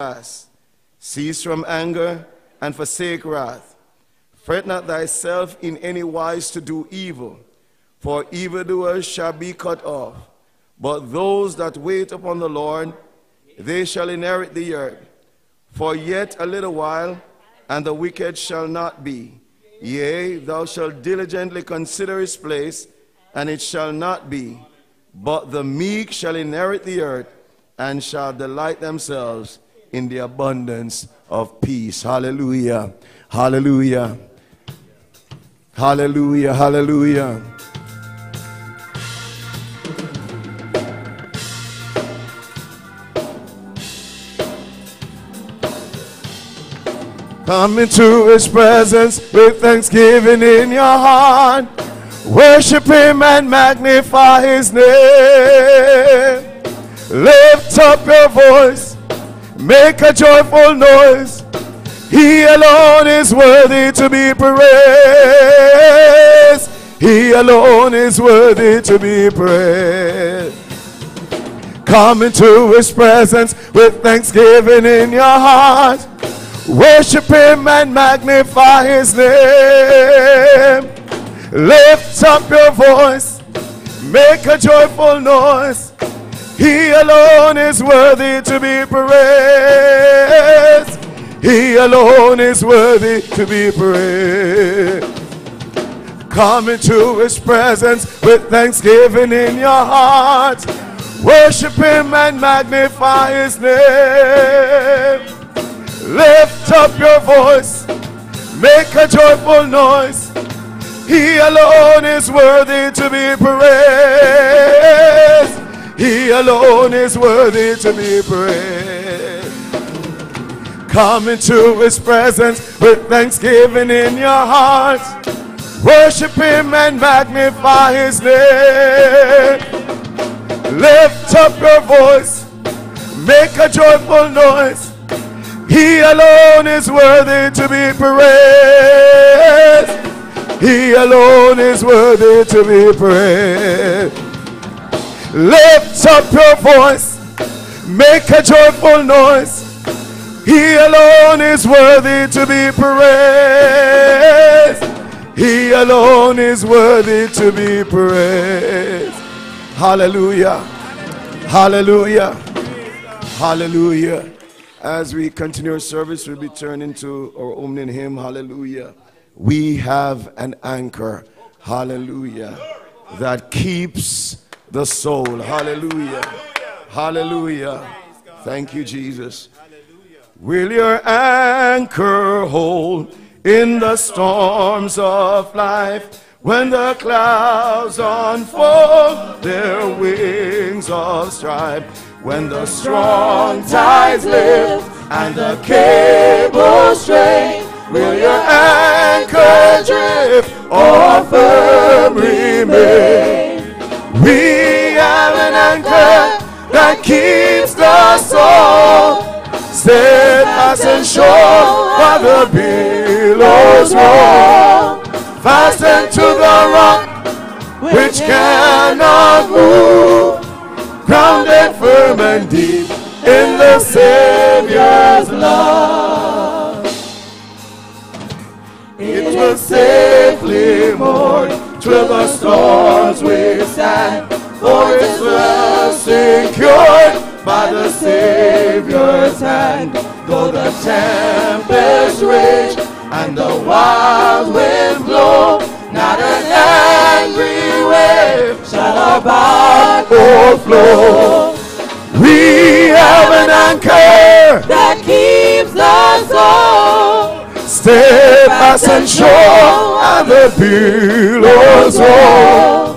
us. Cease from anger and forsake wrath. Fret not thyself in any wise to do evil, for evildoers shall be cut off. But those that wait upon the Lord, they shall inherit the earth. For yet a little while, and the wicked shall not be. Yea, thou shalt diligently consider his place, and it shall not be. But the meek shall inherit the earth, and shall delight themselves in the abundance of peace. Hallelujah. Hallelujah. Hallelujah. Hallelujah. Come into his presence with thanksgiving in your heart. Worship him and magnify his name. Lift up your voice. Make a joyful noise. He alone is worthy to be praised. He alone is worthy to be praised. Come into his presence with thanksgiving in your heart. Worship him and magnify his name. Lift up your voice. Make a joyful noise. He alone is worthy to be praised. He alone is worthy to be praised. Come into his presence with thanksgiving in your heart. Worship him and magnify his name. Lift up your voice, make a joyful noise. He alone is worthy to be praised. He alone is worthy to be praised. Come into his presence with thanksgiving in your heart. Worship him and magnify his name. Lift up your voice, make a joyful noise. He alone is worthy to be praised. He alone is worthy to be praised. Lift up your voice. Make a joyful noise. He alone is worthy to be praised. He alone is worthy to be praised. Hallelujah. Hallelujah. Hallelujah. As we continue our service, we'll be turning to our opening hymn, hallelujah. We have an anchor, hallelujah, that keeps the soul, hallelujah, hallelujah. Thank you, Jesus. Will your anchor hold in the storms of life? When the clouds unfold their wings of strife, when the strong tides lift and the cable strain, will your anchor drift or firm remain? We have an anchor that keeps the soul steadfast and sure while the billows roll. Fastened to the rock which cannot move, grounded firm and deep in the Savior's love. It will safely mourn till the storms withstand, for it's well secured by the Savior's hand. Though the tempest rage and the wild wind blow, not an angry wave shall our bark overflow. We have an anchor that keeps the soul steadfast and sure, and the billows roll.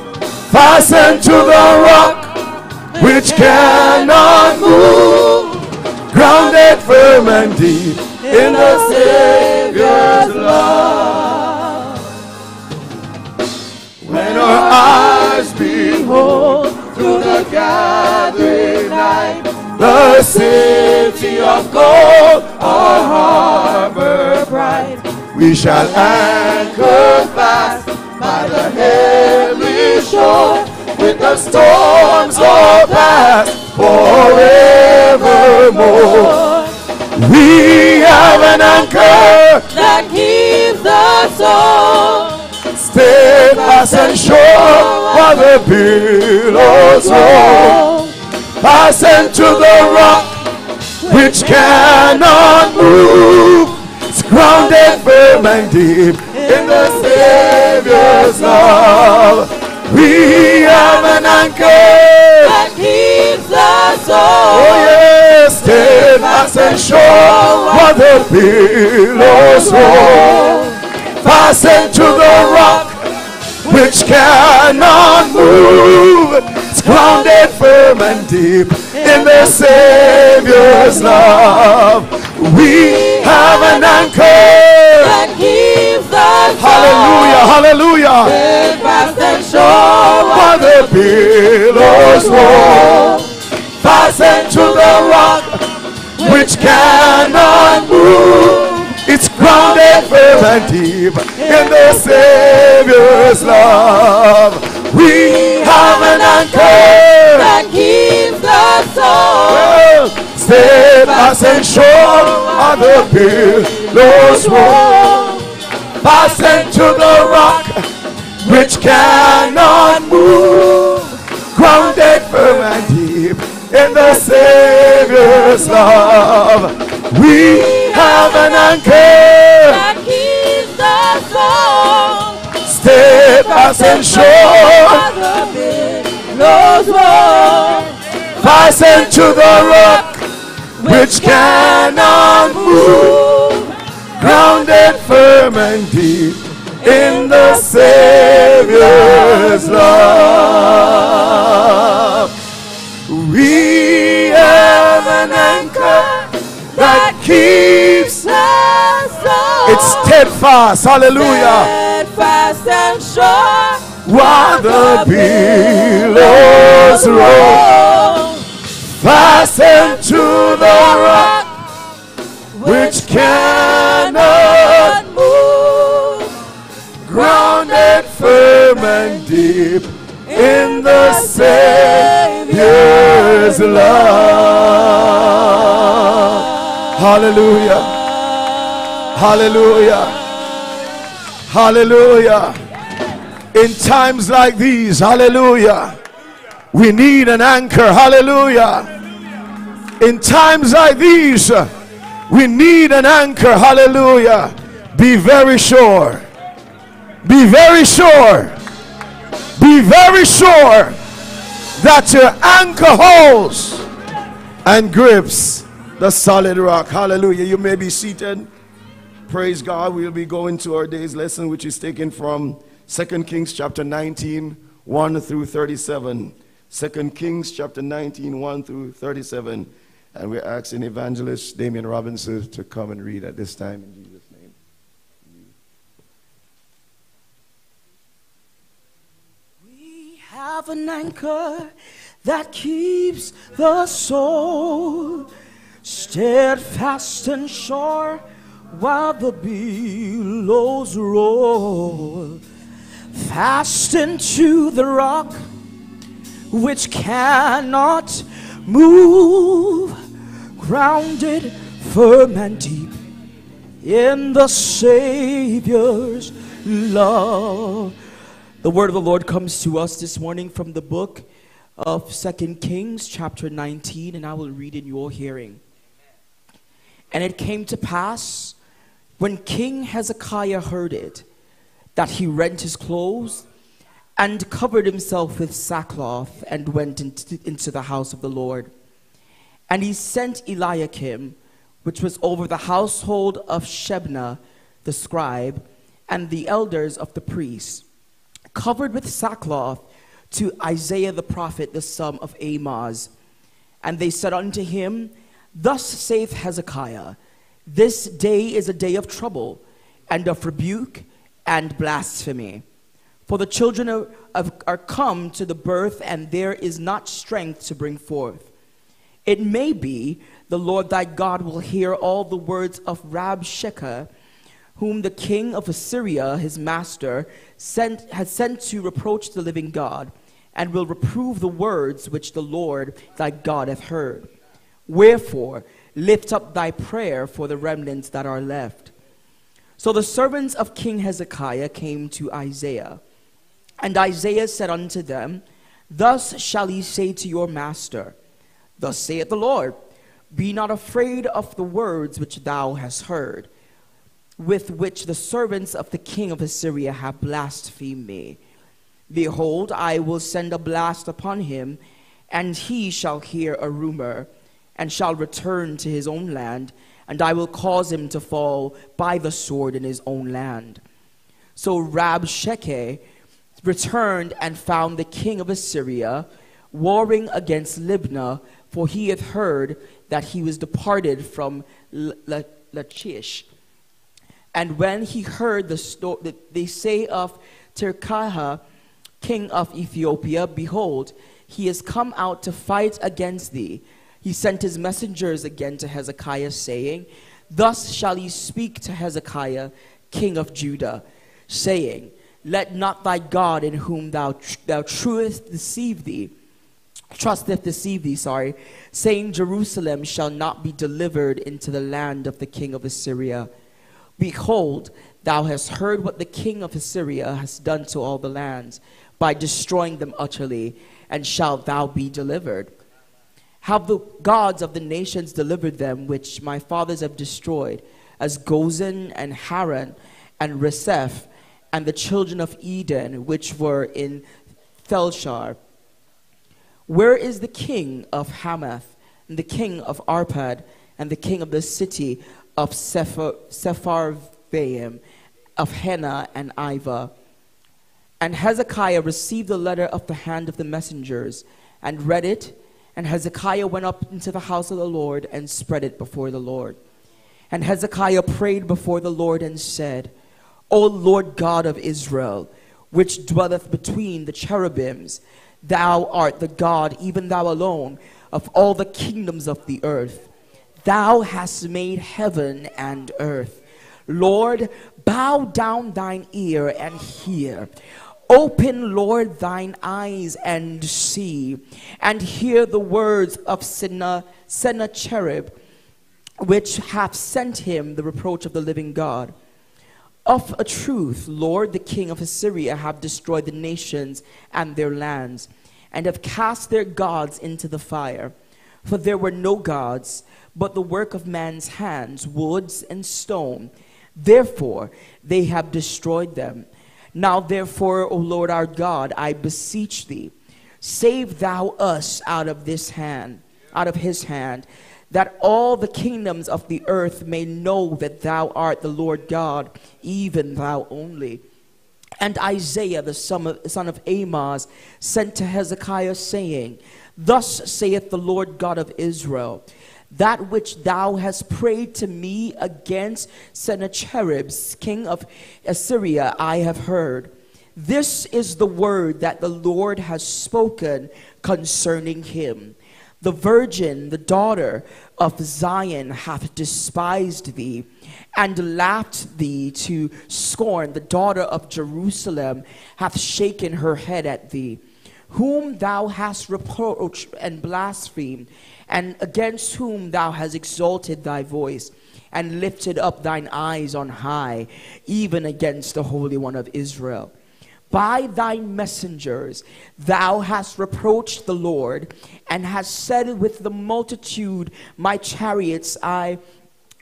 Fastened to the rock which cannot move, grounded firm and deep in the Savior's love. When our eyes behold through the gathering night the city of gold, our harbor bright, we shall anchor fast by the heavenly shore, with the storms all past forevermore. We have an anchor that keeps us all steadfast and sure while the billows roll. Fastened to the rock which cannot move, it's grounded firm and deep in the Savior's love. We have an anchor that keeps us all. Oh yes, steadfast and sure while the billows roll. Fastened to the rock which cannot move, it's grounded firm and deep in the Savior's love. We have an anchor that keeps us. Hallelujah, hallelujah. Steadfast and sure while the billows roll. Fastened to the rock which cannot move, it's grounded firm and deep in the Savior's love. We have an anchor that keeps us all. Steadfast and sure are the billows roll. Fastened to the rock which cannot move, grounded firm and deep in the Savior's love. We have an anchor that keeps us all steadfast and sure. Fastened to the rock which cannot move, grounded firm and deep in the Savior's love. We have an anchor that keeps us all. It's steadfast, hallelujah. Steadfast and sure while the billows roll. Fastened to the rock which cannot move, grounded firm and deep in the Savior's love. Hallelujah, hallelujah, hallelujah. In times like these, hallelujah, we need an anchor, hallelujah. In times like these, we need an anchor, hallelujah. Be very sure, be very sure, be very sure that your anchor holds and grips the solid rock. Hallelujah. You may be seated. Praise God. We'll be going to our day's lesson, which is taken from 2 Kings chapter 19, 1 through 37. 2 Kings chapter 19, 1 through 37. And we're asking Evangelist Damien Robinson to come and read at this time in Jesus' name. We have an anchor that keeps the soul steadfast and sure while the billows roll. Fastened to the rock which cannot move, grounded firm and deep in the Savior's love. The word of the Lord comes to us this morning from the book of 2 Kings chapter 19, and I will read in your hearing. And it came to pass, when King Hezekiah heard it, that he rent his clothes and covered himself with sackcloth and went into the house of the Lord. And he sent Eliakim, which was over the household of Shebna, the scribe, and the elders of the priests, covered with sackcloth, to Isaiah the prophet, the son of Amoz. And they said unto him, Thus saith Hezekiah, This day is a day of trouble, and of rebuke, and blasphemy. For the children are come to the birth, and there is not strength to bring forth. It may be the Lord thy God will hear all the words of Rabshakeh, whom the king of Assyria, his master, has sent to reproach the living God, and will reprove the words which the Lord thy God hath heard. Wherefore Lift up thy prayer for the remnants that are left. So the servants of King Hezekiah came to Isaiah. And Isaiah said unto them, Thus shall ye say to your master, Thus saith the Lord, Be not afraid of the words which thou hast heard, with which the servants of the king of Assyria have blasphemed me. Behold, I will send a blast upon him, and he shall hear a rumor, and shall return to his own land, and I will cause him to fall by the sword in his own land. So Rabshakeh returned and found the king of Assyria warring against Libna, for he had heard that he was departed from Lachish. And when he heard the story, they say of Tirkaha, king of Ethiopia, Behold, he is come out to fight against thee. He sent his messengers again to Hezekiah, saying, Thus shall ye speak to Hezekiah, king of Judah, saying, Let not thy God in whom thou trusteth deceive thee, saying, Jerusalem shall not be delivered into the land of the king of Assyria. Behold, thou hast heard what the king of Assyria has done to all the lands, by destroying them utterly, and shalt thou be delivered. Have the gods of the nations delivered them, which my fathers have destroyed, as Gozan and Haran and Resef, and the children of Eden, which were in Thelshar? Where is the king of Hamath, and the king of Arpad, and the king of the city of Sepharvaim, of Hena and Iva? And Hezekiah received the letter of the hand of the messengers, and read it. And Hezekiah went up into the house of the Lord, and spread it before the Lord. And Hezekiah prayed before the Lord, and said, O Lord God of Israel, which dwelleth between the cherubims, thou art the God, even thou alone, of all the kingdoms of the earth. Thou hast made heaven and earth. Lord, bow down thine ear and hear. Open, Lord, thine eyes and see, and hear the words of Sennacherib, which hath sent him the reproach of the living God. Of a truth, Lord, the king of Assyria hath destroyed the nations and their lands, and have cast their gods into the fire. For there were no gods, but the work of man's hands, woods and stone. Therefore they have destroyed them. Now therefore, O Lord our God, I beseech thee, save thou us out of his hand, that all the kingdoms of the earth may know that thou art the Lord God, even thou only. And Isaiah the son of Amoz sent to Hezekiah, saying, Thus saith the Lord God of Israel, that which thou hast prayed to me against Sennacherib, king of Assyria, I have heard. This is the word that the Lord has spoken concerning him. The virgin, the daughter of Zion, hath despised thee, and laughed thee to scorn. The daughter of Jerusalem hath shaken her head at thee, whom thou hast reproached and blasphemed, and against whom thou hast exalted thy voice, and lifted up thine eyes on high, even against the Holy One of Israel. By thy messengers thou hast reproached the Lord, and hast said with the multitude, My chariots I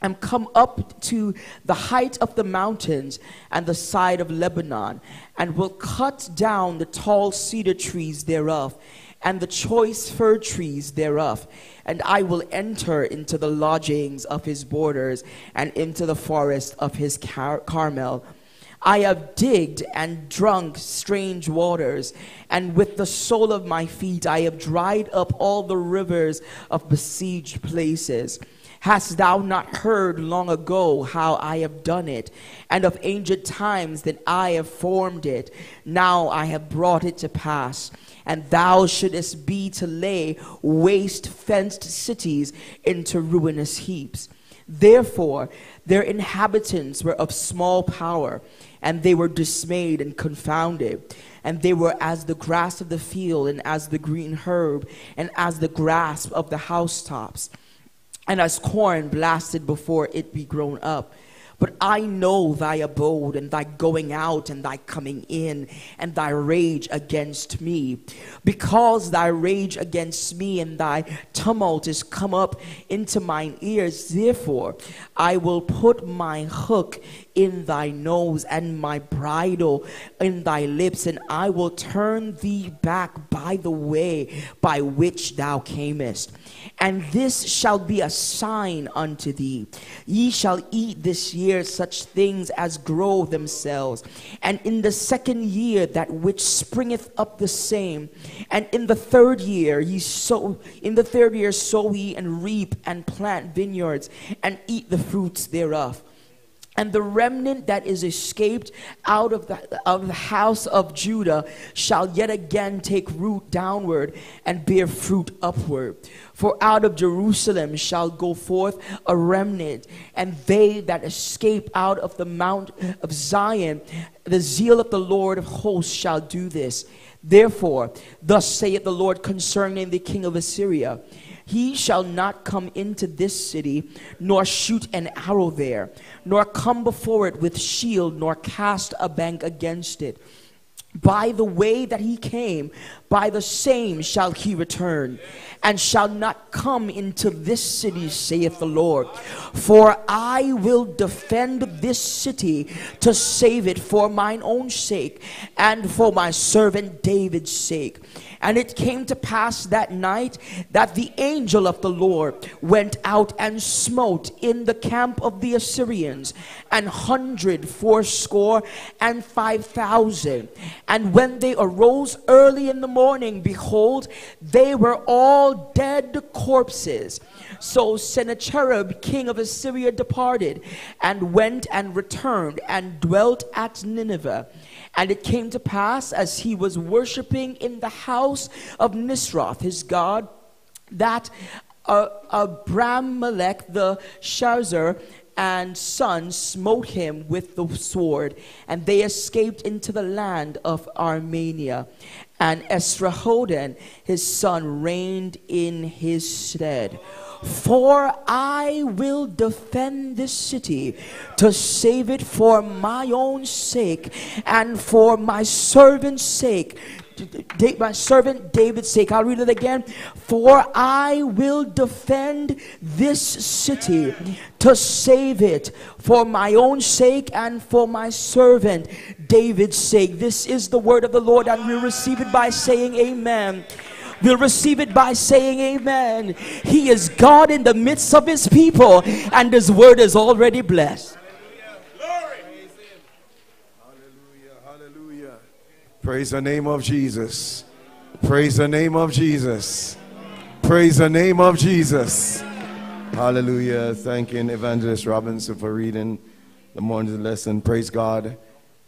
am come up to the height of the mountains and the side of Lebanon, and will cut down the tall cedar trees thereof, and the choice fir trees thereof, and I will enter into the lodgings of his borders, and into the forest of his Carmel. I have digged and drunk strange waters, and with the sole of my feet I have dried up all the rivers of besieged places. Hast thou not heard long ago how I have done it, and of ancient times that I have formed it? Now I have brought it to pass. And thou shouldest be to lay waste fenced cities into ruinous heaps. Therefore their inhabitants were of small power, and they were dismayed and confounded. And they were as the grass of the field, and as the green herb, and as the grass of the housetops. and as corn blasted before it be grown up. But I know thy abode, and thy going out, and thy coming in, and thy rage against me. Because thy rage against me and thy tumult is come up into mine ears, therefore I will put my hook in thy nose, and my bridle in thy lips, and I will turn thee back by the way by which thou camest. And this shall be a sign unto thee. Ye shall eat this year such things as grow themselves, and in the second year that which springeth up the same, and in the third year ye sow, sow ye and reap and plant vineyards and eat the fruits thereof. And the remnant that is escaped out of the house of Judah shall yet again take root downward and bear fruit upward. For out of Jerusalem shall go forth a remnant, and they that escape out of the mount of Zion, the zeal of the Lord of hosts shall do this. Therefore, thus saith the Lord concerning the king of Assyria, he shall not come into this city, nor shoot an arrow there, nor come before it with shield, nor cast a bank against it. By the way that he came, by the same shall he return, and shall not come into this city, saith the Lord. For I will defend this city to save it for mine own sake, and for my servant David's sake. And it came to pass that night that the angel of the Lord went out and smote in the camp of the Assyrians 185,000. And when they arose early in the morning, behold, they were all dead corpses. So Sennacherib, king of Assyria, departed and went and returned and dwelt at Nineveh. And it came to pass, as he was worshiping in the house of Nisroth, his god, that Abramelech the Shazer and son smote him with the sword, and they escaped into the land of Armenia. And Esarhaddon, his son, reigned in his stead. For I will defend this city to save it for my own sake and for my servant's sake, my servant David's sake. I'll read it again. For I will defend this city to save it for my own sake and for my servant David's sake. This is the word of the Lord, and we receive it by saying amen. We'll receive it by saying amen. He is God in the midst of his people, and his word is already blessed. Hallelujah. Glory. Hallelujah. Hallelujah. Praise the name of Jesus. Praise the name of Jesus. Praise the name of Jesus. Hallelujah. Thanking Evangelist Robinson for reading the morning lesson. Praise God.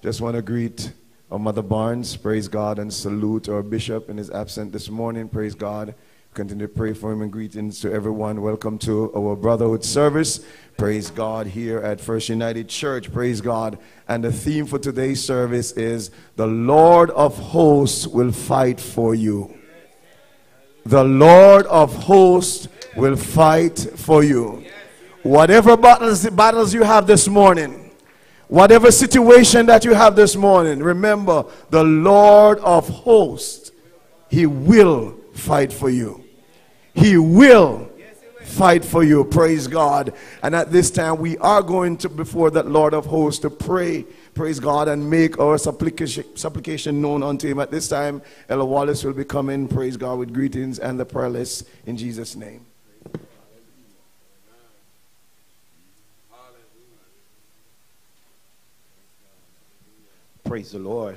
Just want to greet Mother Barnes, praise God, and salute our bishop in his absence this morning. Praise God. Continue to pray for him, and greetings to everyone. Welcome to our brotherhood service. Praise God, here at First United Church. Praise God. And the theme for today's service is the Lord of hosts will fight for you. The Lord of hosts will fight for you. Whatever battles you have this morning, whatever situation that you have this morning, remember the Lord of hosts, he will fight for you. He will fight for you. Praise God. And at this time we are going to before that Lord of hosts to pray. Praise God, and make our supplication known unto him. At this time, Ella Wallace will be coming. Praise God, with greetings and the prayer list in Jesus' name. Praise the Lord.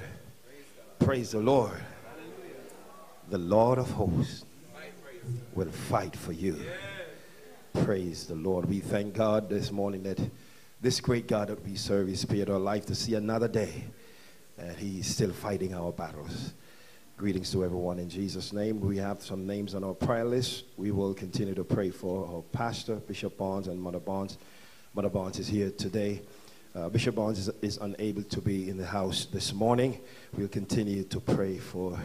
Praise the Lord. Hallelujah. The Lord of hosts will fight for you. Yeah. Praise the Lord. We thank God this morning that this great God that we serve has spared our life to see another day. And he's still fighting our battles. Greetings to everyone in Jesus' name. We have some names on our prayer list. We will continue to pray for our pastor, Bishop Barnes, and Mother Barnes. Mother Barnes is here today. Bishop Barnes is unable to be in the house this morning. We'll continue to pray for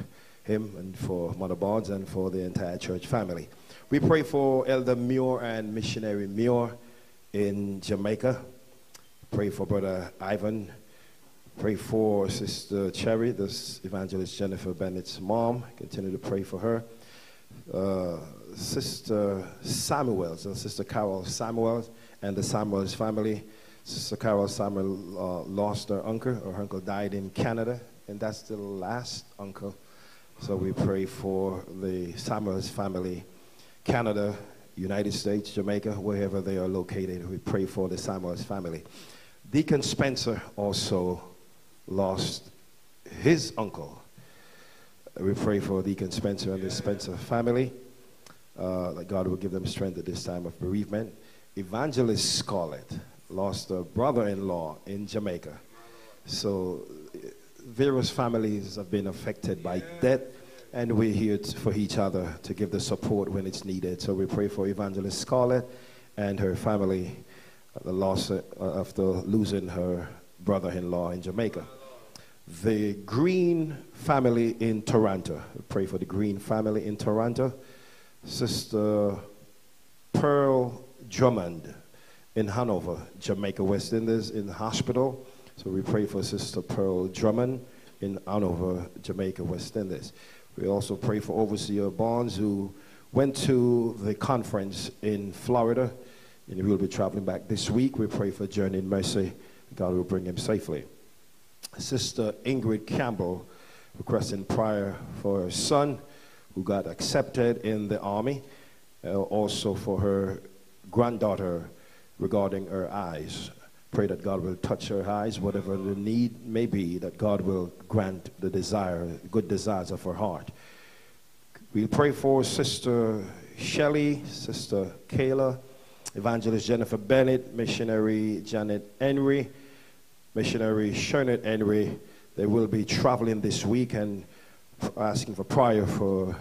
him and for Mother Barnes and for the entire church family. We pray for Elder Muir and Missionary Muir in Jamaica. Pray for Brother Ivan. Pray for Sister Cherry, this Evangelist Jennifer Bennett's mom. Continue to pray for her. Sister Samuels and Sister Carol Samuels and the Samuels family. Sister Carol Samuel lost her uncle. Her uncle died in Canada, and that's the last uncle. So we pray for the Samuels family, Canada, United States, Jamaica, wherever they are located. We pray for the Samuels family. Deacon Spencer also lost his uncle. We pray for Deacon Spencer and the Spencer family, that God will give them strength at this time of bereavement. Evangelist Scarlett lost a brother-in-law in Jamaica. So various families have been affected by death, and we're here for each other to give the support when it's needed. So we pray for Evangelist Scarlett and her family, the loss after losing her brother-in-law in Jamaica. The Green family in Toronto. We pray for the Green family in Toronto. Sister Pearl Drummond in Hanover, Jamaica, West Indies, in the hospital. So we pray for Sister Pearl Drummond in Hanover, Jamaica, West Indies. We also pray for Overseer Barnes, who went to the conference in Florida, and he will be traveling back this week. We pray for Journey in Mercy. God will bring him safely. Sister Ingrid Campbell requesting prayer for her son, who got accepted in the army, also for her granddaughter regarding her eyes. Pray that God will touch her eyes, whatever the need may be, that God will grant the desire, good desires of her heart. We pray for Sister Shelley, Sister Kayla, Evangelist Jennifer Bennett, Missionary Janet Henry, Missionary Shernet Henry. They will be traveling this week and asking for prayer for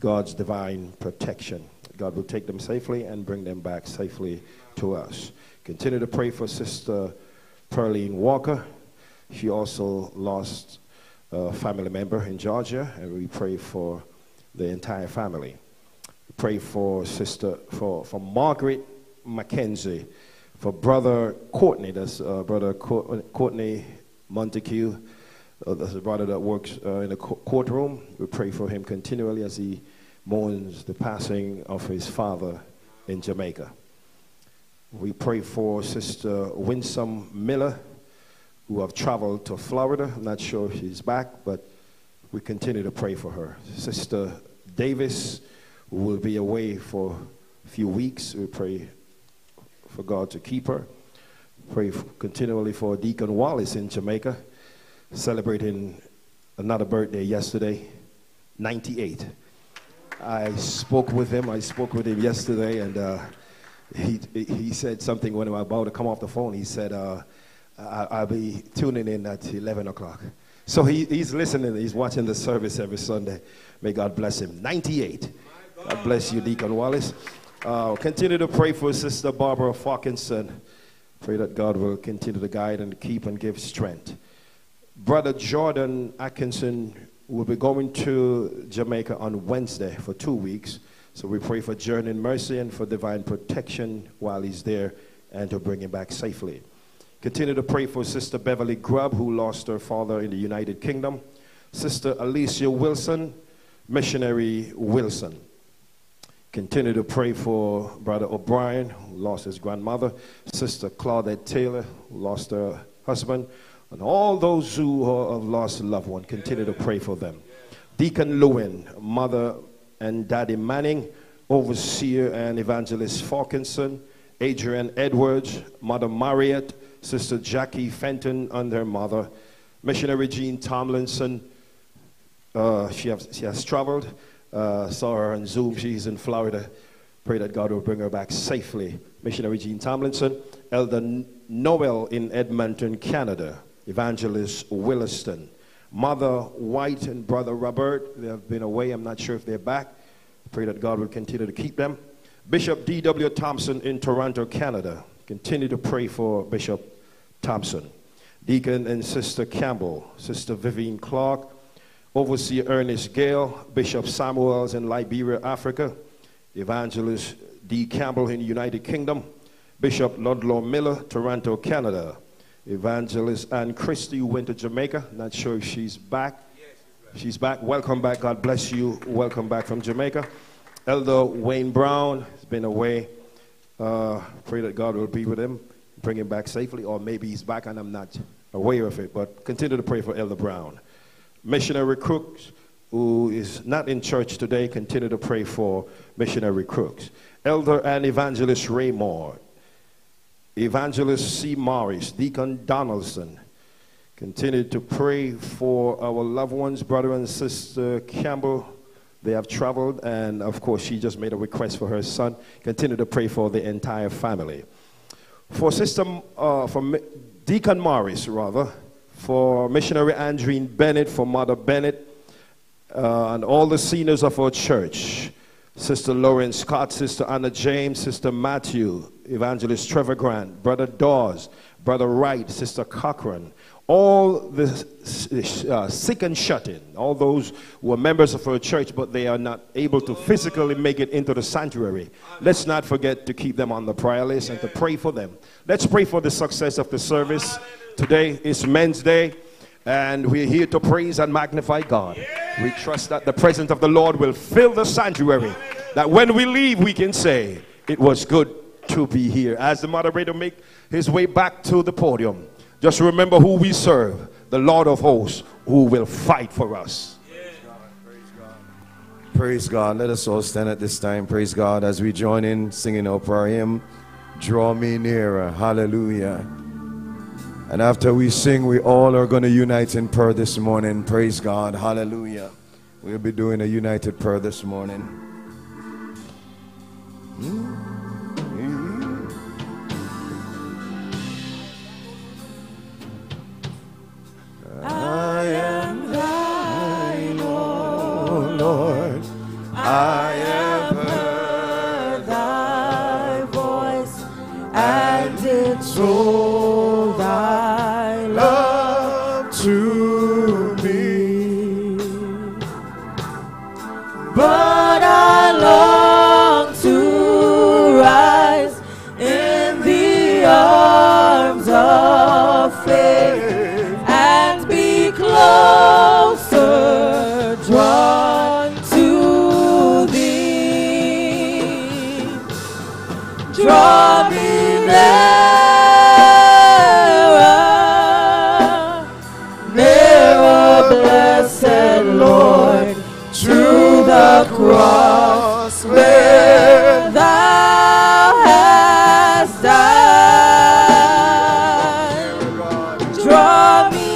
God's divine protection. God will take them safely and bring them back safely to us. Continue to pray for Sister Pearline Walker. She also lost a family member in Georgia, and we pray for the entire family. We pray for Sister Margaret McKenzie, for Brother Courtney. That's Brother Courtney Montague. That's a brother that works in the courtroom. We pray for him continually as he mourns the passing of his father in Jamaica. We pray for Sister Winsome Miller, who have traveled to Florida. I'm not sure if she's back, but we continue to pray for her. Sister Davis, who will be away for a few weeks. We pray for God to keep her. Pray continually for Deacon Wallace in Jamaica, celebrating another birthday yesterday, 98. I spoke with him yesterday, and he said something when I was about to come off the phone. He said, I'll be tuning in at 11 o'clock. So he's listening. He's watching the service every Sunday. May God bless him. 98. God bless you, Deacon Wallace. Continue to pray for Sister Barbara Falkinson. Pray that God will continue to guide and keep and give strength. Brother Jordan Atkinson will be going to Jamaica on Wednesday for 2 weeks. So we pray for Journey in Mercy and for divine protection while he's there, and to bring him back safely. Continue to pray for Sister Beverly Grubb, who lost her father in the United Kingdom. Sister Alicia Wilson, Missionary Wilson. Continue to pray for Brother O'Brien, who lost his grandmother. Sister Claudette Taylor, who lost her husband. And all those who have lost a loved one, continue to pray for them. Deacon Lewin, Mother and Daddy Manning, Overseer and Evangelist Falkinson, Adrian Edwards, Mother Marriott, Sister Jackie Fenton and her mother, Missionary Jean Tomlinson. She has traveled. Saw her on Zoom. She's in Florida. Pray that God will bring her back safely. Missionary Jean Tomlinson. Elder Noel in Edmonton, Canada. Evangelist Williston. Mother White and Brother Robert, they have been away. I'm not sure if they're back. Pray that God will continue to keep them. Bishop D.W. Thompson in Toronto, Canada. Continue to pray for Bishop Thompson. Deacon and Sister Campbell, Sister Vivian Clark, Overseer Ernest Gale, Bishop Samuels in Liberia, Africa, Evangelist D. Campbell in the United Kingdom, Bishop Ludlow Miller, Toronto, Canada. Evangelist Ann Christie, who went to Jamaica. Not sure if she's back. Yes, she's back. Welcome back. God bless you. Welcome back from Jamaica. Elder Wayne Brown has been away. Pray that God will be with him, bring him back safely, or maybe he's back and I'm not aware of it, but continue to pray for Elder Brown. Missionary Crooks, who is not in church today, continue to pray for Missionary Crooks. Elder and Evangelist Raymore, Evangelist C. Morris, Deacon Donaldson, continue to pray for our loved ones, brother and sister Campbell. They have traveled, and of course, she just made a request for her son. Continue to pray for the entire family. For Deacon Morris, rather, for Missionary Andreen Bennett, for Mother Bennett, and all the seniors of our church. Sister Lauren Scott, Sister Anna James, Sister Matthew, Evangelist Trevor Grant, Brother Dawes, Brother Wright, Sister Cochran, all the sick and shut-in, all those who are members of our church, but they are not able to physically make it into the sanctuary. Let's not forget to keep them on the prayer list and to pray for them. Let's pray for the success of the service. Today is Men's Day, and we're here to praise and magnify God. We trust that the presence of the Lord will fill the sanctuary, that when we leave, we can say, it was good to be here. As the moderator makes his way back to the podium, just remember who we serve, the Lord of hosts, who will fight for us. Praise God, praise God. Praise God. Let us all stand at this time. Praise God as we join in singing our prayer hymn, Draw Me Nearer. Hallelujah. And after we sing, we all are going to unite in prayer this morning. Praise God. Hallelujah. We'll be doing a united prayer this morning. I am thine, O Lord, I have heard thy voice, and did show thy love to me. But I long to rise in the arms of faith. Closer drawn to thee, draw me nearer, nearer, blessed Lord, through the cross where thou hast died. Draw me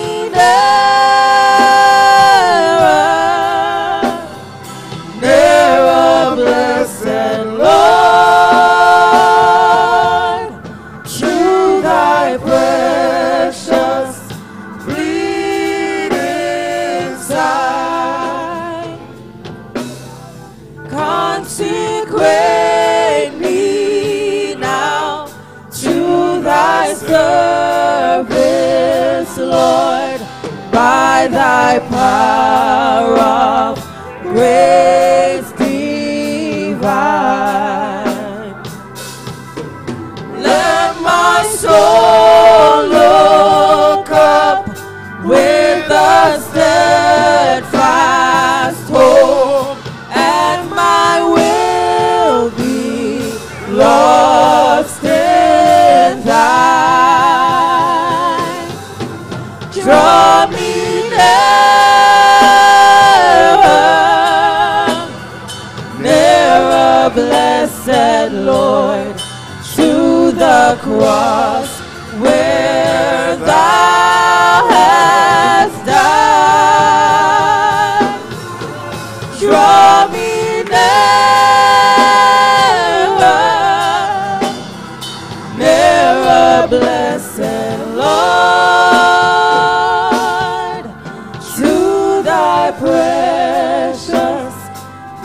by thy power of grace divine. Let my soul look up with a steadfast hope, and my will be lost in thine. Draw me nearer, nearer, blessed Lord, to the cross where thou hast died. Draw me nearer, nearer, blessed Lord, precious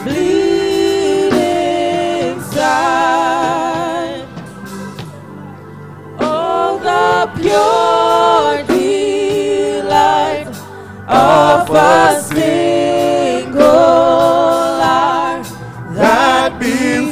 bleeding side. Oh, the pure delight of a single hour that be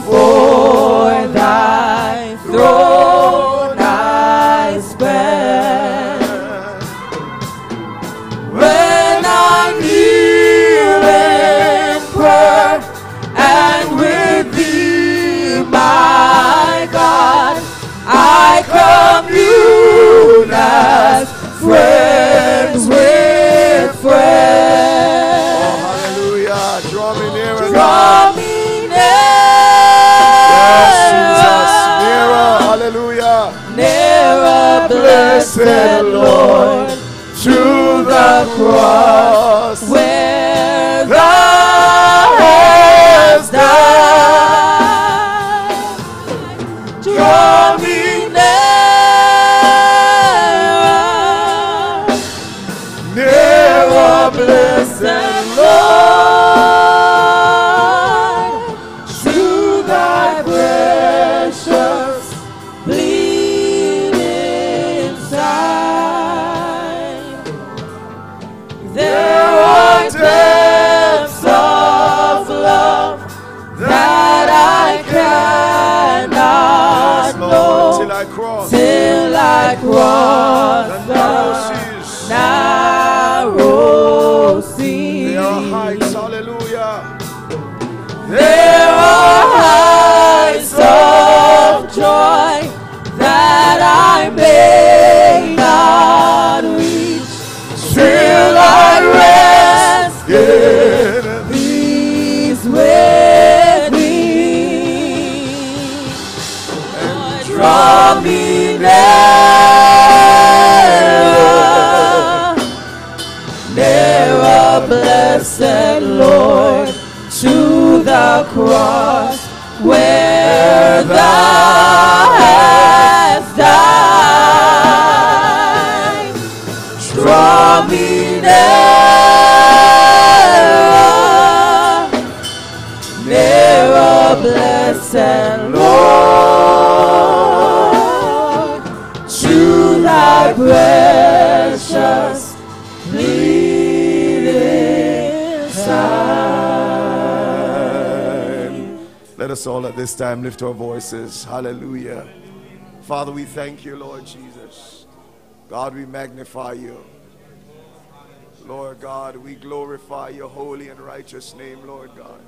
I commune as friends with friends. Oh, hallelujah. Draw me nearer. Draw me nearer. Yes, Jesus. Nearer. Hallelujah. Nearer, blessed Lord, to the cross where thou hast died. Blessed Lord, to the cross where thou hast died. Draw me nearer, nearer, blessed Lord, to thy precious. Let us all at this time lift our voices. Hallelujah. Father, we thank you, Lord Jesus. God, we magnify you. Lord God, we glorify your holy and righteous name, Lord God.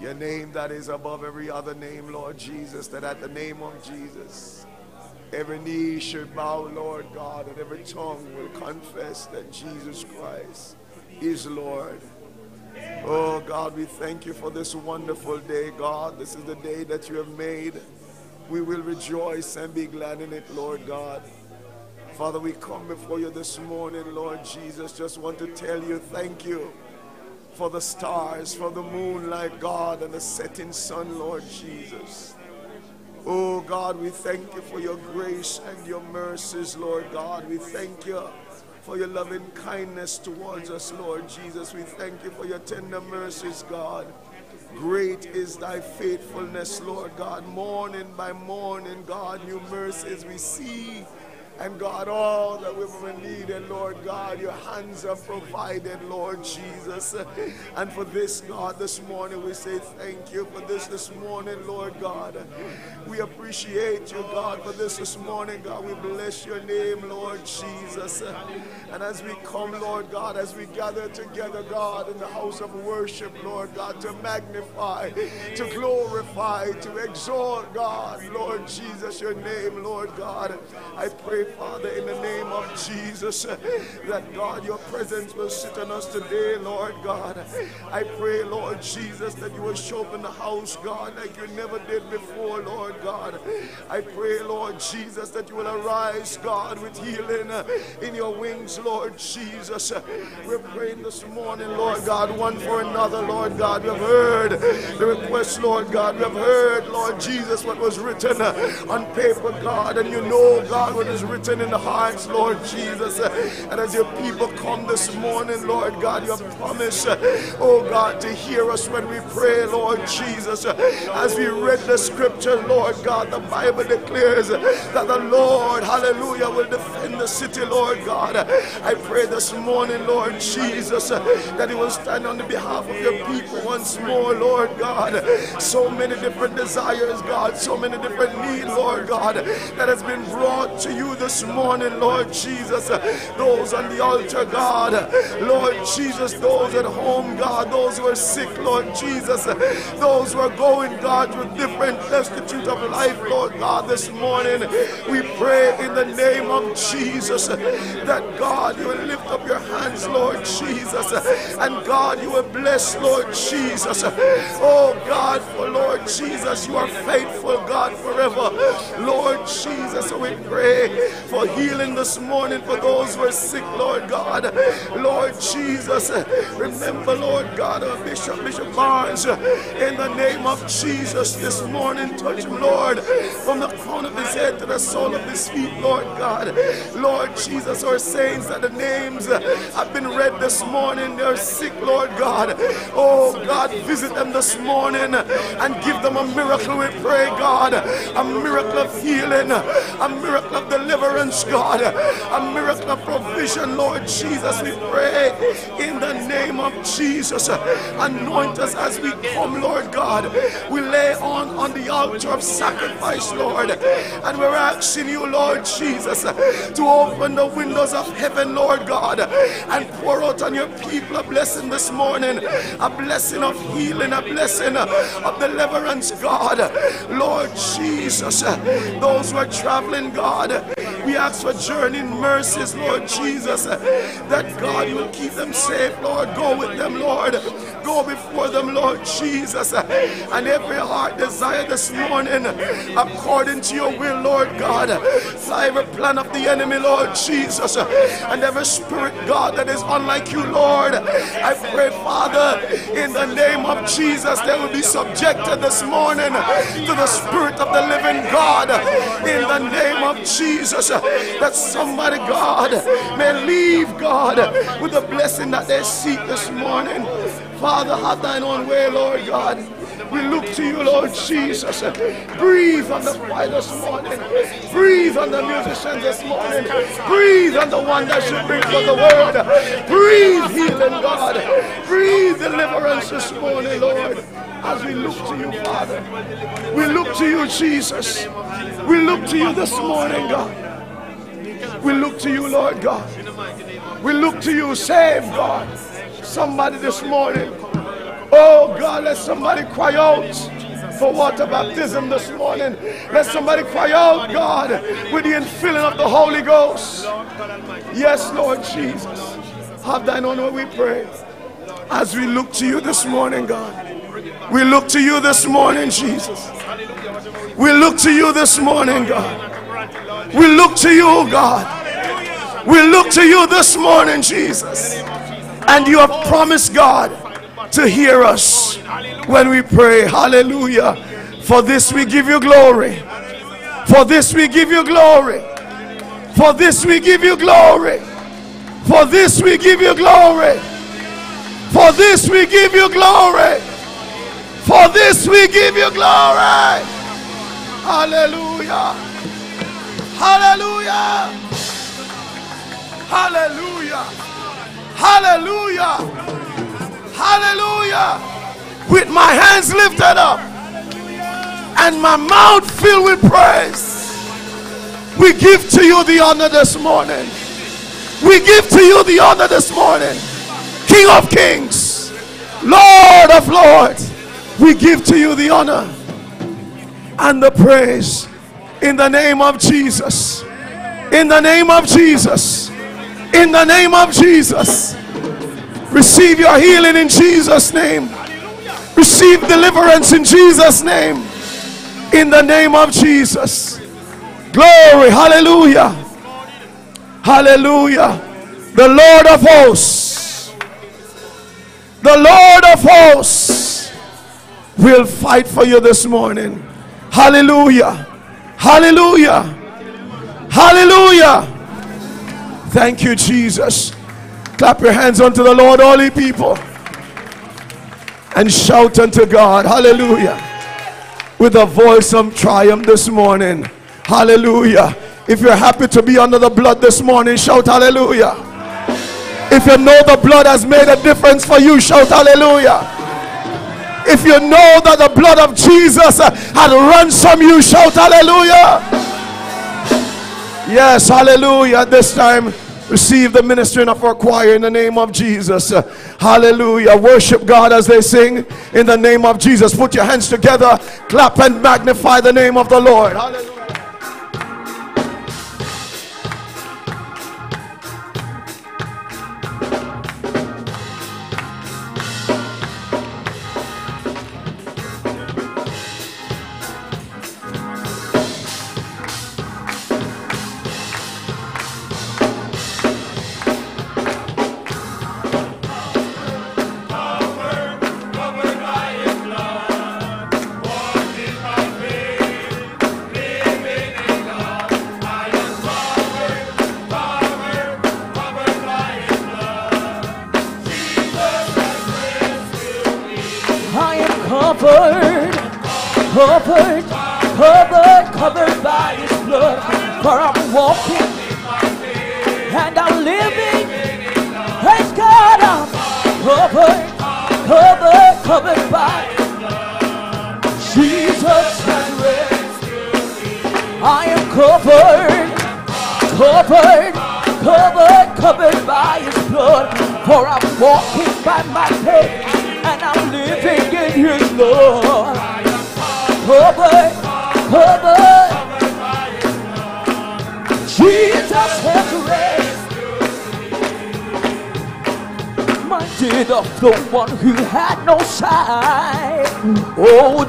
Your name that is above every other name, Lord Jesus, that at the name of Jesus, every knee should bow, Lord God, and every tongue will confess that Jesus Christ is Lord. Oh God, we thank you for this wonderful day, God. This is the day that you have made. We will rejoice and be glad in it, Lord God. Father, we come before you this morning, Lord Jesus. Just want to tell you thank you for the stars, for the moonlight, God, and the setting sun, Lord Jesus. Oh God, we thank you for your grace and your mercies, Lord God. We thank you for your loving kindness towards us, Lord Jesus. We thank you for your tender mercies, God. Great is thy faithfulness, Lord God. Morning by morning, God, new mercies we see. And God, all that we've ever needed, Lord God, your hands are provided, Lord Jesus. And for this, God, this morning we say thank you for this morning, Lord God. We appreciate you, God, for this morning, God. We bless your name, Lord Jesus. And as we come, Lord God, as we gather together, God, in the house of worship, Lord God, to magnify, to glorify, to exalt, God, Lord Jesus, your name, Lord God. I pray, Father, in the name of Jesus, that God, your presence will sit on us today, Lord God. I pray, Lord Jesus, that you will show up in the house, God, like you never did before, Lord God. I pray, Lord Jesus, that you will arise, God, with healing in your wings, Lord Jesus. We're praying this morning, Lord God, one for another, Lord God. We have heard the request, Lord God. We have heard, Lord Jesus, what was written on paper, God, and you know, God, what is written in the hearts, Lord Jesus. And as your people come this morning, Lord God, your promise, oh God, to hear us when we pray, Lord Jesus. As we read the scripture, Lord God, the Bible declares that the Lord, hallelujah, will defend the city, Lord God. I pray this morning, Lord Jesus, that you will stand on the behalf of your people once more, Lord God. So many different desires, God, so many different needs, Lord God, that has been brought to you this morning, Lord Jesus. Those on the altar, God. Lord Jesus, those at home, God. Those who are sick, Lord Jesus. Those who are going, God, with different destitute of life, Lord God, this morning. We pray in the name of Jesus that, God, you will lift up your hands, Lord Jesus. And, God, you will bless, Lord Jesus. Oh, God, for Lord Jesus, you are faithful, God, forever. Lord Jesus, so we pray for healing this morning for those who are sick, Lord God. Lord Jesus, remember, Lord God, our Bishop Barnes, in the name of Jesus this morning. Touch him, Lord, from the crown of his head to the sole of his feet, Lord God. Lord Jesus, our saints, that the names have been read this morning, they're sick, Lord God. Oh God, visit them this morning and give them a miracle, we pray, God. A miracle of healing, a miracle of deliverance, God. A miracle of provision, Lord Jesus, we pray in the name of Jesus. Anoint us as we come, Lord God. We lay on the altar of sacrifice, Lord, and we're asking you, Lord Jesus, to open the windows of heaven, Lord God, and pour out on your people a blessing this morning, a blessing of healing, a blessing of deliverance, God. Lord Jesus, those who are traveling, God, we ask for journeying mercies, Lord Jesus, that, God, you will keep them safe, Lord. Go with them, Lord. Go before them, Lord Jesus, and every heart desire this morning, according to your will, Lord God. Fly every plan of the enemy, Lord Jesus, and every spirit, God, that is unlike you, Lord. I pray, Father, in the name of Jesus, they will be subjected this morning to the Spirit of the living God, in the name of Jesus, that somebody, God, may leave, God, with the blessing that they seek this morning. Father, have thine own way, Lord God. We look to you, Lord Jesus. Breathe on the choir this morning. Breathe on the musicians this morning. Breathe on the one that should bring forth the word. Breathe healing, God. Breathe deliverance this morning, Lord. As we look to you, Father. We look to you, Jesus. We look to you this morning, God. We look to you, Lord God. We look to you, save God. Somebody this morning, oh God, let somebody cry out for water baptism this morning. Let somebody cry out, God, with the infilling of the Holy Ghost. Yes, Lord Jesus, have thine own way, we pray, as we look to you this morning, God. We look to you this morning, Jesus. We look to you this morning, God. We look to you, God. We look to you this morning, Jesus. And you have promised, God, to hear us when we pray. Hallelujah. For this we give you glory. For this we give you glory. For this we give you glory. For this we give you glory. For this we give you glory. For this we give you glory. Hallelujah. Hallelujah. Hallelujah. Hallelujah. Hallelujah. With my hands lifted up and my mouth filled with praise, we give to you the honor this morning. We give to you the honor this morning. King of kings, Lord of lords, we give to you the honor and the praise in the name of Jesus. In the name of Jesus. In the name of Jesus, receive your healing in Jesus' name. Receive deliverance in Jesus' name. In the name of Jesus. Glory. Hallelujah. Hallelujah. The Lord of hosts. The Lord of hosts will fight for you this morning. Hallelujah. Hallelujah. Hallelujah. Thank you, Jesus. Clap your hands unto the Lord, all ye people, and shout unto God. Hallelujah. With a voice of triumph this morning. Hallelujah. If you're happy to be under the blood this morning, shout hallelujah. If you know the blood has made a difference for you, shout hallelujah. If you know that the blood of Jesus had ransomed you, shout hallelujah. Yes, hallelujah. At this time, receive the ministering of our choir in the name of Jesus. Hallelujah. Worship God as they sing in the name of Jesus. Put your hands together, clap and magnify the name of the Lord. Hallelujah.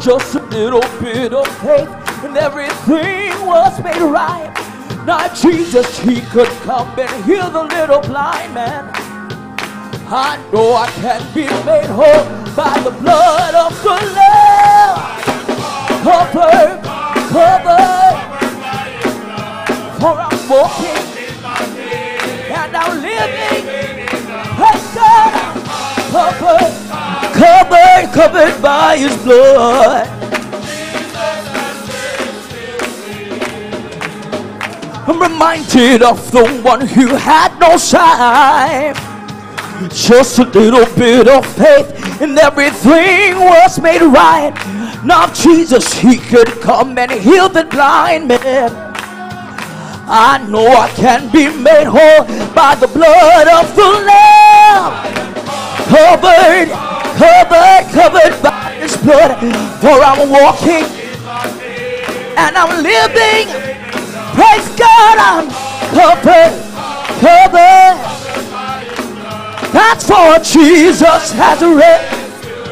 Just a little bit of faith and everything was made right. Now Jesus, he could come and heal the little blind man. I know I can be made whole by the blood of the Lamb. Cover, cover, for I'm walking and I'm living. Praise God. Cover, covered, covered by his blood. I'm reminded of the one who had no sign. Just a little bit of faith and everything was made right. Now Jesus, he could come and heal the blind man. I know I can be made whole by the blood of the Lamb. Covered, covered, covered by his blood, for I'm walking and I'm living. Praise God, I'm covered, covered. That's for Jesus has rescued.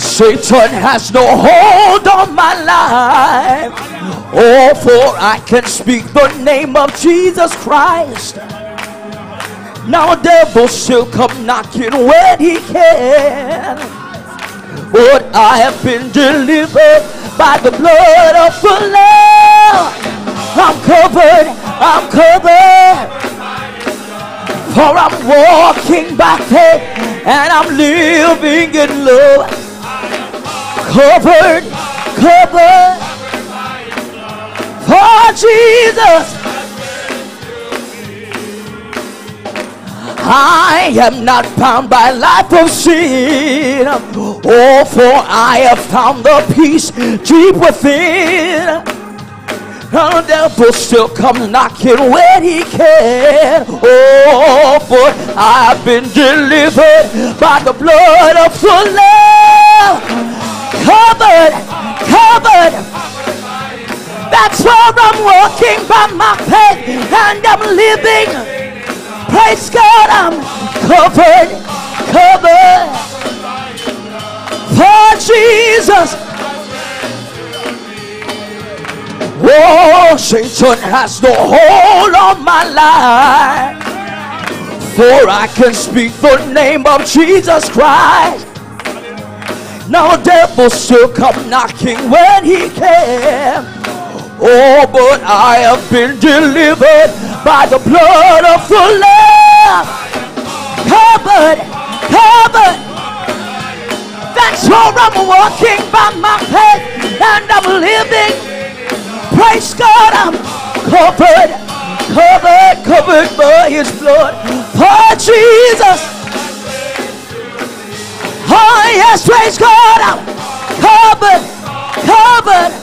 Satan has no hold on my life. Oh, for I can speak the name of Jesus Christ. Now devils still come knocking when he can, but I have been delivered by the blood of the Lamb. I'm covered, for I'm walking by faith and I'm living in love. Covered, covered, for Jesus. I am not bound by life of sin. Oh, for I have found the peace deep within. The devil still come knocking when he can. Oh, for I have been delivered by the blood of the Lamb. Covered, covered. That's where I'm walking by my faith and I'm living. Praise God, I'm covered, covered, for Jesus. Oh, Satan has no hold on my life, for I can speak the name of Jesus Christ. Now devil still come knocking when he can. Oh, but I have been delivered by the blood of the Lamb. Covered, covered. That's where I'm walking by my faith and I'm living. Praise God, I'm covered, covered, covered by his blood. For Jesus. Oh, yes, praise God, I'm covered, covered.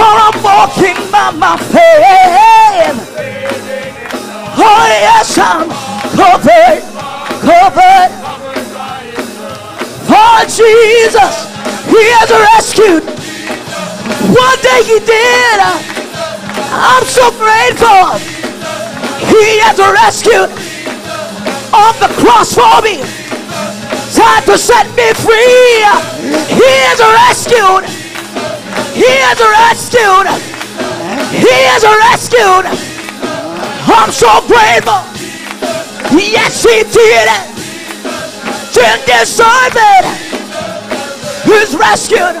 for I'm walking by my faith. Oh yes, I'm covered, covered. Oh Jesus, He has rescued. One day He did. I'm so grateful. He has rescued on the cross for me. Time to set me free. He has rescued. He has rescued. He has rescued. I'm so grateful. Yes, He did it. Didn't deserve it. He's rescued.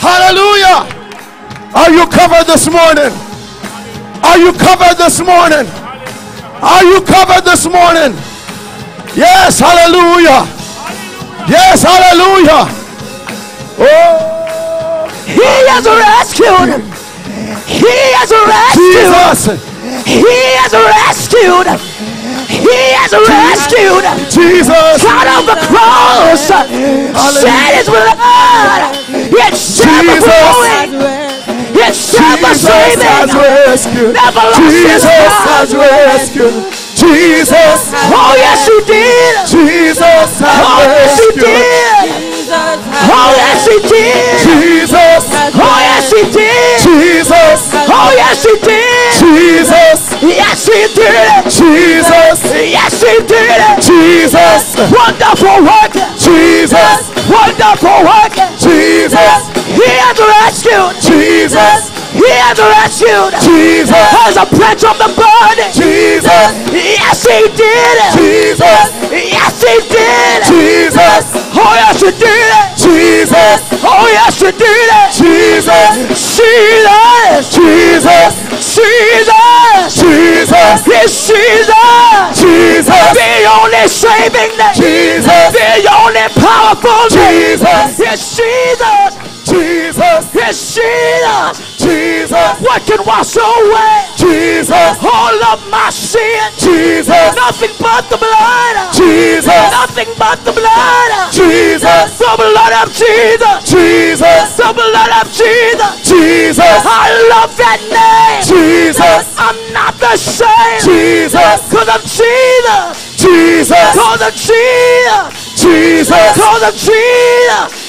Hallelujah. Are you covered this morning? Are you covered this morning? Are you covered this morning? Yes, hallelujah. Yes, hallelujah. Oh, He has rescued. He has rescued. He has rescued. He has rescued. Jesus, out of the cross, shed His blood. It's Jesus, it's Jesus has rescued. Never lost Jesus has rescued. Jesus, oh yes He did. Jesus has rescued. Oh yes He did. Jesus, oh yes He did. Jesus, oh yes He did. Jesus, yes He did. Jesus, yes He did. Jesus, wonderful work. Jesus, wonderful work. Jesus, He has rescued. Jesus, He has rescued. Jesus, as a pledge of the blood. Jesus, yes He did. Jesus, yes He did. Jesus, oh yes He did. Jesus, oh yes He did. Jesus, Jesus, Jesus, Jesus, Jesus, He's Jesus, Jesus, the only saving name. Jesus, the only powerful name. Jesus, it's Jesus. Jesus, it's Jesus. Jesus, what can wash away? Jesus, all of my sin. Jesus, nothing but the blood. Jesus, nothing but the blood. Jesus, the blood of Jesus. Jesus, the blood of Jesus. Jesus, I love that name. Jesus, I'm not ashamed. Jesus, 'cause of Jesus. Jesus, 'cause of Jesus. Jesus, 'cause of Jesus.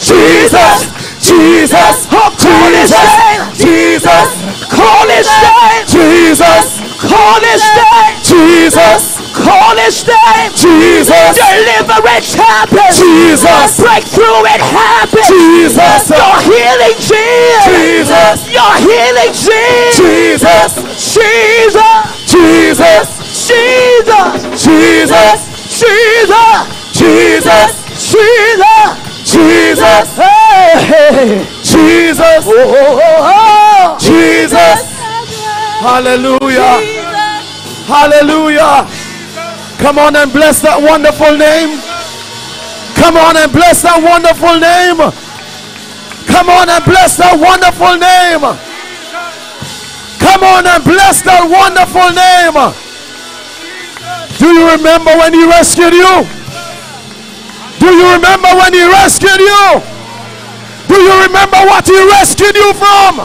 Jesus, Jesus, oh, call His name. Jesus, call His name. Jesus, call His name. Jesus, call His name. Jesus, deliverance happens. Jesus, breakthrough it happens. Jesus, your healing Jesus. Jesus, your healing Jesus. Jesus, Jesus, Jesus, Jesus, Jesus, Jesus, Jesus. Jesus, hey, Jesus, oh, oh, oh, oh. Jesus, hallelujah, Jesus. Hallelujah. Jesus. Come on and bless that wonderful name. Come on and bless that wonderful name. Come on and bless that wonderful name. Come on and bless that wonderful name. Do you remember when He rescued you? Do you remember when He rescued you? Do you remember what He rescued you from?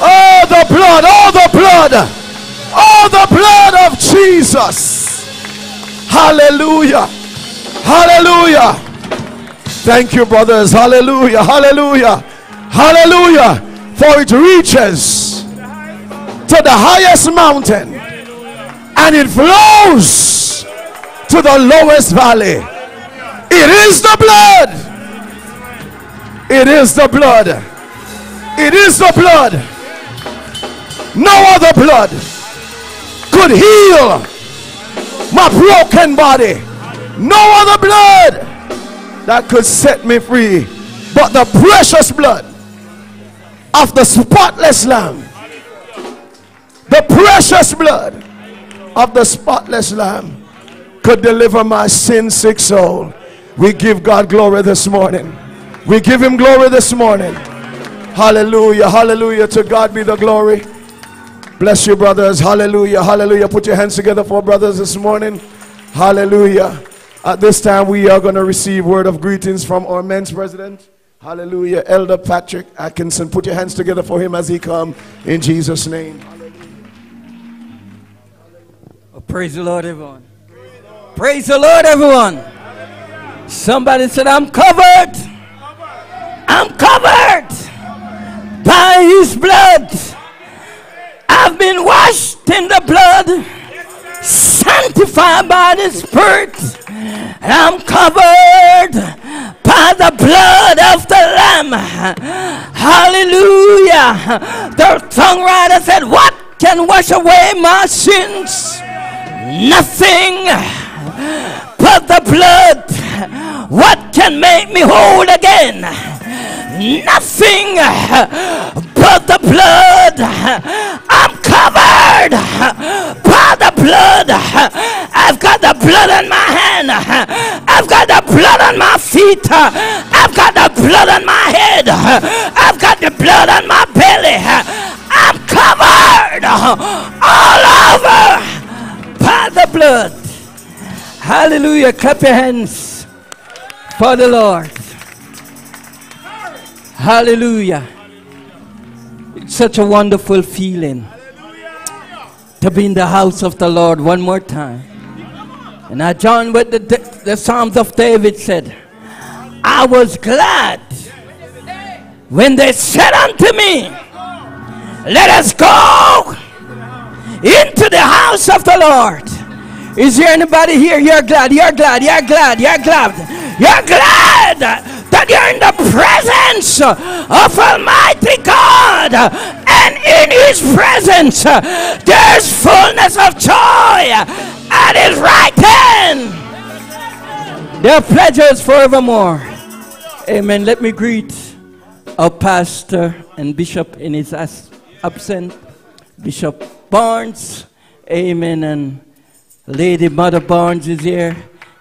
Oh, the blood, oh, the blood, oh, the blood of Jesus. Hallelujah, hallelujah. Thank you, brothers. Hallelujah, hallelujah, hallelujah. For it reaches to the highest mountain and it flows to the lowest valley. It is the blood. It is the blood. It is the blood. No other blood could heal my broken body. No other blood that could set me free but the precious blood of the spotless Lamb. The precious blood of the spotless Lamb could deliver my sin-sick soul. We give God glory this morning. We give him glory this morning. Hallelujah, hallelujah. To God be the glory. Bless you, brothers. Hallelujah, hallelujah. Put your hands together for brothers this morning. Hallelujah. At this time, we are going to receive word of greetings from our men's president. Hallelujah. Elder Patrick Atkinson. Put your hands together for him as he comes in Jesus' name. Oh, praise the Lord, everyone. Praise the Lord, everyone. Hallelujah. Somebody said, I'm covered. I'm covered by his blood. I've been washed in the blood, yes, sanctified by the Spirit, and I'm covered by the blood of the Lamb. Hallelujah. The songwriter said, what can wash away my sins? Nothing but the blood. What can make me whole again? Nothing but the blood. I'm covered by the blood. I've got the blood on my hand. I've got the blood on my feet. I've got the blood on my head. I've got the blood on my belly. I'm covered all over by the blood. Hallelujah. Clap your hands for the Lord. Hallelujah. It's such a wonderful feeling. Hallelujah. To be in the house of the Lord one more time. And I join with the Psalms of David said, I was glad when they said unto me, let us go into the house of the Lord. Is there anybody here? You're glad, you're glad, you're glad, you're glad, you're glad that you're in the presence of Almighty God, and in his presence there's fullness of joy, at his right hand there are pleasures forevermore. Amen. Let me greet our pastor and bishop in his absence, Bishop Barnes. Amen. And Lady Mother Barnes is here.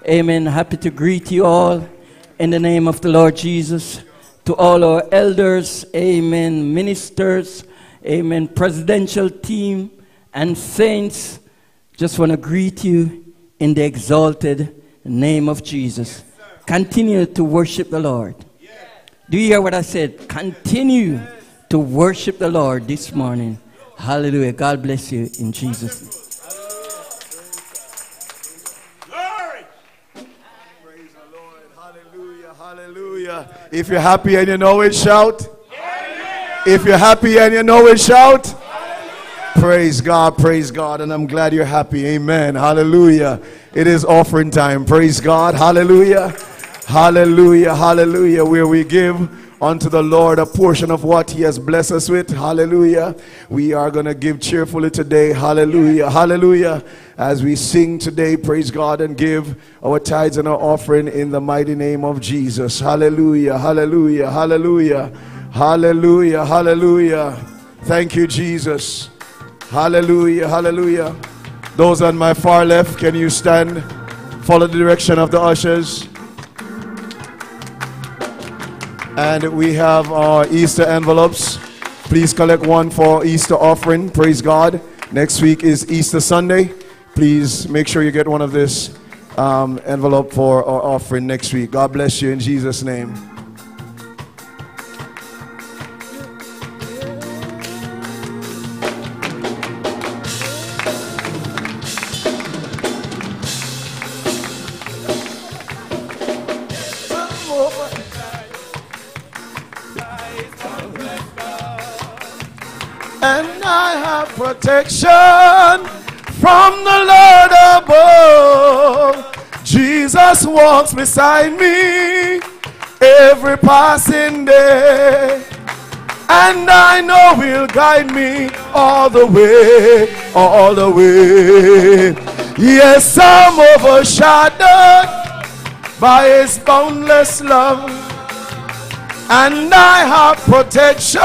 Amen. Happy to greet you all in the name of the Lord Jesus. To all our elders, amen, ministers, amen, presidential team and saints, just want to greet you in the exalted name of Jesus. Yes, continue to worship the Lord. Yes. Do you hear what I said? Continue, yes, to worship the Lord this morning. Hallelujah. God bless you in Jesus' name. If you're happy and you know it, shout. Hallelujah. If you're happy and you know it, shout. Hallelujah. Praise God, praise God. And I'm glad you're happy. Amen. Hallelujah. It is offering time. Praise God. Hallelujah. Hallelujah. Hallelujah. Where we give unto the Lord a portion of what he has blessed us with. Hallelujah. We are going to give cheerfully today. Hallelujah. Hallelujah. As we sing today, praise God, and give our tithes and our offering in the mighty name of Jesus. Hallelujah. Hallelujah. Hallelujah. Hallelujah. Hallelujah. Thank you, Jesus. Hallelujah. Hallelujah. Those on my far left, can you stand? Follow the direction of the ushers. And we have our Easter envelopes. Please collect one for Easter offering. Praise God. Next week is Easter Sunday. Please make sure you get one of this envelope for our offering next week. God bless you in Jesus' name. Protection from the Lord above. Jesus walks beside me every passing day. and thine oil will guide me all the way, all the way. Yes, I'm overshadowed by his boundless love, and I have protection.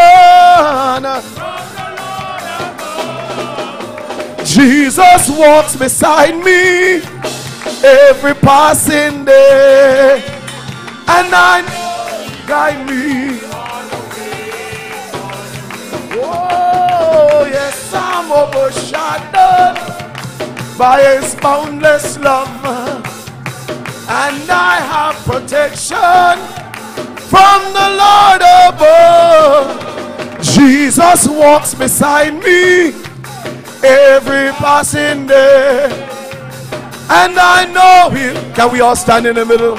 Jesus walks beside me every passing day, and I know guide me. Oh yes, I'm overshadowed by his boundless love, and I have protection from the Lord above. Jesus walks beside me every passing day, and I know him. Can we all stand in the middle?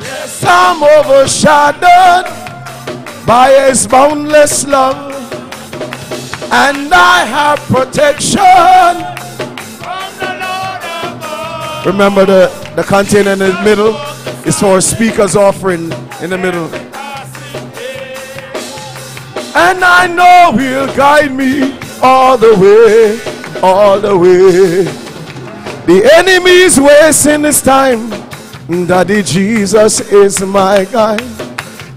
Yes, I'm overshadowed by his boundless love, and I have protection from the Lord above. Remember that the container in the middle is for speaker's offering in the middle. And I know he'll guide me all the way, all the way. The enemy is wasting his time. Daddy Jesus is my guide.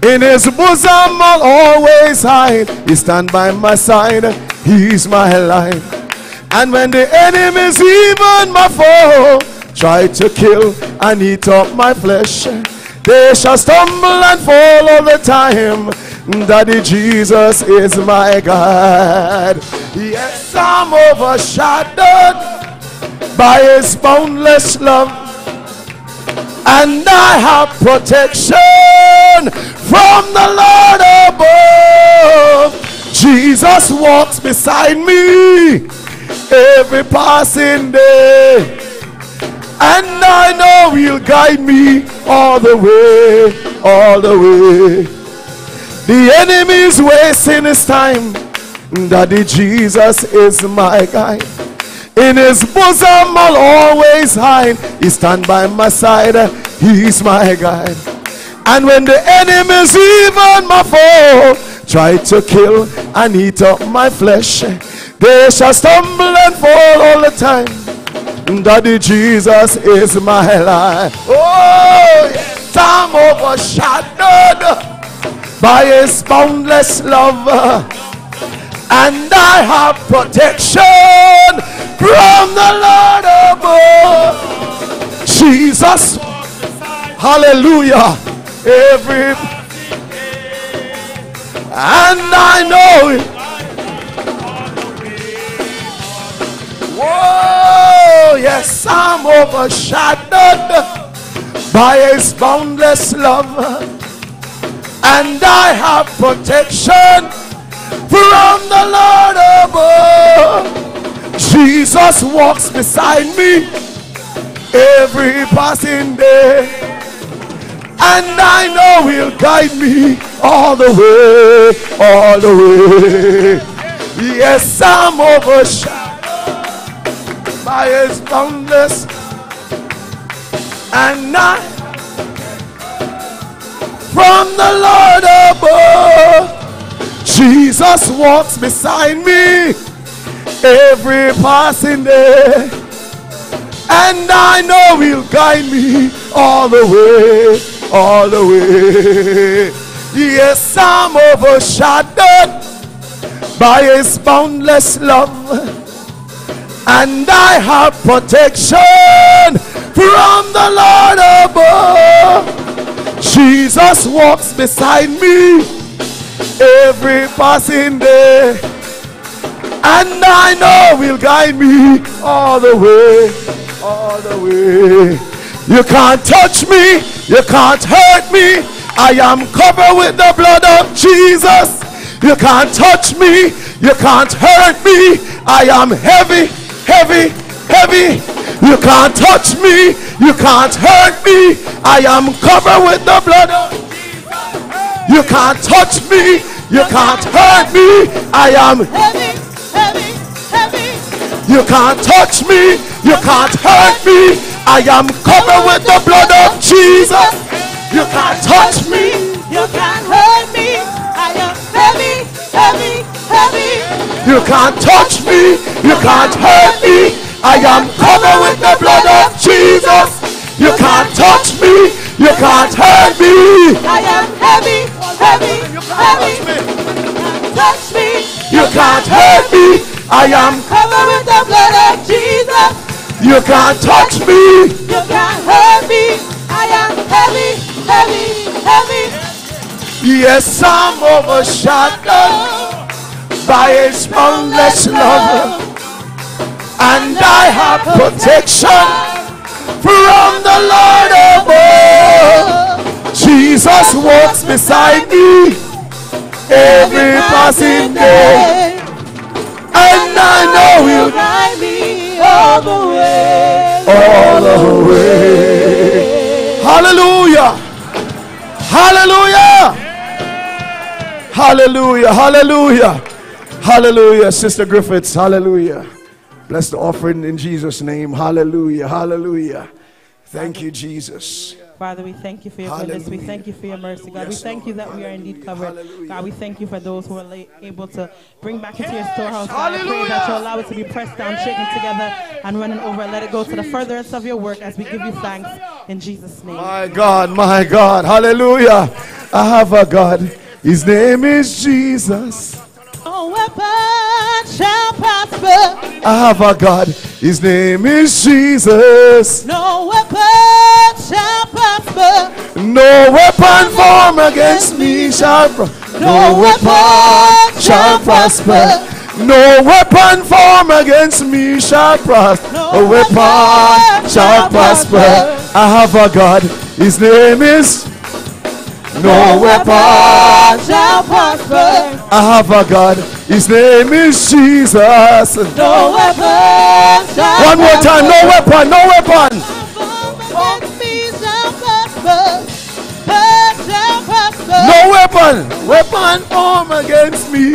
In his bosom I'll always hide. He stands by my side. He's my life. And when the enemy is even my foe, try to kill and eat up my flesh, they shall stumble and fall all the time. Daddy Jesus is my God. Yes, I'm overshadowed by his boundless love, and I have protection from the Lord above. Jesus walks beside me every passing day, and I know he'll guide me all the way, all the way. The enemy's wasting his time. Daddy Jesus is my guide. In his bosom I'll always hide. He stands by my side. He's my guide. And when the enemy's even my foe, try to kill and eat up my flesh, they shall stumble and fall all the time. Daddy Jesus is my life. Oh, yes, I'm overshadowed by his boundless love, and I have protection from the Lord above. Jesus, hallelujah, every, and I know it. Whoa, yes, I'm overshadowed by his boundless love, and I have protection from the Lord above. Jesus walks beside me every passing day, and I know he'll guide me all the way, all the way. Yes, I'm overshadowed by his boundless, and I from the Lord above. Jesus walks beside me every passing day, and I know he'll guide me all the way, all the way. Yes, I'm overshadowed by his boundless love, and I have protection from the Lord above. Jesus walks beside me every passing day, and I know he'll guide me all the way, all the way. You can't touch me, you can't hurt me. I am covered with the blood of Jesus. You can't touch me, you can't hurt me. I am heavy, heavy, heavy. You can't touch me, you can't hurt me. I am covered with the blood of Jesus. You can't touch me, you can't hurt me. I am heavy, heavy, heavy. You can't touch me, you can't hurt me. I am covered with the blood of Jesus. You can't touch me, You can't hurt me. I am heavy, heavy, heavy. You can't touch me. You can't hurt me. I am covered with the blood of Jesus. You can't touch me. You can't hurt me. I am heavy, heavy, heavy. You can't touch me. You can't hurt me. I am covered with the blood of Jesus. You can't touch me. You can't hurt me. I am heavy, heavy, heavy. Yes, I'm overshadowed by His boundless love, and I have protection from the Lord above. Jesus walks beside me every passing day, and I know He'll guide me all the way, all the way. Hallelujah! Hallelujah! Hallelujah, hallelujah, hallelujah. Sister Griffiths, hallelujah. Bless the offering in Jesus' name. Hallelujah, hallelujah. Thank you, Jesus. Father, we thank you for your goodness. We thank you for your mercy, God. We thank you that we are indeed covered. God, we thank you for those who are able to bring back into your storehouse. God, I pray that you allow it to be pressed down, shaken together, and running over. Let it go to the furtherance of your work as we give you thanks in Jesus' name. My God, my God. Hallelujah. I have a God. His name is Jesus. No weapon shall prosper. I have a God. His name is Jesus. No weapon shall prosper. No weapon formed against me shall prosper. No weapon shall prosper. No weapon formed against me shall prosper. No weapon shall prosper. I have a God. His name is. No weapon shall prosper. I have a God. His name is Jesus. No weapon shall. One more time. No weapon. No weapon. No weapon. Weapon form against me.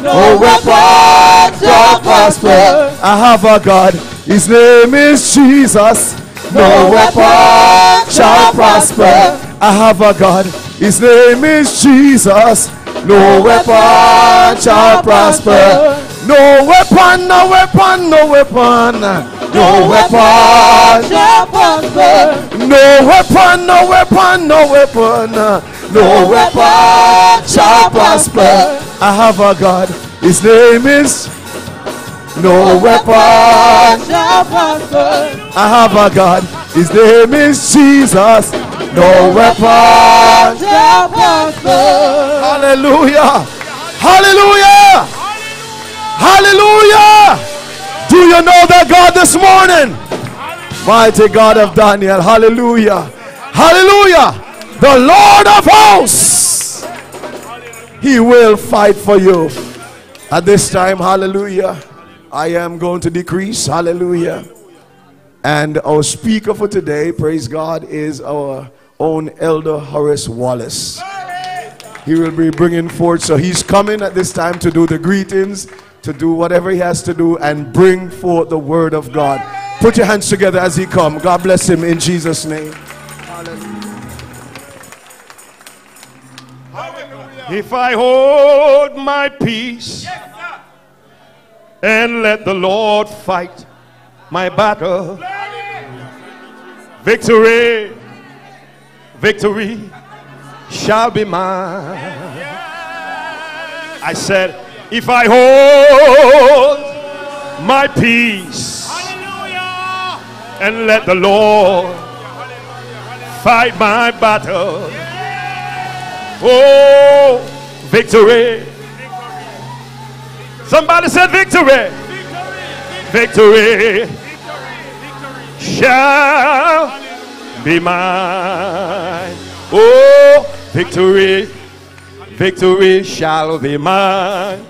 No weapon shall prosper. I have a God. His name is Jesus. No weapon shall prosper. I have a God, His name is Jesus. No weapon shall prosper. No weapon, no weapon, no weapon. No weapon shall prosper. No weapon, no weapon, no weapon. No weapon shall prosper. I have a God, His name is. No weapon shall prosper. I have a God, His name is Jesus. No weapon shall prosper. Hallelujah. Hallelujah. Hallelujah. Do you know that God this morning? Mighty God of Daniel. Hallelujah. Hallelujah. The Lord of hosts. He will fight for you. At this time, hallelujah. I am going to decrease. Hallelujah. And our speaker for today, praise God, is our own Elder Horace Wallace. He will be bringing forth, so he's coming at this time to do the greetings, to do whatever he has to do, and bring forth the word of God. Put your hands together as he comes. God bless him in Jesus' name. Hallelujah. If I hold my peace, yes, and let the Lord fight my battle, victory, victory shall be mine. I said, if I hold my peace and let the Lord fight my battle, oh, victory. Somebody said victory. Victory shall be mine. Oh, victory, victory shall be mine.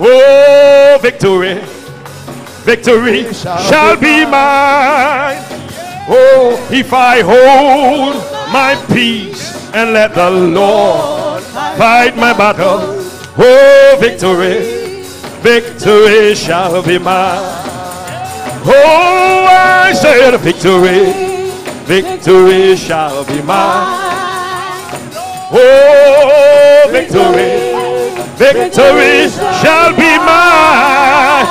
Oh, victory, victory shall be mine. Oh, if I hold my peace and let the Lord fight my battle, oh, victory, victory shall be mine. Oh, I said victory. Victory shall be mine. Oh, victory, victory shall be mine.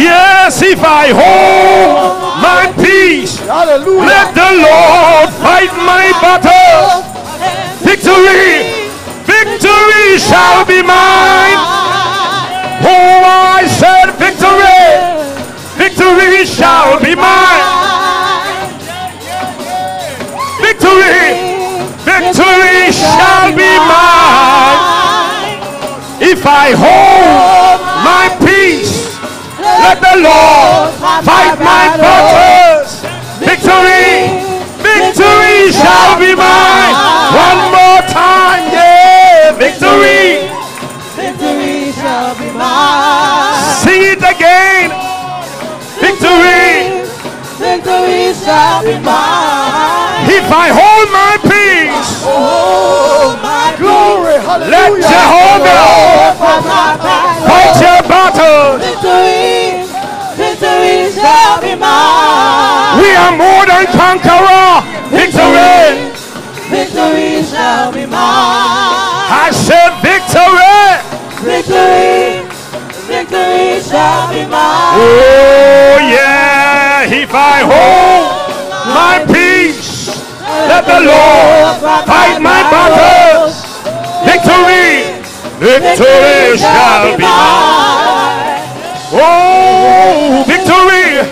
Yes, if I hold my peace, let the Lord fight my battle. Victory, victory shall be mine. Oh, I said victory, victory shall be mine. Victory, victory shall be mine. If I hold my peace, let the Lord fight my battles. Victory, victory shall be mine. One more time, yeah. Victory, victory shall be mine. Sing it again. Victory, victory shall be mine. If I hold my peace, oh my glory, hallelujah. Let Jehovah fight your battles. Victory, victory shall be mine. We are more than conquerors. Victory, victory shall be mine. I said victory, victory, victory shall be mine. Oh yeah, if I hold my peace, let the Lord fight my battles. Victory, victory shall be mine. Oh, victory,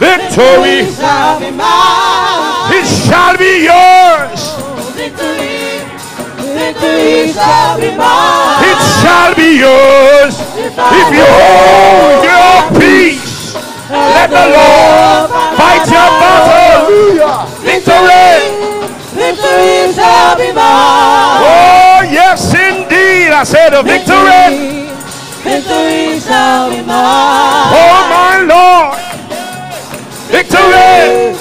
victory shall be mine. It shall be yours. Victory shall be mine. It shall be yours. If you hold your peace, let the Lord fight your battle. Victory, victory shall be mine. Oh yes indeed, I said a victory, victory shall be mine. Oh my Lord, victory,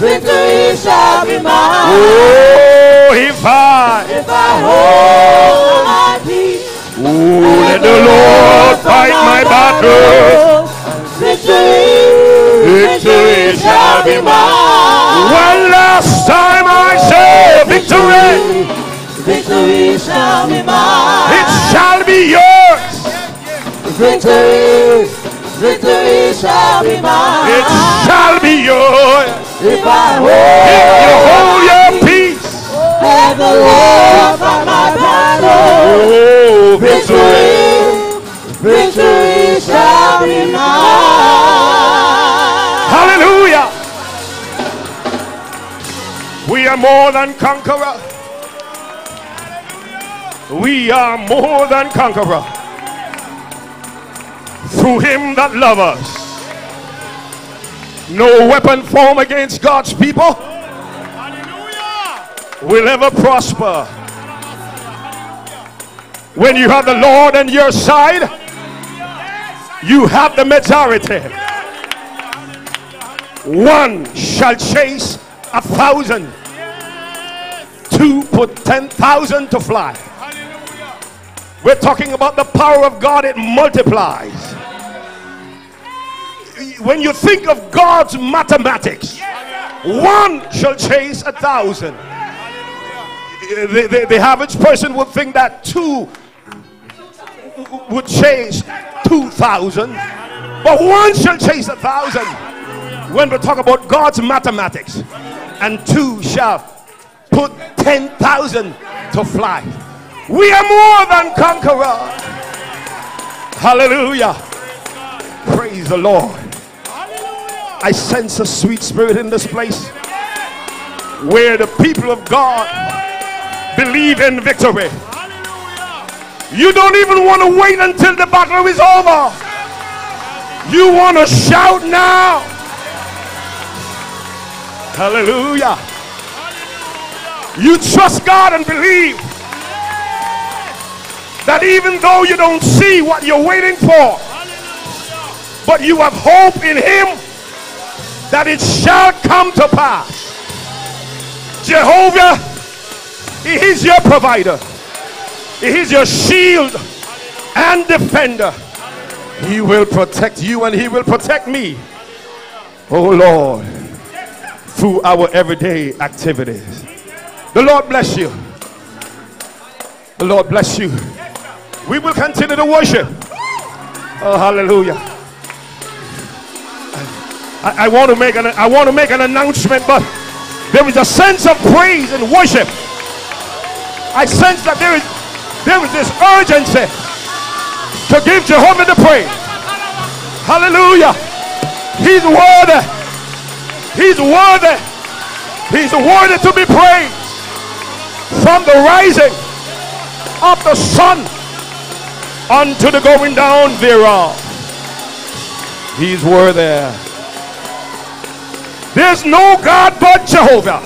victory shall be mine. Oh, if I hold my peace, oh, let the Lord fight my battles. Victory, victory shall be mine. One last time I say victory, victory shall be mine. It shall be yours. Victory, victory shall be mine. It shall be yours. If you hold your peace, let the Lord fight my battle. Oh, victory, victory shall be mine. Hallelujah. We are more than conquerors. We are more than conquerors. Through him that loves us. No weapon formed against God's people will ever prosper. When you have the Lord on your side, you have the majority. One shall chase 1,000, two put 10,000 to fly. We're talking about the power of God, it multiplies. When you think of God's mathematics, one shall chase 1,000. The average person would think that two would chase 2,000, but one shall chase 1,000. When we talk about God's mathematics, and two shall put 10,000 to fly. We are more than conquerors. Hallelujah. Praise the Lord. I sense a sweet spirit in this place where the people of God believe in victory. You don't even want to wait until the battle is over. You want to shout now. Hallelujah. You trust God and believe that even though you don't see what you're waiting for, but you have hope in him that it shall come to pass. Jehovah, he is your provider. He is your shield and defender. He will protect you and he will protect me. Oh Lord, through our everyday activities. The Lord bless you. The Lord bless you. We will continue to worship. Oh, hallelujah. I want to make an announcement, but there is a sense of praise and worship. I sense that there is this urgency to give Jehovah the praise. Hallelujah. He's worthy. He's worthy. He's worthy to be praised. From the rising of the sun unto the going down thereof, He's worthy. There's no God but Jehovah.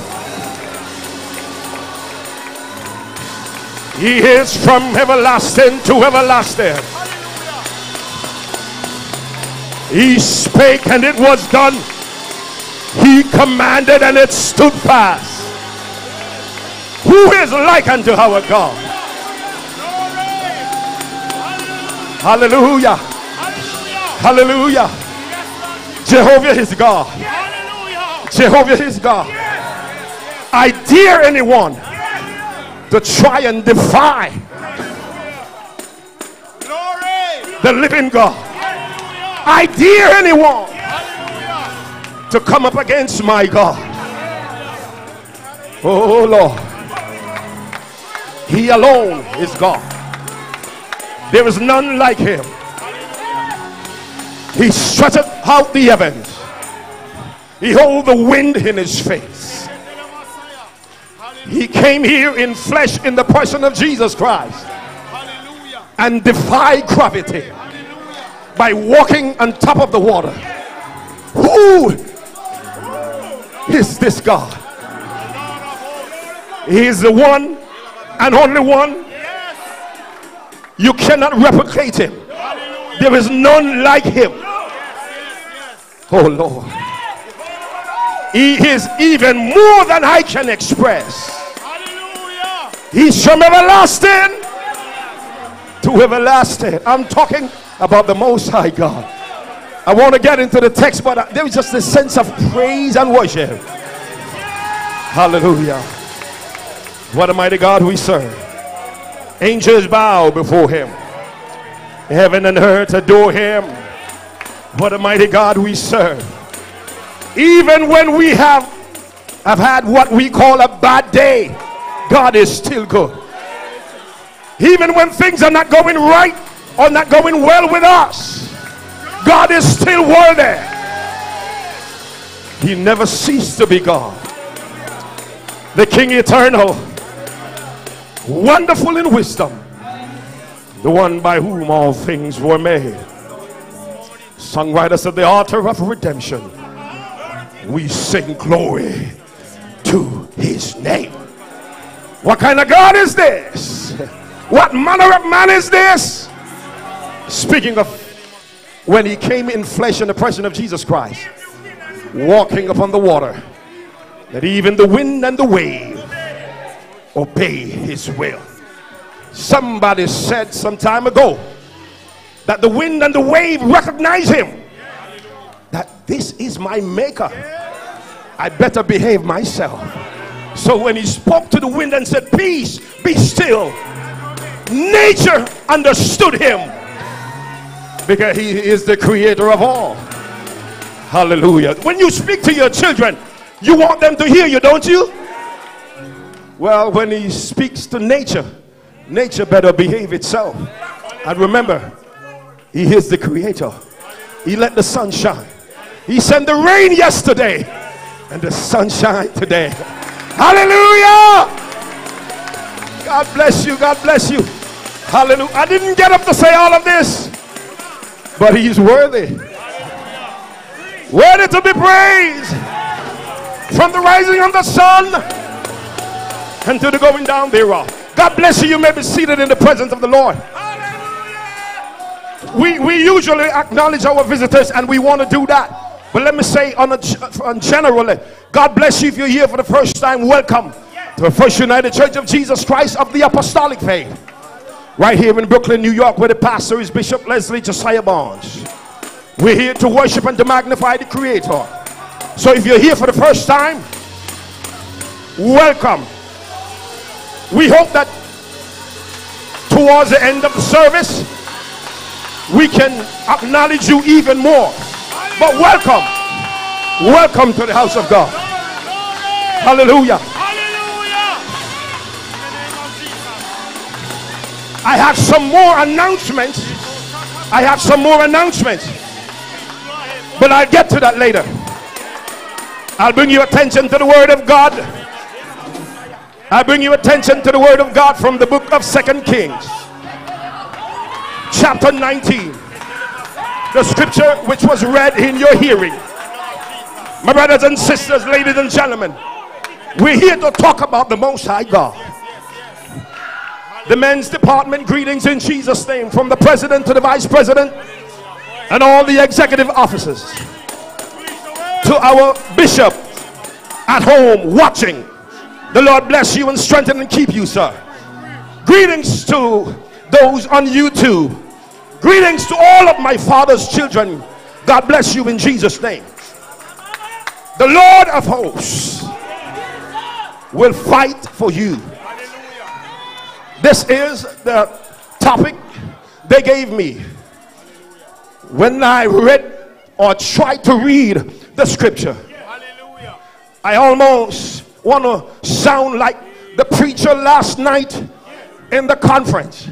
He is from everlasting to everlasting. He spake and it was done. He commanded and it stood fast. Who is like unto our God? Hallelujah. Hallelujah. Jehovah is God. Jehovah is God. I dare anyone to try and defy the living God. I dare anyone to come up against my God. Oh Lord, He alone is God. There is none like Him. He stretcheth out the heavens. He holds the wind in His face. He came here in flesh in the person of Jesus Christ and defied gravity by walking on top of the water. Who is this God? He is the one and only one. You cannot replicate Him. There is none like Him. Oh Lord, He is even more than I can express. He's from everlasting to everlasting. I'm talking about the Most High God. I want to get into the text, but there is just a sense of praise and worship. Hallelujah. What a mighty God we serve. Angels bow before Him. Heaven and earth adore Him. What a mighty God we serve. Even when we have had what we call a bad day, God is still good. Even when things are not going right or not going well with us, God is still worthy. He never ceased to be God. The King eternal, wonderful in wisdom, the one by whom all things were made. Songwriters of the altar of redemption, we sing glory to His name. What kind of God is this? What manner of man is this? Speaking of when He came in flesh in the person of Jesus Christ, walking upon the water, that even the wind and the wave obey His will. Somebody said some time ago that the wind and the wave recognize Him. That this is my maker. I better behave myself. So when He spoke to the wind and said, "Peace, be still," nature understood Him, because He is the creator of all. Hallelujah. When you speak to your children, you want them to hear you, don't you? Well, when He speaks to nature, nature better behave itself. And remember, He is the creator. He let the sun shine. He sent the rain yesterday and the sunshine today. Hallelujah! God bless you. God bless you. Hallelujah. I didn't get up to say all of this, but He's worthy. Worthy to be praised. From the rising of the sun and to the going down thereof. God bless you. You may be seated in the presence of the Lord. We usually acknowledge our visitors, and we want to do that. But let me say on generally, God bless you. If you're here for the first time, welcome to the First United Church of Jesus Christ of the Apostolic Faith, right here in Brooklyn, New York, where the pastor is Bishop Leslie Josiah Barnes. We're here to worship and to magnify the Creator. So if you're here for the first time, welcome. We hope that towards the end of the service, we can acknowledge you even more. But welcome, welcome to the house of God. Hallelujah. I have some more announcements. I have some more announcements, but I'll get to that later. I'll bring your attention to the word of God. I bring your attention to the word of God from the book of 2 Kings chapter 19, the scripture which was read in your hearing. My brothers and sisters, ladies and gentlemen, we're here to talk about the Most High God. The men's department, greetings in Jesus' name from the president to the vice president and all the executive officers, to our bishop at home watching. The Lord bless you and strengthen and keep you, sir. Greetings to those on YouTube. Greetings to all of my father's children. God bless you in Jesus' name. The Lord of hosts will fight for you. This is the topic they gave me when I read or tried to read the scripture. I almost want to sound like the preacher last night in the conference.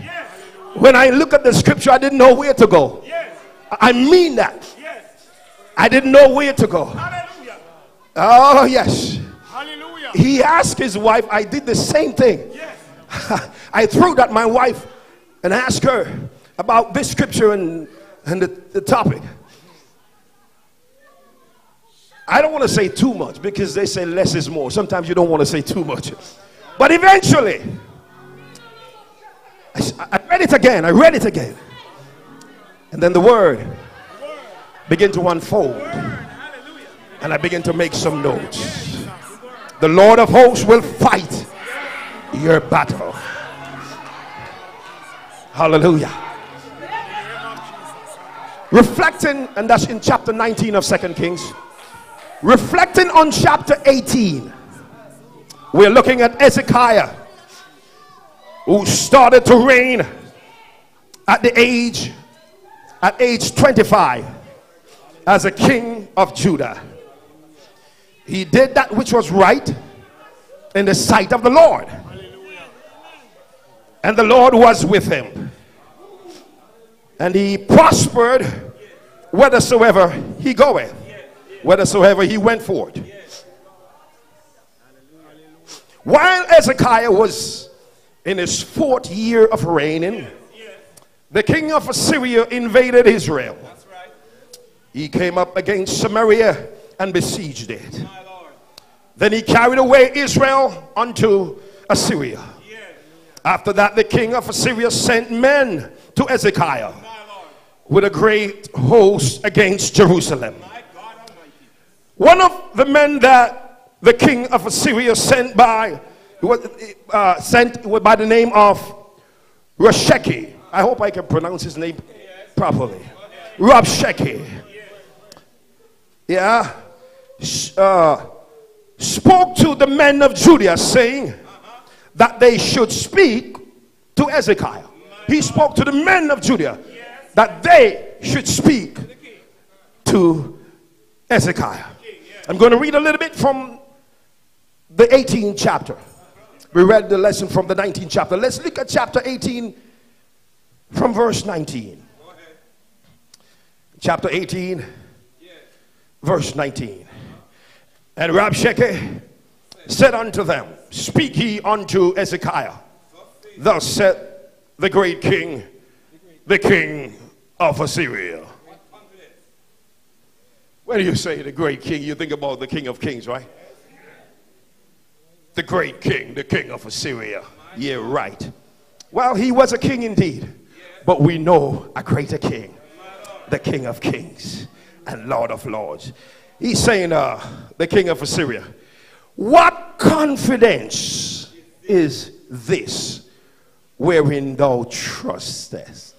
When I look at the scripture, I didn't know where to go. I mean that. I didn't know where to go. Oh yes. He asked his wife. I did the same thing. I threw at my wife and asked her about this scripture and the topic. I don't want to say too much because they say less is more. Sometimes you don't want to say too much. But eventually, I read it again. I read it again. And then the word began to unfold. And I began to make some notes. The Lord of hosts will fight your battle. Hallelujah. Reflecting, and that's in chapter 19 of 2 Kings. Reflecting on chapter 18, we're looking at Hezekiah, who started to reign at age 25 as a king of Judah. He did that which was right in the sight of the Lord, and the Lord was with him, and he prospered whithersoever he goeth. Whethersoever he went forward. Yes. While Hezekiah was in his 4th year of reigning, the king of Assyria invaded Israel. That's right. He came up against Samaria and besieged it. Then he carried away Israel unto Assyria. After that, the king of Assyria sent men to Hezekiah with a great host against Jerusalem. One of the men that the king of Assyria sent by the name of Rabshakeh. I hope I can pronounce his name properly. Rabshakeh. Yeah. Spoke to the men of Judah, saying that they should speak to Hezekiah. He spoke to the men of Judah that they should speak to Hezekiah. I'm going to read a little bit from the 18th chapter. We read the lesson from the 19th chapter. Let's look at chapter 18 from verse 19. Chapter 18, verse 19. And Rabshakeh said unto them, Speak ye unto Hezekiah, thus saith the king of Assyria. When you say the great king, you think about the king of kings, right? The great king, the king of Assyria. Yeah, right. Well, he was a king indeed. But we know a greater king. The king of kings and Lord of lords. He's saying, the king of Assyria, what confidence is this wherein thou trustest?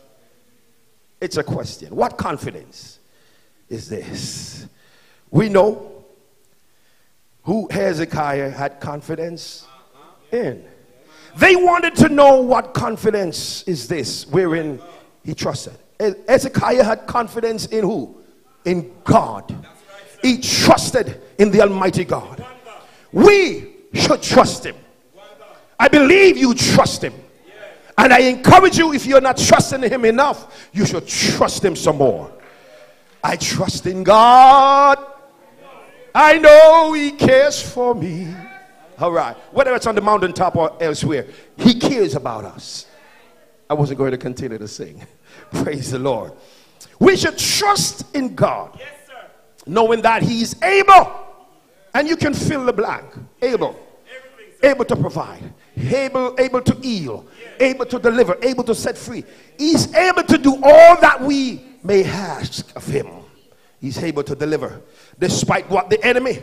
It's a question. What confidence is this? We know who Hezekiah had confidence in. They wanted to know what confidence is this wherein he trusted. Hezekiah had confidence in who? In God. He trusted in the Almighty God. We should trust him. I believe you trust him. And I encourage you, if you're not trusting him enough, you should trust him some more. I trust in God. I know he cares for me. All right. Whether it's on the mountaintop or elsewhere, he cares about us. I wasn't going to continue to sing. Praise the Lord. We should trust in God. Yes, sir. Knowing that he's able. And you can fill the blank. Able. Able to provide. Able to heal. Able to deliver. Able to set free. He's able to do all that we may ask of him. He's able to deliver despite what the enemy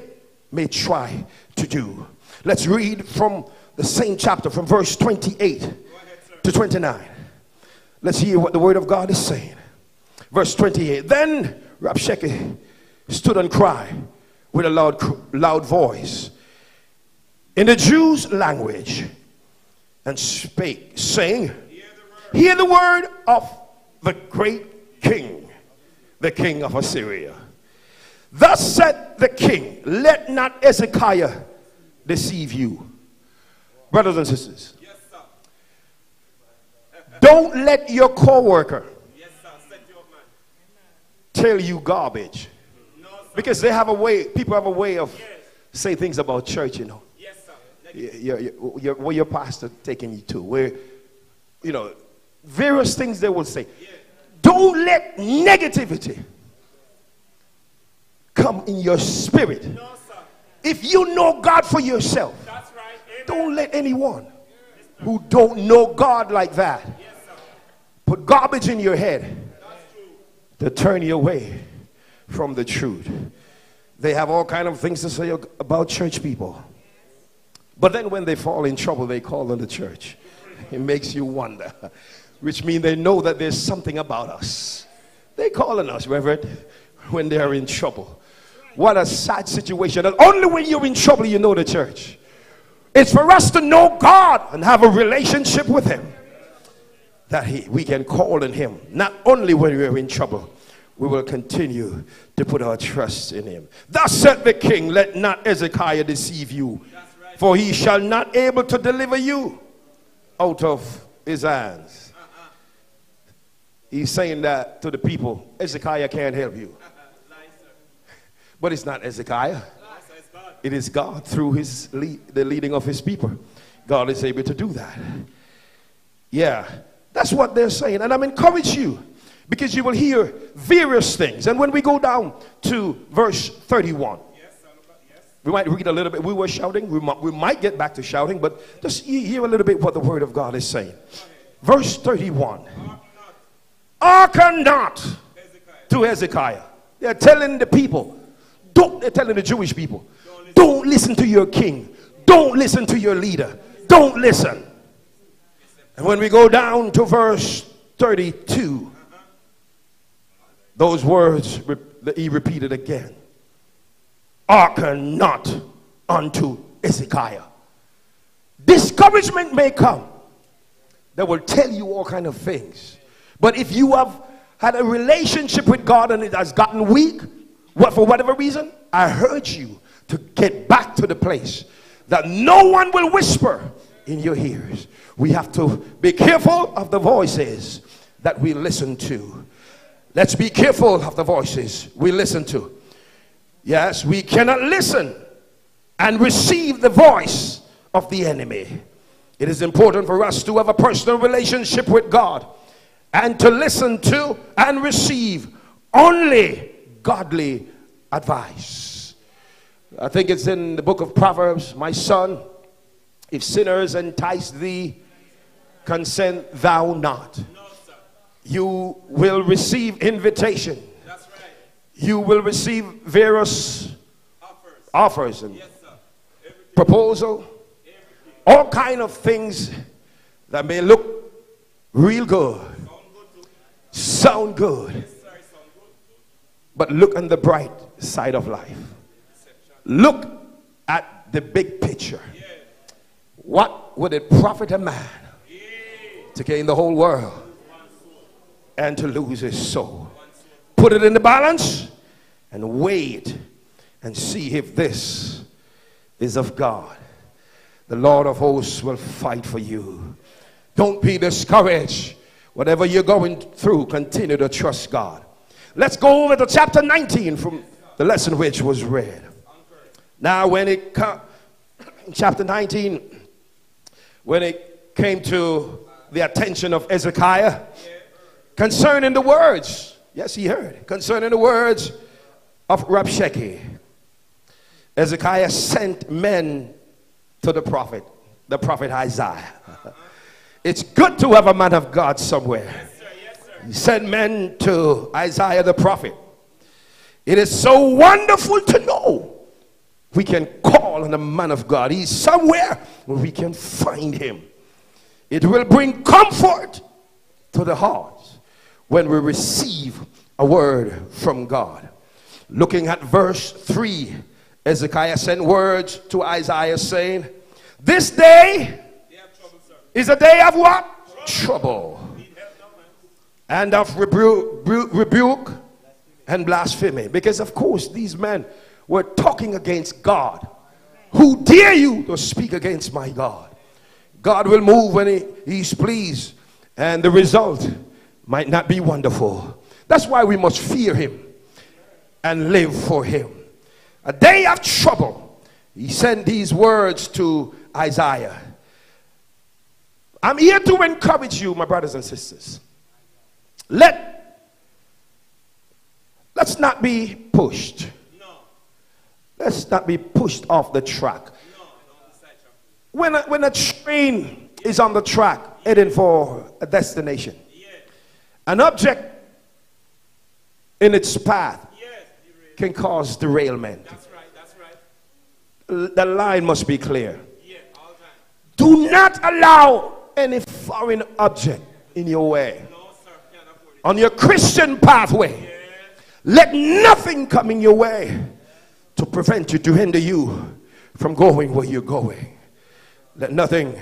may try to do. Let's read from the same chapter, from verse 28 to 29. Let's hear what the word of God is saying. Verse 28. Then Rabshakeh stood and cried with a loud voice in the Jews' language and spake, saying, hear the word of the great king, the king of Assyria. Thus said the king, let not Hezekiah deceive you. Brothers and sisters, yes, sir. Don't let your co-worker, yes, sir, tell you garbage. No, because they have a way, people have a way of, yes, saying things about church, you know. Yes, sir. Where your pastor taking you to, where, you know, various things they will say. Yes. Don't let negativity come in your spirit. No, sir. If you know God for yourself, that's right. Amen. Don't let anyone who don't know God like that, yes, put garbage in your head to turn you away from the truth. They have all kind of things to say about church people. But then when they fall in trouble, they call on the church. It makes you wonder. Which means they know that there's something about us. They call on us, Reverend, when they are in trouble. What a sad situation. And only when you're in trouble you know the church. It's for us to know God and have a relationship with him. That we can call on him. Not only when we're in trouble. We will continue to put our trust in him. Thus said the king, let not Hezekiah deceive you. Right. For he shall not able to deliver you out of his hands. He's saying that to the people. Hezekiah can't help you. But it's not Hezekiah. It is God through his the leading of his people. God is able to do that. Yeah. That's what they're saying. And I'm encouraging you. Because you will hear various things. And when we go down to verse 31. We might read a little bit. We were shouting. We might get back to shouting. But just hear a little bit what the word of God is saying. Verse 31. Hearken not to Hezekiah. They're telling the people. They're telling the Jewish people, don't listen to your king. Don't listen to your leader. Don't listen. And when we go down to verse 32, those words that he repeated again. Hearken not unto Hezekiah. Discouragement may come that will tell you all kind of things. But if you have had a relationship with God and it has gotten weak, what, for whatever reason, I urge you to get back to the place that no one will whisper in your ears. We have to be careful of the voices that we listen to. Let's be careful of the voices we listen to. Yes, we cannot listen and receive the voice of the enemy. It is important for us to have a personal relationship with God and to listen to and receive only godly advice. I think it's in the book of Proverbs. My son, if sinners entice thee, consent thou not. No, sir. You will receive invitation. That's right. You will receive various offers and, yes, sir, proposal. Everything. All kind of things that may look real good. Sound good. Yes. But look on the bright side of life. Look at the big picture. What would it profit a man to gain the whole world and to lose his soul? Put it in the balance and weigh it and see if this is of God. The Lord of hosts will fight for you. Don't be discouraged. Whatever you're going through, continue to trust God. Let's go over to chapter 19 from the lesson which was read. Now when it comes, chapter 19, when it came to the attention of Hezekiah concerning the words, yes he heard, concerning the words of Rabshakeh, Hezekiah sent men to the prophet Isaiah. It's good to have a man of God somewhere. Yes, sir. Yes, sir. He sent men to Isaiah the prophet. It is so wonderful to know we can call on the man of God. He's somewhere where we can find him. It will bring comfort to the hearts when we receive a word from God. Looking at verse 3, Hezekiah sent words to Isaiah saying, this day is a day of what? Trouble. And of rebuke and blasphemy. Because of course these men were talking against God. Who dare you to speak against my God? God will move when he's pleased. And the result might not be wonderful. That's why we must fear him and live for him. A day of trouble. He sent these words to Isaiah. I'm here to encourage you, my brothers and sisters. Let's not be pushed. Let's not be pushed off the track. When a train is on the track heading for a destination, an object in its path can cause derailment. The line must be clear. Do not allow any foreign object in your way. On your Christian pathway, let nothing come in your way to prevent you, to hinder you from going where you're going. Let nothing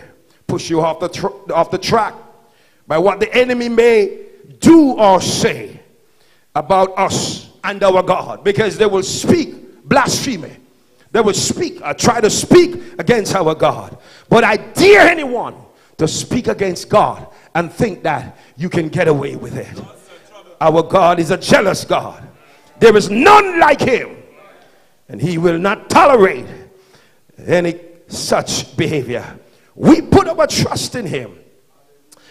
push you off the track by what the enemy may do or say about us and our God, because they will speak blasphemy. They will speak or try to speak against our God. But I dare anyone to speak against God and think that you can get away with it. Our God is a jealous God. There is none like him. And he will not tolerate any such behavior. We put our trust in him.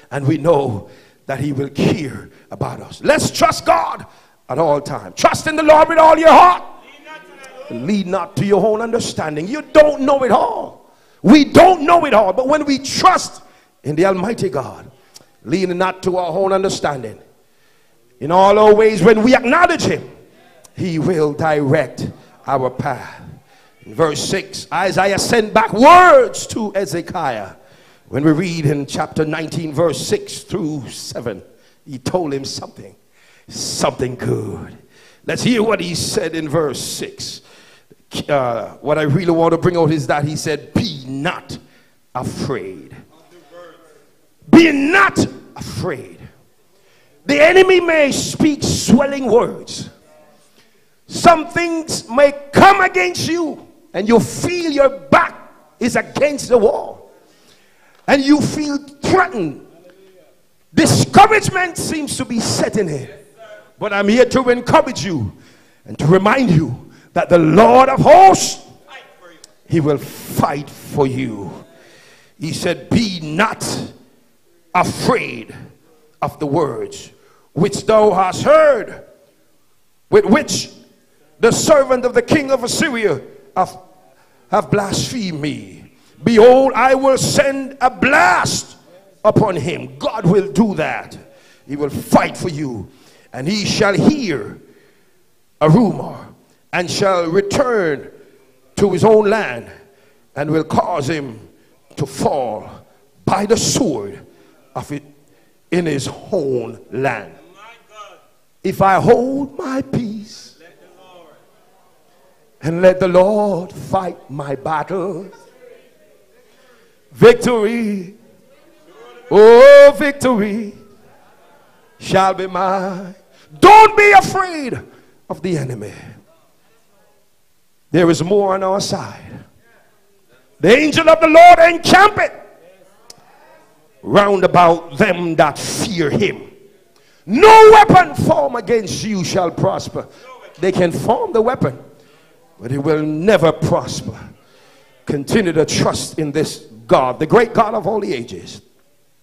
And we know that he will care about us. Let's trust God at all times. Trust in the Lord with all your heart. Lead not to your own understanding. You don't know it all. We don't know it all. But when we trust in the Almighty God, lead not to our own understanding. In all our ways, when we acknowledge him, he will direct our path. In verse 6, Isaiah sent back words to Hezekiah. When we read in chapter 19, verse 6 through 7, he told him something. Something good. Let's hear what he said in verse 6. What I really want to bring out is that he said, be not afraid. Be not afraid. The enemy may speak swelling words. Some things may come against you and you feel your back is against the wall and you feel threatened. Discouragement seems to be setting in, but I'm here to encourage you and to remind you that the Lord of hosts, he will fight for you. He said, be not afraid of the words which thou hast heard, with which the servant of the king of Assyria have blasphemed me. Behold, I will send a blast upon him. God will do that. He will fight for you. And he shall hear a rumor, and shall return to his own land, and will cause him to fall by the sword of it in his own land. If I hold my peace and let the Lord fight my battle, Victory, oh victory shall be mine. Don't be afraid of the enemy. There is more on our side. The angel of the Lord encampeth round about them that fear him. No weapon formed against you shall prosper. They can form the weapon, but it will never prosper. Continue to trust in this God, the great God of all the ages.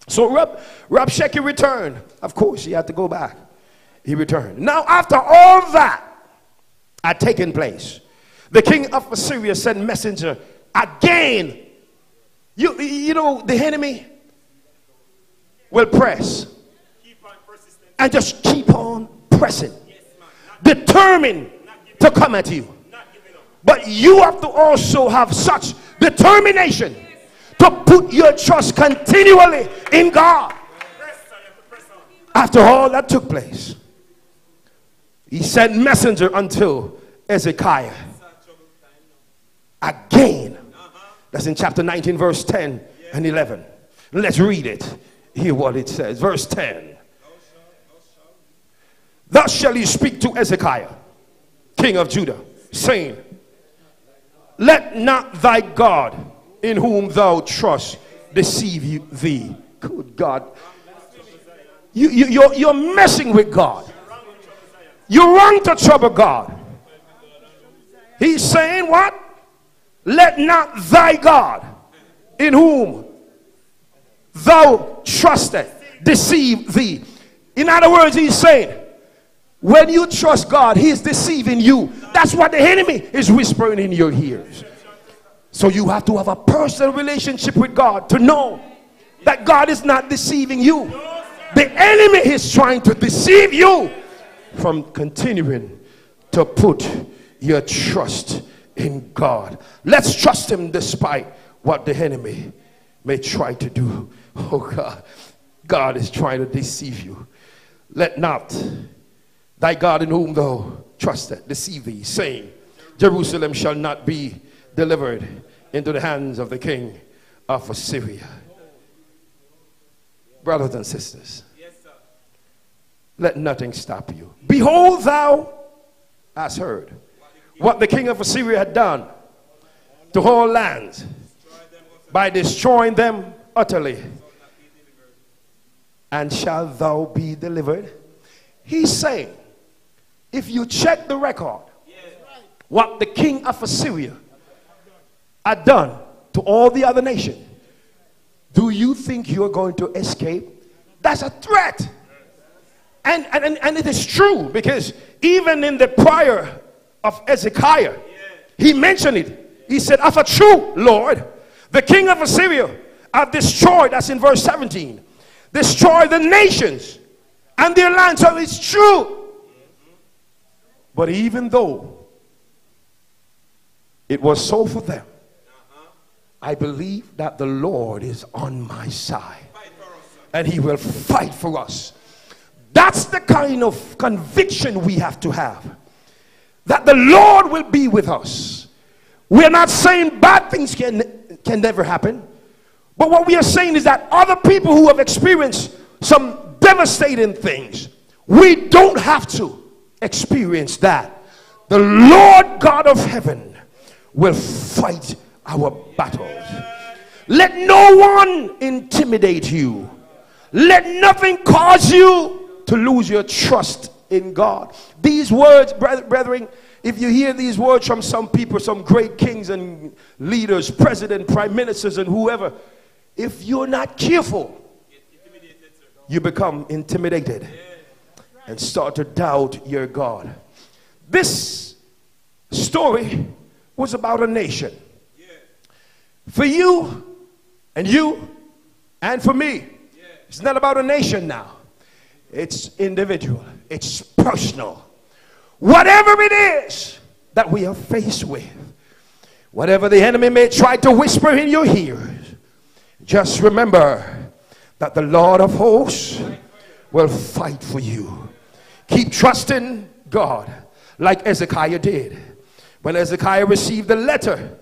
So Rabshakeh returned. Of course, he had to go back. He returned. Now, after all that had taken place, the king of Assyria sent messenger again. You know, the enemy will press. And just keep on pressing. Determined to come at you. But you have to also have such determination to put your trust continually in God. After all that took place, he sent messenger until Hezekiah. Again. That's in chapter 19, verse 10 and 11. Let's read it. Hear what it says. Verse 10. Thus shall he speak to Hezekiah, king of Judah, saying, let not thy God, in whom thou trust, deceive thee. Good God. You're messing with God. You're wrong to trouble God. He's saying what? Let not thy God, in whom thou trustest, deceive thee. In other words, he's saying, when you trust God, he is deceiving you. That's what the enemy is whispering in your ears. So you have to have a personal relationship with God to know that God is not deceiving you. The enemy is trying to deceive you from continuing to put your trust in God. Let's trust him despite what the enemy may try to do. Oh God, God is trying to deceive you. Let not thy God, in whom thou trustest, deceive thee, saying, Jerusalem shall not be delivered into the hands of the king of Assyria. Brothers and sisters, let nothing stop you. Behold, thou hast heard what the king of Assyria had done to all lands by destroying them utterly. And shall thou be delivered? He's saying, if you check the record, what the king of Assyria had done to all the other nations, do you think you're going to escape? That's a threat. And it is true, because even in the prior of Hezekiah, he mentioned it. He said, of a true Lord, the king of Assyria have destroyed, that's in verse 17, destroyed the nations and their land. So it's true. But even though it was so for them, I believe that the Lord is on my side. And he will fight for us. That's the kind of conviction we have to have. That the Lord will be with us. We're not saying bad things can never happen. But what we are saying is that other people who have experienced some devastating things, we don't have to experience that. The Lord God of heaven will fight our battles. Let no one intimidate you. Let nothing cause you to lose your trust in God. These words, brethren, if you hear these words from some people, some great kings and leaders, president, prime ministers, and whoever, if you're not careful, you become intimidated and start to doubt your God. This story was about a nation. For you and for me, it's not about a nation now. It's individual. It's personal. Whatever it is that we are faced with, whatever the enemy may try to whisper in your ears, just remember that the Lord of hosts will fight for you. Keep trusting God like Hezekiah did. When Hezekiah received the letter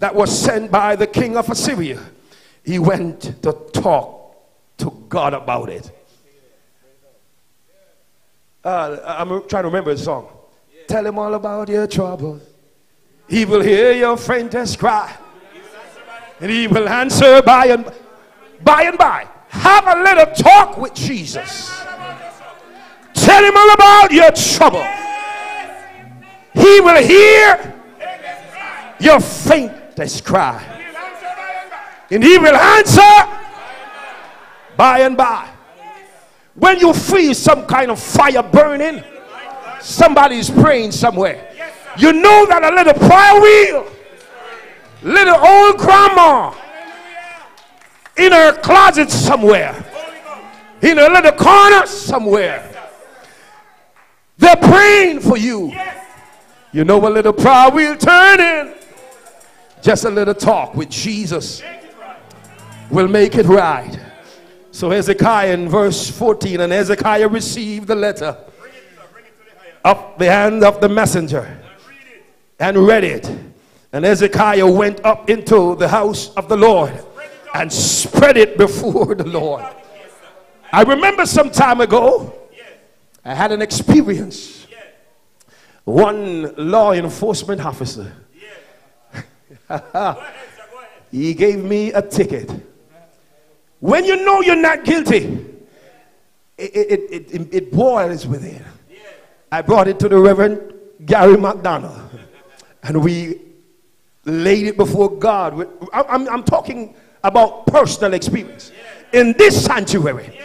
that was sent by the king of Assyria, He went to talk to God about it. I'm trying to remember the song. Tell him all about your troubles. He will hear your faintest cry. And he will answer by and by. And by. Have a little talk with Jesus. Tell him all about your trouble. He will hear your faintest cry. And he will answer by and by. When you feel some kind of fire burning, somebody's praying somewhere. You know that a little prayer wheel, little old grandma in her closet somewhere, in a little corner somewhere, they're praying for you. You know, a little prayer wheel turning, just a little talk with Jesus will make it right. So Hezekiah in verse 14, and Hezekiah received the letter of the hand of the messenger and read it. And Hezekiah went up into the house of the Lord and spread it before the Lord. I remember some time ago, I had an experience. One law enforcement officer, he gave me a ticket. When you know you're not guilty, it boils within. I brought it to the Reverend Gary McDonald, and we laid it before God. I'm talking about personal experience. In this sanctuary,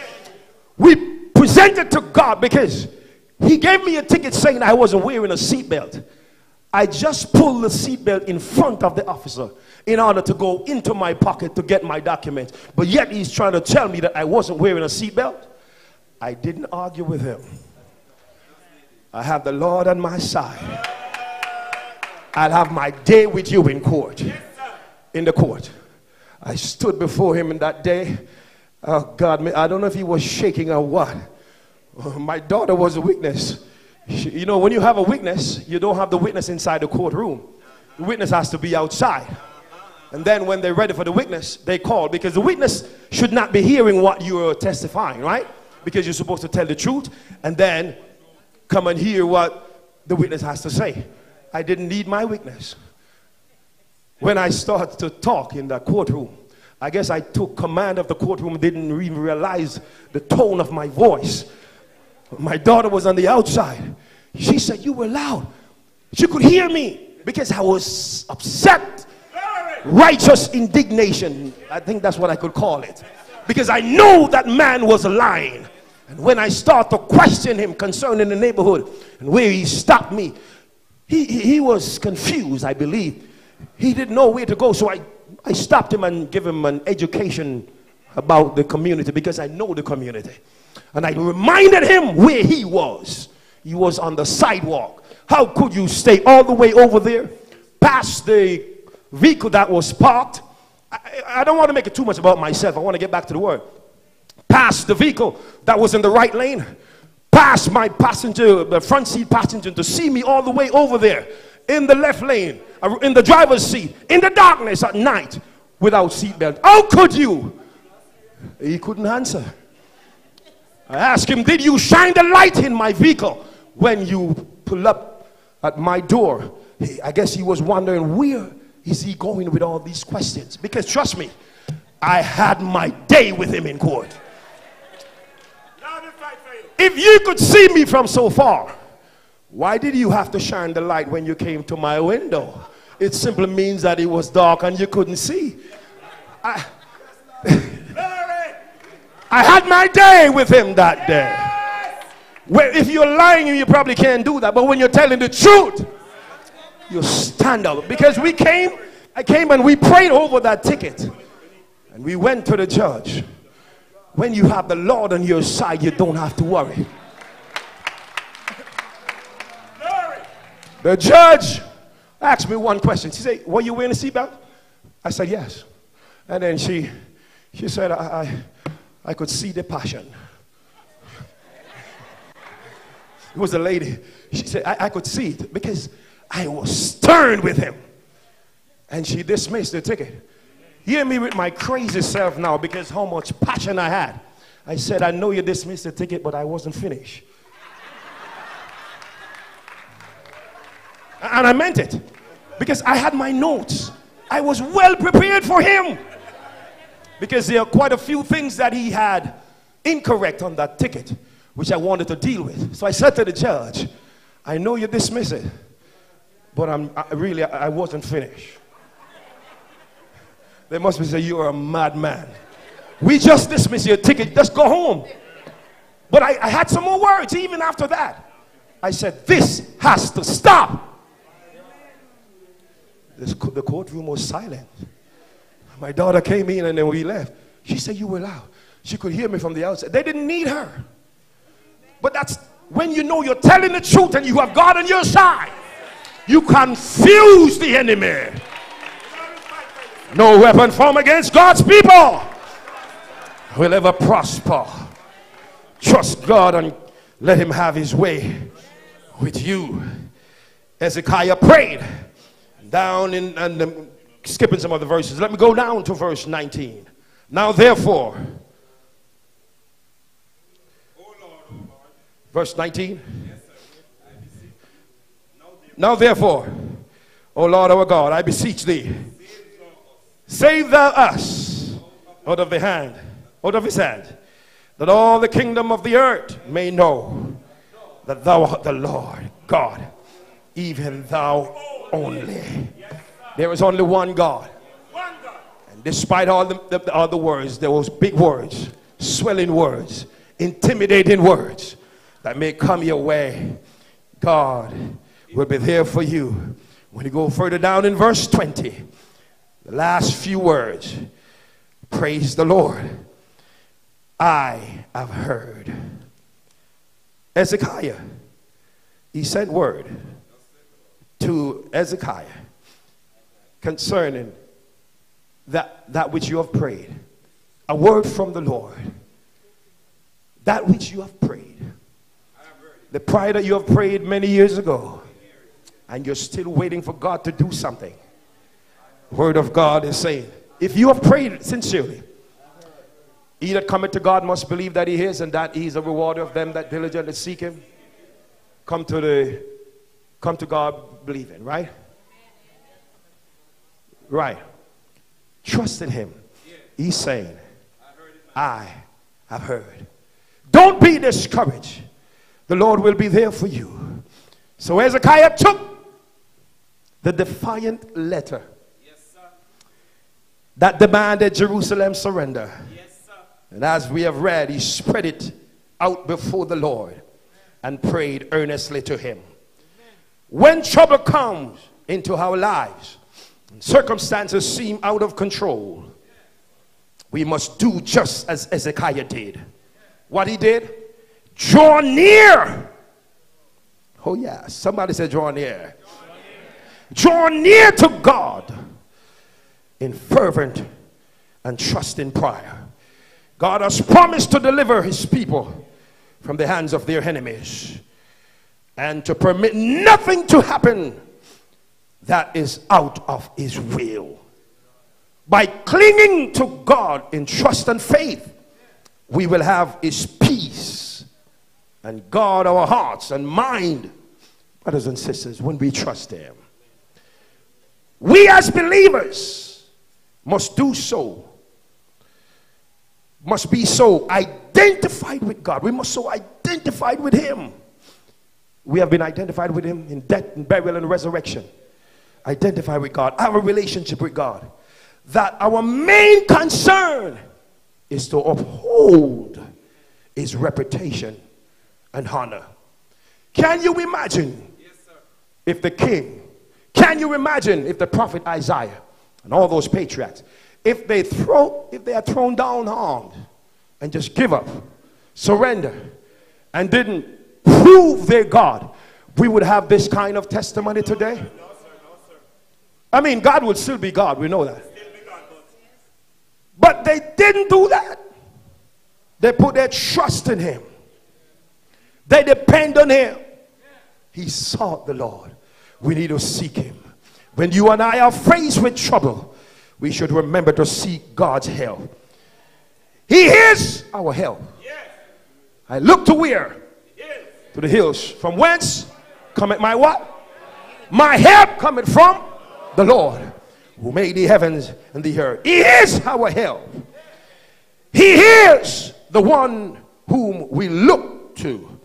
we presented to God because he gave me a ticket saying I wasn't wearing a seatbelt. I just pulled the seatbelt in front of the officer in order to go into my pocket to get my documents. But yet he's trying to tell me that I wasn't wearing a seatbelt. I didn't argue with him. I have the Lord on my side. I'll have my day with you in court. In the court. I stood before him in that day. Oh God, I don't know if he was shaking or what. My daughter was a witness. You know, when you have a witness, you don't have the witness inside the courtroom. The witness has to be outside. And then when they're ready for the witness, they call. Because the witness should not be hearing what you're testifying, right? Because you're supposed to tell the truth and then come and hear what the witness has to say. I didn't need my witness. When I started to talk in the courtroom, I guess I took command of the courtroom, didn't even realize the tone of my voice. My daughter was on the outside. She said, you were loud. She could hear me because I was upset. Righteous indignation. I think that's what I could call it. Because I know that man was lying. And when I start to question him concerning the neighborhood and where he stopped me, he was confused, I believe. He didn't know where to go. So I stopped him and gave him an education about the community because I know the community. And I reminded him where he was. He was on the sidewalk. How could you stay all the way over there past the vehicle that was parked? I don't want to make it too much about myself. I want to get back to the word. Past the vehicle that was in the right lane. Past my passenger, the front seat passenger, to see me all the way over there in the left lane, in the driver's seat, in the darkness at night without seatbelt. How could you? He couldn't answer. I asked him, did you shine the light in my vehicle when you pull up at my door? I guess he was wondering, where is he going with all these questions? Because trust me, I had my day with him in court. If you could see me from so far, why did you have to shine the light when you came to my window? It simply means that it was dark and you couldn't see. I had my day with him that day. Well, if you're lying, you probably can't do that. But when you're telling the truth, you stand up. Because I came and we prayed over that ticket. And we went to the judge. When you have the Lord on your side, you don't have to worry. The judge asked me one question. She said, were you wearing a seatbelt? I said, yes. And then she said, I could see the passion. It was a lady. She said, I could see it because I was stern with him. And she dismissed the ticket. Hear me with my crazy self now, because how much passion I had. I said, I know you dismissed the ticket, but I wasn't finished. And I meant it, because I had my notes. I was well prepared for him, because there are quite a few things that he had incorrect on that ticket, which I wanted to deal with. So I said to the judge, I know you dismiss it, but I wasn't finished. They must be saying, you're a madman. We just dismiss your ticket, just go home. But I had some more words even after that. I said, this has to stop. The courtroom was silent. My daughter came in and then we left. She said, you were loud. She could hear me from the outside. They didn't need her. But that's when you know you're telling the truth and you have God on your side. You confuse the enemy. No weapon formed against God's people will ever prosper. Trust God and let him have his way with you. Hezekiah prayed. Down in, and skipping some of the verses. Let me go down to verse 19. Now therefore, verse 19. Now therefore, O Lord our God, I beseech thee, save thou us out of his hand, that all the kingdom of the earth may know that thou art the Lord God, even thou only. There is only one God. And despite all the other words, there was big words, swelling words, intimidating words that may come your way. God will be there for you. When you go further down in verse 20, the last few words, praise the Lord. I have heard. Hezekiah, he sent word to Hezekiah concerning that which you have prayed. A word from the Lord. That which you have prayed. The prayer that you have prayed many years ago, and you're still waiting for God to do something. The word of God is saying, if you have prayed sincerely, he that cometh to God must believe that he hears, and that he is a rewarder of them that diligently seek him. Come to God believing, right? Right. Trust in him. He's saying, I have heard. Don't be discouraged. The Lord will be there for you. So Hezekiah took the defiant letter that demanded Jerusalem surrender. And as we have read, he spread it out before the Lord and prayed earnestly to him. When trouble comes into our lives, circumstances seem out of control, we must do just as Hezekiah did. What he did? Draw near. Oh yeah, somebody said draw near. Draw near to God in fervent and trusting prayer. God has promised to deliver his people from the hands of their enemies and to permit nothing to happen that is out of his will. By clinging to God in trust and faith, we will have his peace and guard our hearts and mind, brothers and sisters, when we trust him. We as believers must do so. Must be so identified with God. We must so identified with him. We have been identified with him in death and burial and resurrection. Identify with God. Our relationship with God. That our main concern is to uphold his reputation and honor. Can you imagine if the king, can you imagine if the prophet Isaiah and all those patriarchs, if they are thrown down armed and just give up, surrender, and didn't prove their God, we would have this kind of testimony today? No, sir, no, sir. I mean, God would still be God, we know that. God, but they didn't do that. They put their trust in him. They depend on him. He sought the Lord. We need to seek him. When you and I are faced with trouble, we should remember to seek God's help. He is our help. Yes. I look to where? Yes. To the hills. From whence cometh my what? My help cometh from the Lord, who made the heavens and the earth. He is our help. He is the one whom we look to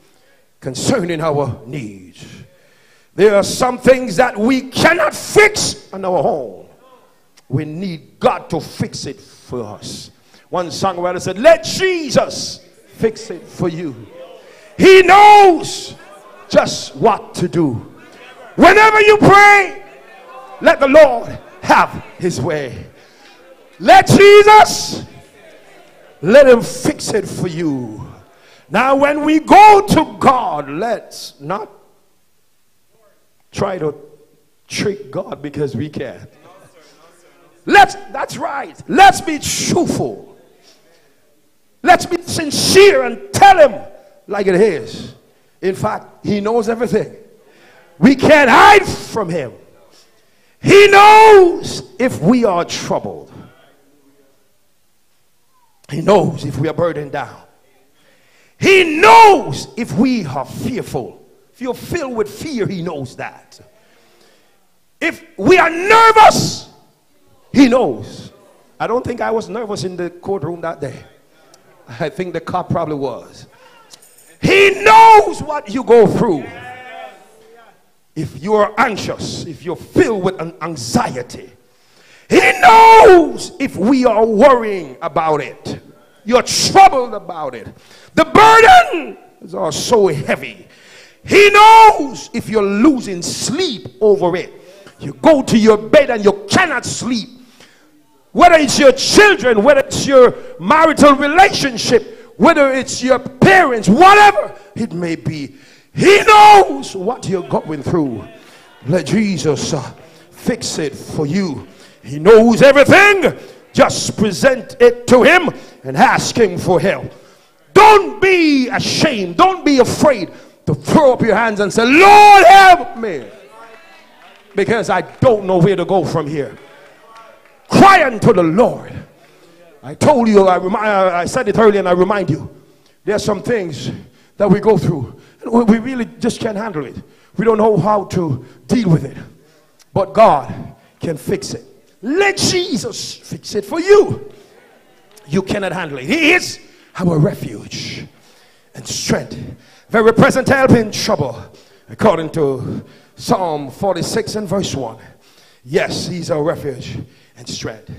concerning our needs. There are some things that we cannot fix on our own. We need God to fix it for us. One songwriter said, let Jesus fix it for you. He knows just what to do. Whenever you pray, let the Lord have his way. Let Jesus, let him fix it for you. Now when we go to God, let's not try to trick God because we can. That's right. Let's be truthful. Let's be sincere and tell him like it is. In fact, he knows everything. We can't hide from him. He knows if we are troubled. He knows if we are burdened down. He knows if we are fearful. If you're filled with fear, he knows that. If we are nervous, he knows. I don't think I was nervous in the courtroom that day. I think the cop probably was. He knows what you go through. If you are anxious, if you're filled with an anxiety, he knows if we are worrying about it, you're troubled about it, the burdens are so heavy. He knows if you're losing sleep over it. You go to your bed and you cannot sleep. Whether it's your children, whether it's your marital relationship, whether it's your parents, whatever it may be, he knows what you're going through. Let Jesus fix it for you. He knows everything. Just present it to him and ask him for help. Don't be ashamed. Don't be afraid to throw up your hands and say, Lord, help me, because I don't know where to go from here. Cry unto the Lord. I told you, I said it earlier and I remind you, there are some things that we go through. We really just can't handle it. We don't know how to deal with it. But God can fix it. Let Jesus fix it for you. You cannot handle it. He is our refuge and strength, very present help in trouble, according to Psalm 46 and verse 1. Yes, he's our refuge and strength.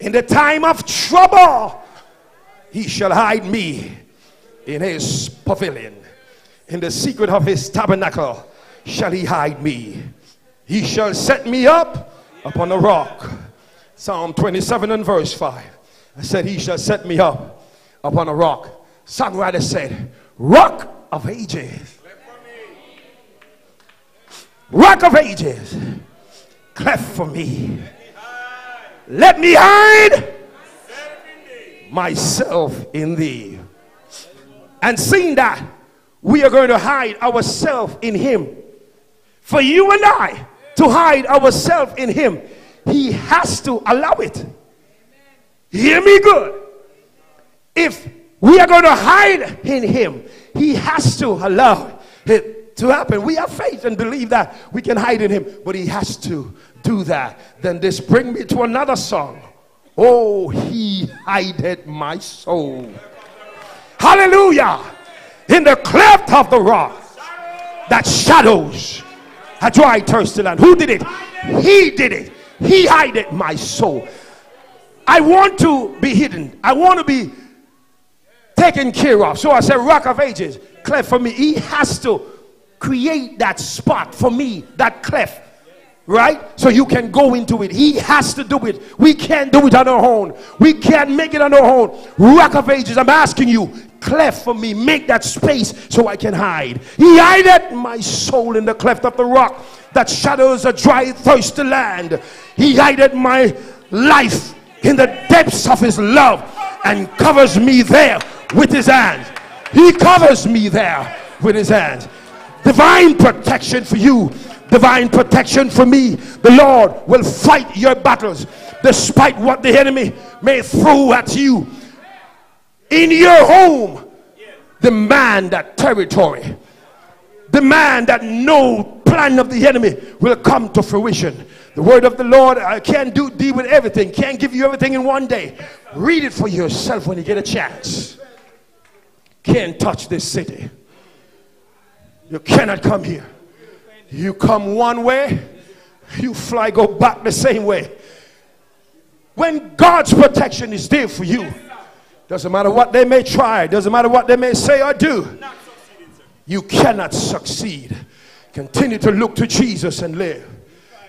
In the time of trouble, he shall hide me in his pavilion. In the secret of his tabernacle shall he hide me. He shall set me up upon a rock. Psalm 27 and verse 5. I said, he shall set me up upon a rock. Songwriter said, rock of ages. Rock of ages, cleft for me. Let me hide myself in thee. And seeing that, we are going to hide ourselves in him. For you and I to hide ourselves in him, he has to allow it. Amen. Hear me good. If we are going to hide in him, he has to allow it to happen. We have faith and believe that we can hide in him, but he has to do that. Then this brings me to another song. Oh, he hideth my soul. Hallelujah. In the cleft of the rock, that shadows a dry, thirsty land. Who did it? He did it. He hideth my soul. I want to be hidden. I want to be taken care of. So I said, rock of ages, cleft for me. He has to create that spot for me, that cleft. Right? So you can go into it. He has to do it. We can't do it on our own. We can't make it on our own. Rock of ages, I'm asking you, cleft for me. Make that space so I can hide. He hideth my soul in the cleft of the rock that shadows a dry, thirsty land. He hideth my life in the depths of his love and covers me there with his hands. He covers me there with his hands. Divine protection for you. divine protection for me. The Lord will fight your battles despite what the enemy may throw at you. In your home, demand that territory. Demand that no plan of the enemy will come to fruition. The word of the Lord, I can't deal with everything. Can't give you everything in one day. Read it for yourself when you get a chance. Can't touch this city. You cannot come here. You come one way, you fly, go back the same way. When God's protection is there for you, doesn't matter what they may try, doesn't matter what they may say or do, you cannot succeed. Continue to look to Jesus and live.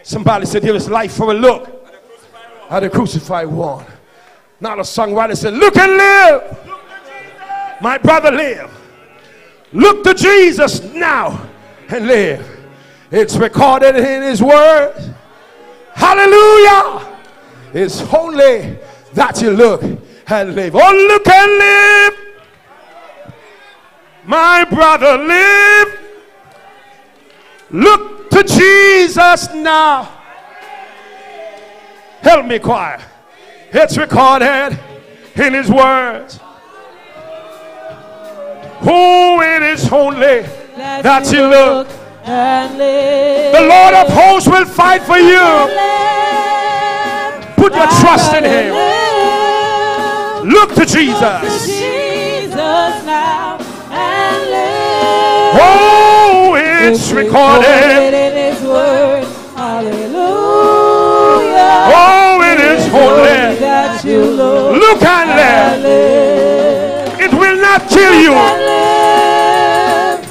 Somebody said there is life for a look at the crucified one. Not a songwriter said, look and live. My brother, live. Look to Jesus now and live. It's recorded in his word. Hallelujah. It's only that you look and live. Oh, look and live. My brother, live. Look to Jesus now. Help me, choir. It's recorded in his words. Who it is only that you look and live. The Lord of hosts will fight for you. Put your trust in him. Look to Jesus. Look to Jesus now and live. Oh, it's recorded in his word. Hallelujah. Oh, it is holy that you look and live. It will not kill you.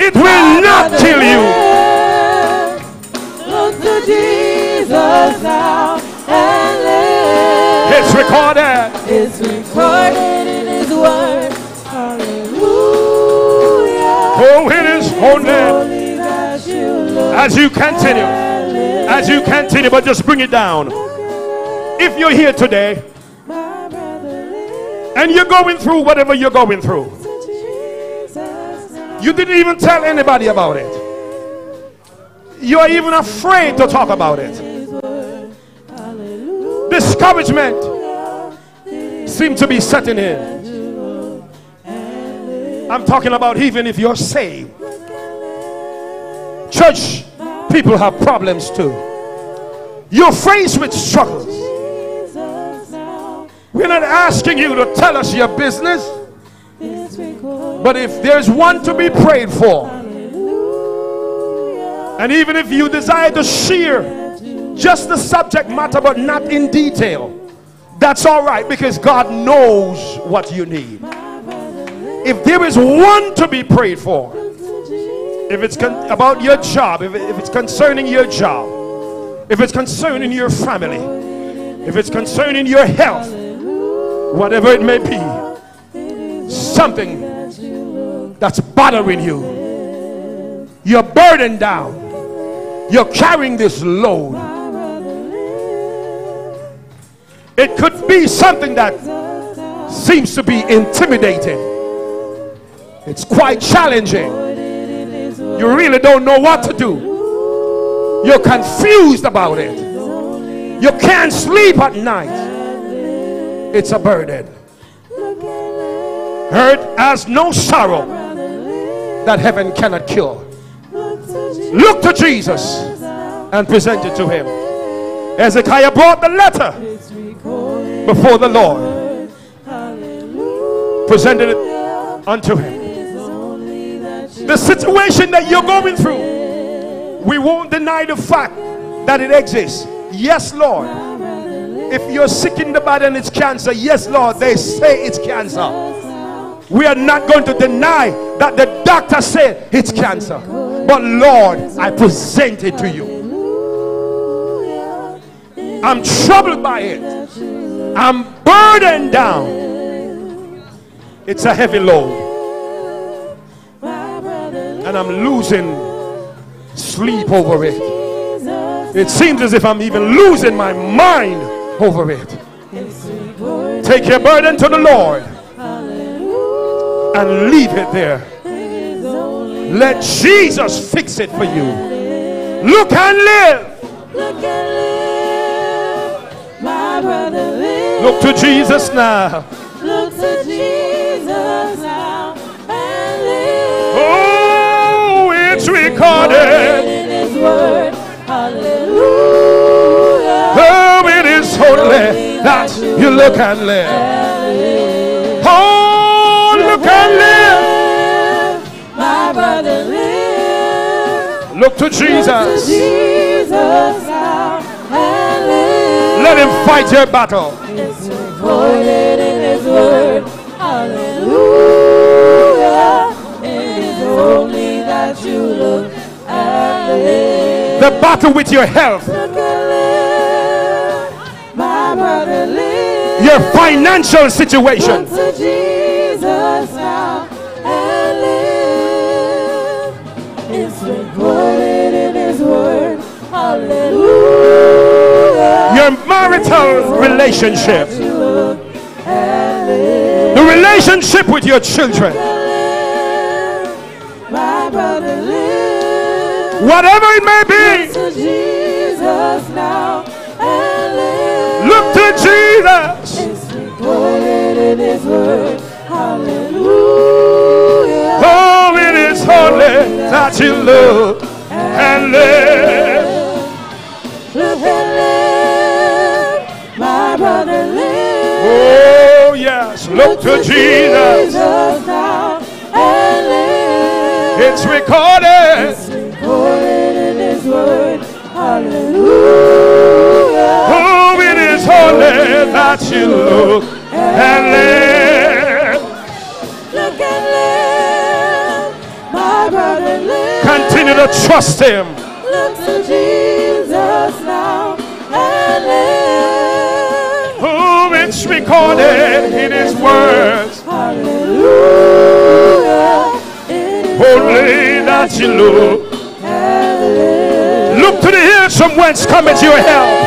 It will not kill you. Look to Jesus now and live. It's recorded. It's recorded in his word. Hallelujah. Oh, it is holy that you look. As you continue. As you continue, but just bring it down. If you're here today and you're going through whatever you're going through, you didn't even tell anybody about it. You are even afraid to talk about it. Discouragement seems to be setting in. I'm talking about even if you're saved. Church people have problems too. You're faced with struggles. We're not asking you to tell us your business. But if there's one to be prayed for, and even if you desire to share just the subject matter but not in detail, that's all right, because God knows what you need. If there is one to be prayed for, if it's about your job, if it's concerning your job, if it's concerning your family, if it's concerning your health, whatever it may be, something that's bothering you, you're burdened down, you're carrying this load. It could be something that seems to be intimidating. It's quite challenging. You really don't know what to do. You're confused about it. You can't sleep at night. It's a burden. Hurt has no sorrow that heaven cannot cure. Look to Jesus and present it to him. Hezekiah brought the letter before the Lord, presented it unto him. The situation that you're going through, we won't deny the fact that it exists. Yes, Lord. If you're sick in the body and it's cancer, yes, Lord, they say it's cancer. We are not going to deny that the doctor said it's cancer. But Lord, I present it to you. I'm troubled by it. I'm burdened down. It's a heavy load. And I'm losing sleep over it. It seems as if I'm even losing my mind over it. Take your burden to the Lord. And leave it there. Let Jesus fix it for you. Look and live. Look and live. My brother lives. Look to Jesus now. Look to Jesus now and live. Oh, it's recorded in His word. Hallelujah. Oh, it is holy that you look and live. Oh, look and live. My brother lives. Look to Jesus. Let Him fight your battle. It's recorded in His word. Hallelujah. It is only that you look and live. The battle with your health, your financial situation. Your marital relationship, the relationship with your children. Whatever it may be, look to Jesus now and live. Look to Jesus. It's recorded in His word. Hallelujah. Oh, it is holy that you look and live. Look and live. My brother lives. Oh, yes. Look to Jesus now and live. It's recorded. It's in His word. Hallelujah. Oh, it is holy that you look and live. Look and live. My brother lives. Continue to trust Him. Look to Jesus now and live. Oh, it's recorded in His words. Hallelujah. Holy that you look. Look to the hills from whence cometh your help.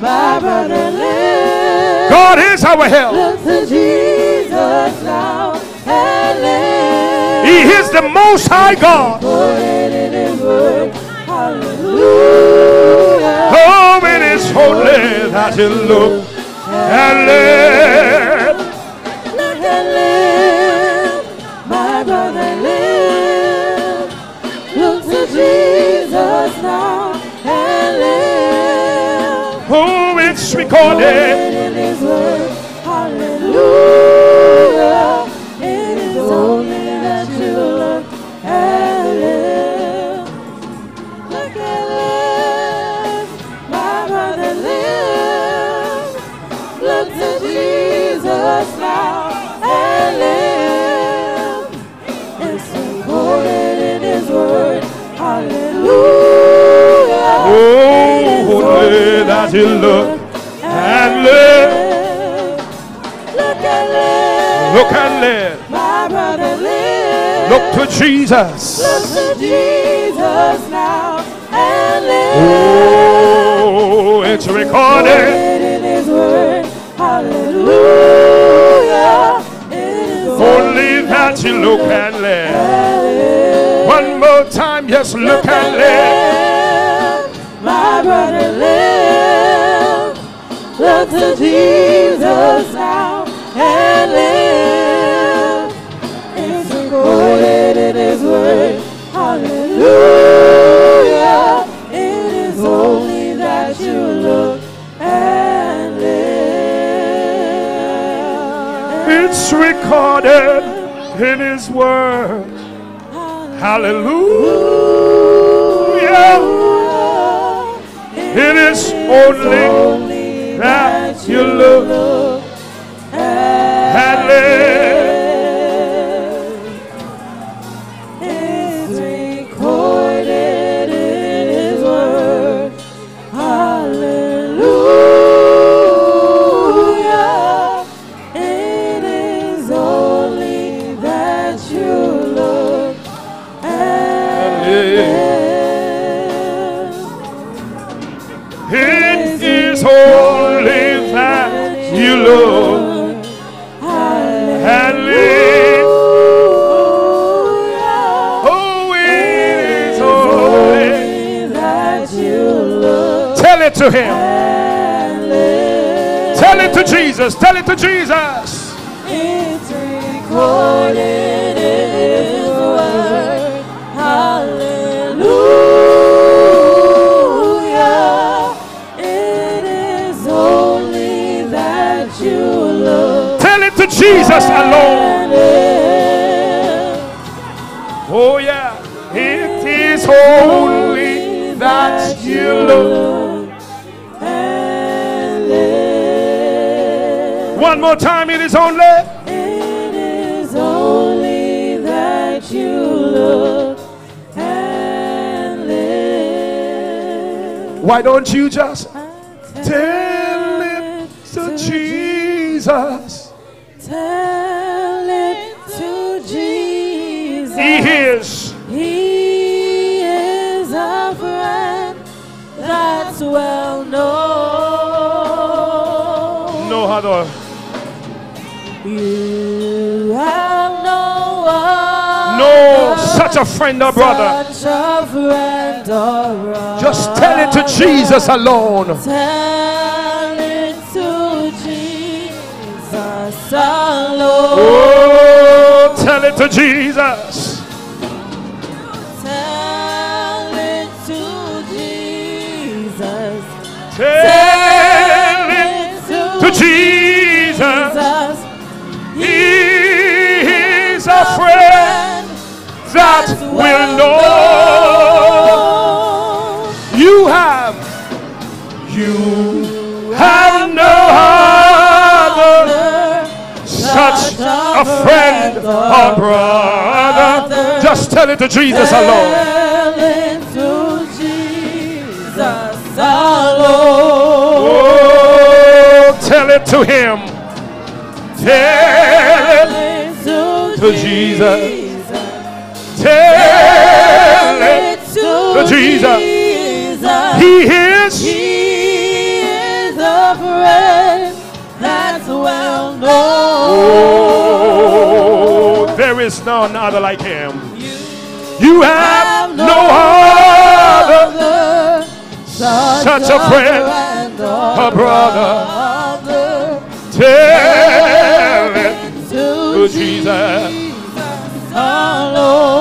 My brother lives. God is our help. Look to Jesus now and live. He is the Most High God. Oh, it is holy that you look and live. Look and live. My brother lives. Look to Jesus. Now and live. Oh, it's recorded in His word. Hallelujah. It is only that you look and live. Look and live. My brother lives. Look to Jesus now and live. It's recorded in His word. Hallelujah. Oh, that you look and live. Look and live. Look and live. My brother lives. Look to Jesus. Look to Jesus now and live. Oh, it's recorded in His word. Hallelujah. Only that you look and live. One more time, just look and live. My brother lives. Look to Jesus now and live. It's recorded in His word. Hallelujah. It is only that you look and live. It's recorded in His word. Hallelujah. It is only that you look and live. It's recorded in His word. Hallelujah. It is only that you look and live. Only that you look and live. Oh, it is only to him. Tell it to Jesus. Tell it to Jesus. It's recorded in his word. Hallelujah. It is only that you love. Tell it to Jesus alone. Oh yeah. It is only that you love. One more time. It is only. It is only that you love and live. Why don't you just tell it to Jesus? Tell it to Jesus. He hears. He is a friend that's well known. No other. You have no one. No such a friend or brother. Such a friend or brother. Just tell it to Jesus alone. Tell it to Jesus alone. Oh, tell it to Jesus. Tell it to Jesus. He is a friend that will know. You have no other, such a friend or brother. Just tell it to Jesus alone. Oh, tell it to him. Tell it to Jesus. Tell it to Jesus. He is a friend that's well known. Oh, there is none other like him. You have no other. Such a friend, a brother. Tell it to Jesus alone.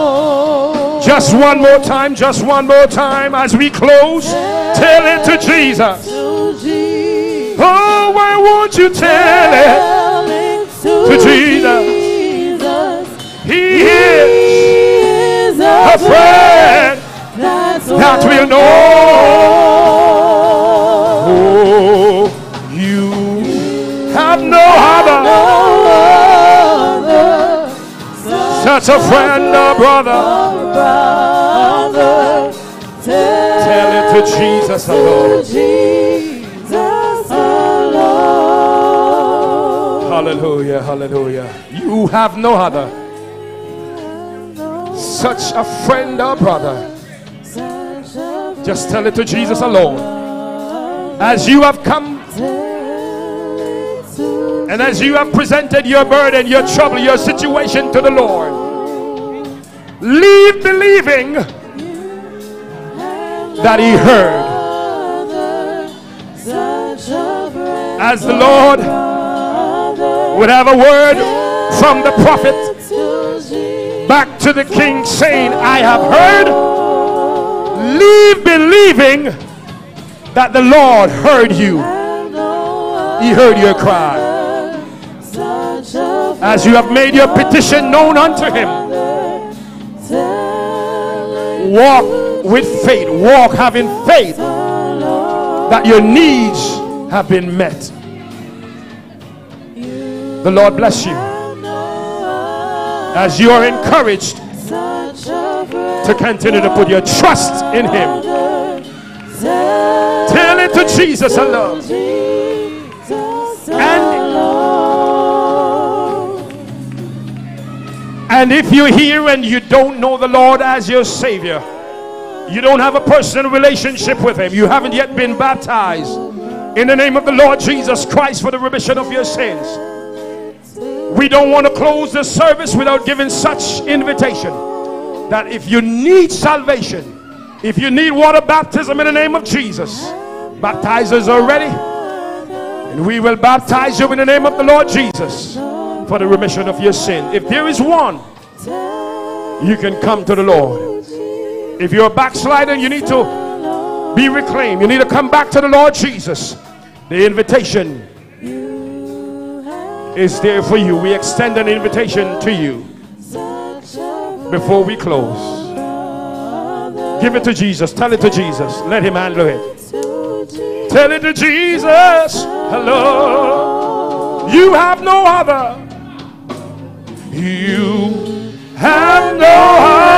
Just one more time, just one more time as we close. Tell it to Jesus. Oh, why won't you tell it to Jesus? He is a friend that will know. Oh, you have no other, such a friend or brother. Tell it to Jesus alone. Hallelujah, hallelujah. You have no other, such a friend or brother. Just tell it to Jesus alone. As you have come and as you have presented your burden, your trouble, your situation to the Lord, leave believing that he heard. As the Lord would have a word from the prophet back to the king saying, I have heard. Leave believing that the Lord heard you. He heard your cry. As you have made your petition known unto him, walk with faith. Walk having faith that your needs have been met. The Lord bless you. As you are encouraged to continue to put your trust in him. Tell it to Jesus alone. And if you're here and you don't know the Lord as your Savior, you don't have a personal relationship with him, you haven't yet been baptized in the name of the Lord Jesus Christ for the remission of your sins, we don't want to close this service without giving such invitation that if you need salvation, if you need water baptism in the name of Jesus, baptizers are ready, and we will baptize you in the name of the Lord Jesus for the remission of your sin. If there is one, you can come to the Lord. If you're a backslider, you need to be reclaimed. You need to come back to the Lord Jesus. The invitation is there for you. We extend an invitation to you before we close. Give it to Jesus. Tell it to Jesus. Let him handle it. Tell it to Jesus. Hello. You have no other. You have no other.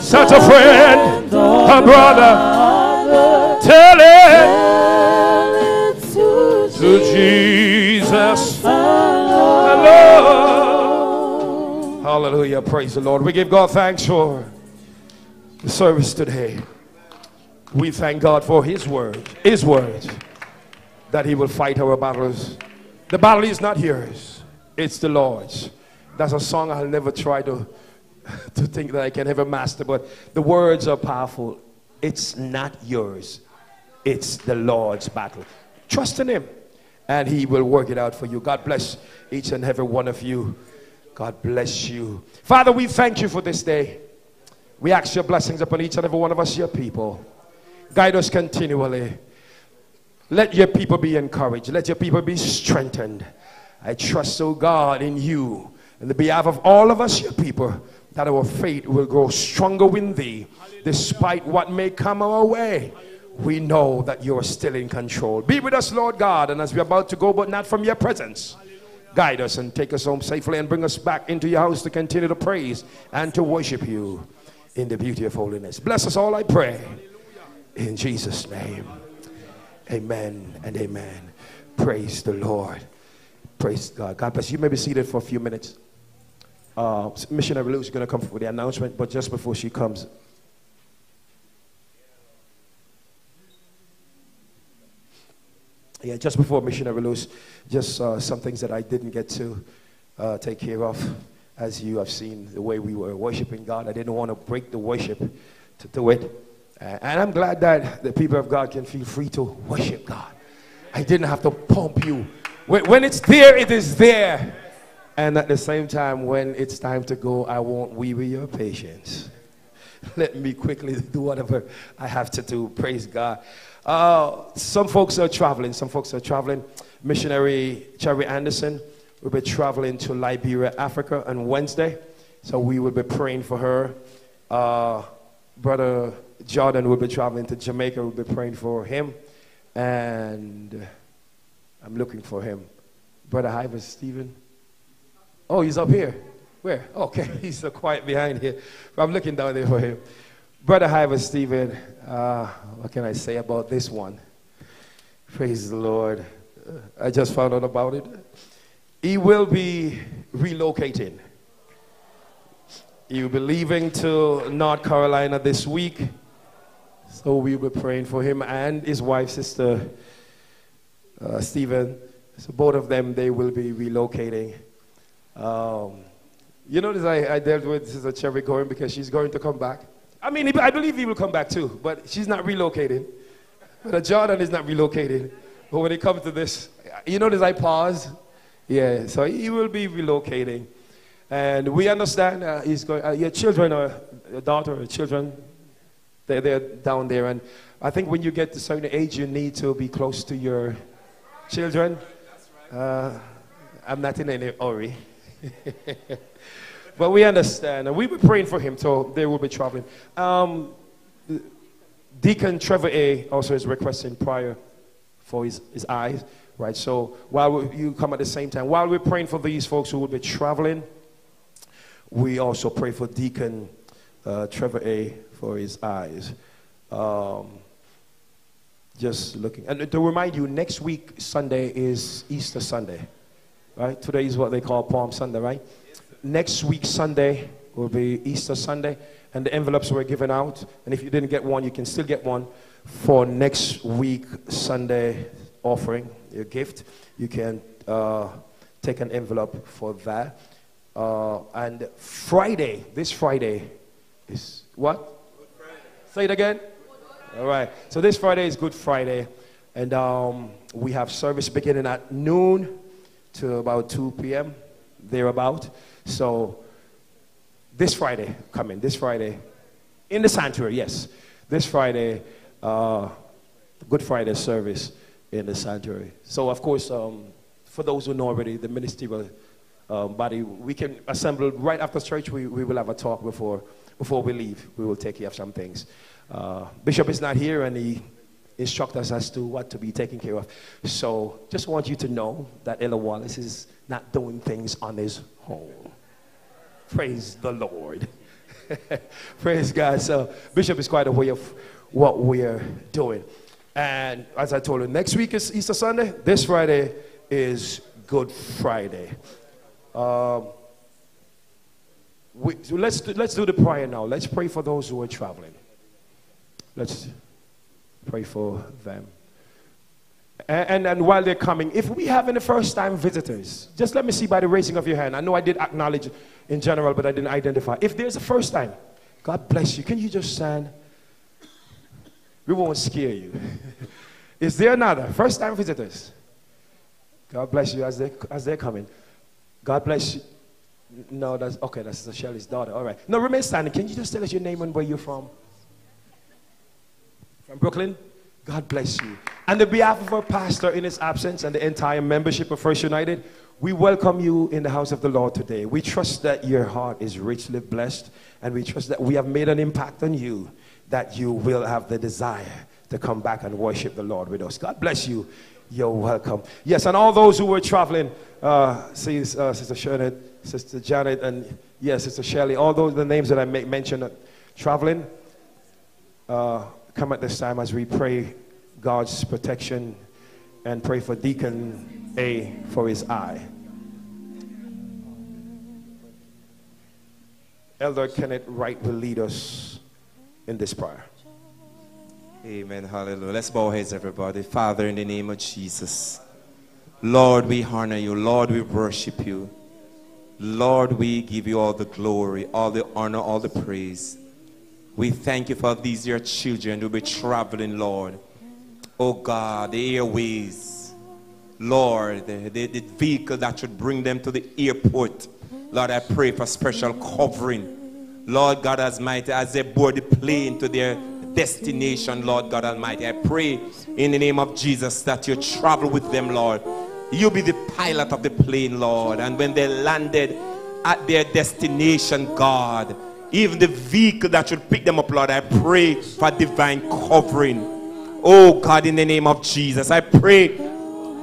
Such a friend, a brother. Tell it to Jesus. Hello. Hallelujah. Praise the Lord. We give God thanks for the service today. We thank God for his word, that he will fight our battles. The battle is not yours. It's the Lord's. That's a song I'll never try to think that I can ever master, but the words are powerful. It's not yours. It's the Lord's battle. Trust in him, and he will work it out for you. God bless each and every one of you. God bless you. Father, we thank you for this day. We ask your blessings upon each and every one of us, your people. Guide us continually. Let your people be encouraged. Let your people be strengthened. I trust, oh God, in you, on the behalf of all of us, your people, that our faith will grow stronger in thee. Despite what may come our way, we know that you are still in control. Be with us, Lord God, and as we are about to go, but not from your presence, guide us and take us home safely and bring us back into your house to continue to praise and to worship you in the beauty of holiness. Bless us all, I pray. In Jesus' name. Amen and amen. Praise the Lord. Praise God. God bless you. You may be seated for a few minutes. Missionary Lou is going to come for the announcement, but just before she comes, just before Missionary Lewis, just some things that I didn't get to take care of. As you have seen, the way we were worshiping God, I didn't want to break the worship to do it. And I'm glad that the people of God can feel free to worship God. I didn't have to pump you. When it's there, it is there. And at the same time, when it's time to go, I won't weary your patience. Let me quickly do whatever I have to do. Praise God. Some folks are traveling. Missionary Cherry Anderson will be traveling to Liberia, Africa on Wednesday. So we will be praying for her. Brother Jordan will be traveling to Jamaica. We'll be praying for him. And I'm looking for him. Brother Ivan Stephen. Oh, he's up here. Where? Okay, he's so quiet behind here. I'm looking down there for him. Brother Hyver Stephen, what can I say about this one? Praise the Lord. I just found out about it. He will be relocating. He will be leaving to North Carolina this week. So we will be praying for him and his wife, Sister Stephen. So both of them, they will be relocating. You notice I dealt with Sister Cherry going because she's going to come back. I mean, I believe he will come back too, but she's not relocating. But Jordan is not relocating. But when it comes to this, you notice I pause. Yeah, so he will be relocating. And we understand he's going, your children or your daughter or children, they're down there. And I think when you get to a certain age, you need to be close to your children. I'm not in any hurry. But we understand, and we were praying for him, so they will be traveling. Deacon Trevor A. also is requesting prayer for his eyes, right? So you come at the same time, while we're praying for these folks who will be traveling, we also pray for Deacon Trevor A. for his eyes. Just looking, and to remind you, next week Sunday is Easter Sunday, right? Today is what they call Palm Sunday, right? Next week, Sunday, will be Easter Sunday, and the envelopes were given out. And if you didn't get one, you can still get one for next week, Sunday offering, your gift. You can take an envelope for that. And Friday, this Friday is what? Good Friday. Say it again. All right. So this Friday is Good Friday. And we have service beginning at noon to about 2 p.m. thereabout. So this Friday, coming this Friday, in the sanctuary, yes. This Friday, Good Friday service in the sanctuary. So, of course, for those who know already, the ministerial body, we can assemble right after church. We will have a talk before we leave. We will take care of some things. Bishop is not here, and he instructs us as to what to be taken care of. So just want you to know that Ella Wallace is not doing things on his own. Praise the Lord. Praise God. So Bishop is quite aware of what we're doing. And as I told you, next week is Easter Sunday. This Friday is Good Friday. So let's do the prayer now. Let's pray for those who are traveling. Let's pray for them. And while they're coming, if we have any first-time visitors, just let me see by the raising of your hand. I know I did acknowledge in general, but I didn't identify. If there's a first time, God bless you. Can you just stand? We won't scare you. Is there another? First-time visitors. God bless you as they're coming. God bless you. No, that's okay. That's Shelley's daughter. All right. No, remain standing. Can you just tell us your name and where you're from? From Brooklyn. God bless you. On the behalf of our pastor in his absence and the entire membership of First United, we welcome you in the house of the Lord today. We trust that your heart is richly blessed, and we trust that we have made an impact on you, that you will have the desire to come back and worship the Lord with us. God bless you. You're welcome. Yes, and all those who were traveling, Sister Shernett, Sister Janet, and yes, Sister Shelley, all those the names that I mentioned traveling, come at this time as we pray God's protection and pray for Deacon A for his eye. Elder Kenneth Wright will lead us in this prayer. Amen. Hallelujah. Let's bow heads, everybody. Father, in the name of Jesus, Lord, we honor you. Lord, we worship you. Lord, we give you all the glory, all the honor, all the praise. We thank you for these your children who will be traveling, Lord. Oh God, the airways, Lord, the vehicle that should bring them to the airport. Lord, I pray for special covering. Lord God Almighty, as they board the plane to their destination, Lord God Almighty, I pray in the name of Jesus that you travel with them, Lord. You be the pilot of the plane, Lord. And when they landed at their destination, God, even the vehicle that should pick them up, Lord, I pray for divine covering. Oh God, in the name of Jesus, I pray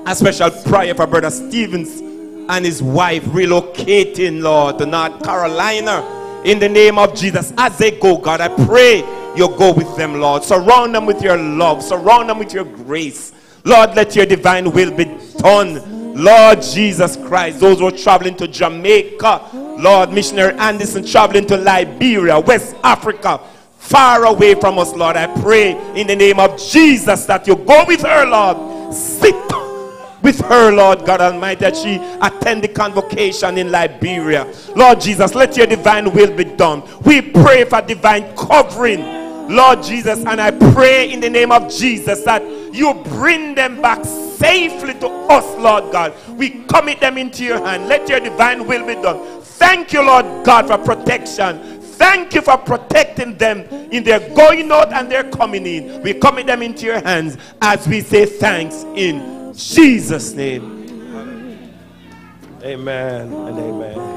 a special prayer for Brother Stevens and his wife relocating, Lord, to North Carolina. In the name of Jesus, as they go, God, I pray you go with them, Lord. Surround them with your love. Surround them with your grace. Lord, let your divine will be done. Lord Jesus Christ, those who are traveling to Jamaica, Lord, Missionary Anderson traveling to Liberia, West Africa, far away from us, Lord, I pray in the name of Jesus that you go with her, Lord. Sit with her, Lord God Almighty, that she attend the convocation in Liberia. Lord Jesus, let your divine will be done. We pray for divine covering, Lord Jesus, and I pray in the name of Jesus that you bring them back safely to us, Lord God. We commit them into your hand. Let your divine will be done. Thank you, Lord God, for protection. Thank you for protecting them in their going out and their coming in. We commit them into your hands as we say thanks in Jesus' name. Amen and amen.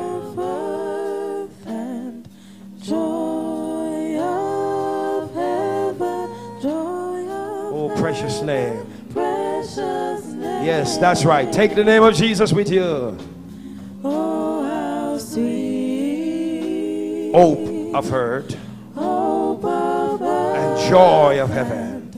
Precious name. Precious name. Yes, that's right. Take the name of Jesus with you. Oh, how sweet. Hope of heard. Hope of heard. And joy of heaven.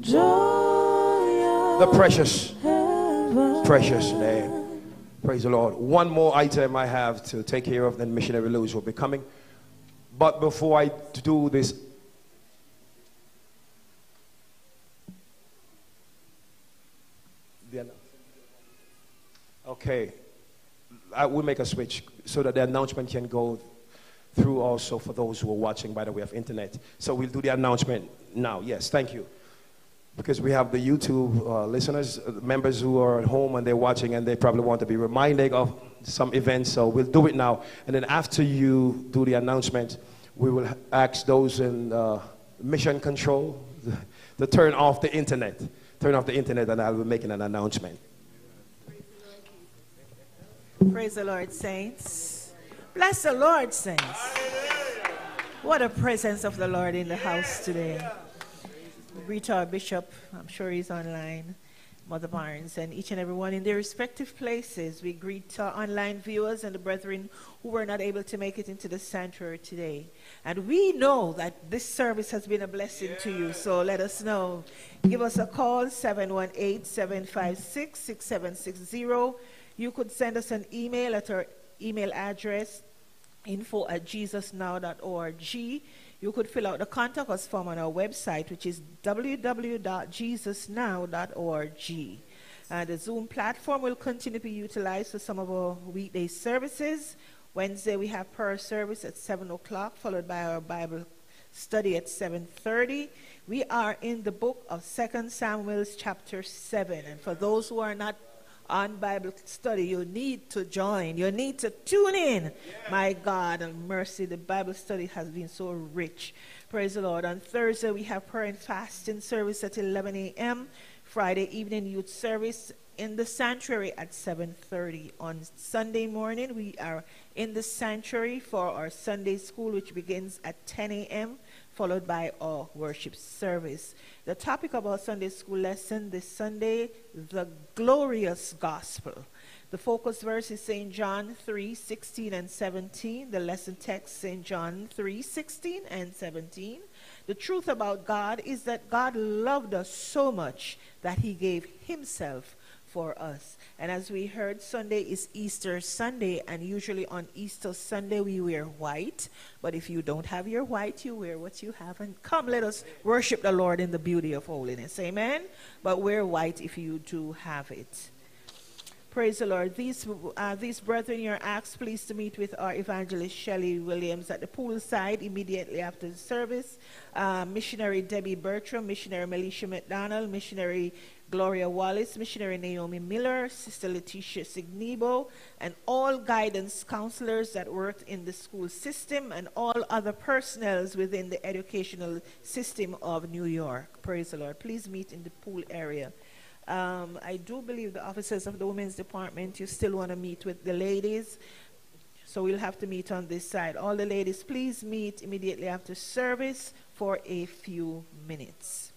Joy of the precious, heaven. Precious name. Praise the Lord. One more item I have to take care of, then Missionary Lewis will be coming. But before I do this, okay, I will make a switch so that the announcement can go through also for those who are watching by the way of internet. So we'll do the announcement now. Yes, thank you. Because we have the YouTube listeners, members who are at home and they're watching and they probably want to be reminded of some events. So we'll do it now. And then after you do the announcement, we will ask those in mission control to turn off the internet. Turn off the internet and I'll be making an announcement. Praise the Lord, saints. Bless the Lord, saints. Hallelujah. What a presence of the Lord in the house today. Greet our bishop, I'm sure he's online, Mother Barnes, and each and everyone in their respective places. We greet our online viewers and the brethren who were not able to make it into the sanctuary today. And we know that this service has been a blessing to you, so let us know. Give us a call, 718-756-6760. You could send us an email at our email address, info@jesusnow.org. You could fill out the contact us form on our website, which is www.jesusnow.org. The Zoom platform will continue to be utilized for some of our weekday services. Wednesday, we have prayer service at 7 o'clock, followed by our Bible study at 7:30. We are in the book of 2 Samuel chapter 7. And for those who are not on Bible study, you need to join. You need to tune in. Yeah. My God and mercy, the Bible study has been so rich. Praise the Lord. On Thursday, we have prayer and fasting service at 11 a.m. Friday evening, youth service in the sanctuary at 7:30. On Sunday morning, we are in the sanctuary for our Sunday school, which begins at 10 a.m., followed by our worship service. The topic of our Sunday school lesson this Sunday, the glorious gospel. The focus verse is St. John 3:16 and 17. The lesson text, St. John 3:16 and 17. The truth about God is that God loved us so much that he gave himself for us. And as we heard, Sunday is Easter Sunday, and usually on Easter Sunday we wear white, but if you don't have your white, you wear what you have, and come let us worship the Lord in the beauty of holiness. Amen. But wear white if you do have it. Praise the Lord. These brethren, you're asked please to meet with our Evangelist Shelley Williams at the poolside immediately after the service. Missionary Debbie Bertram, Missionary Melisha McDonald, Missionary Gloria Wallace, Missionary Naomi Miller, Sister Letitia Signebo, and all guidance counselors that work in the school system and all other personnel within the educational system of New York. Praise the Lord. Please meet in the pool area. I do believe the officers of the women's department, you still want to meet with the ladies. So we'll have to meet on this side. All the ladies, please meet immediately after service for a few minutes.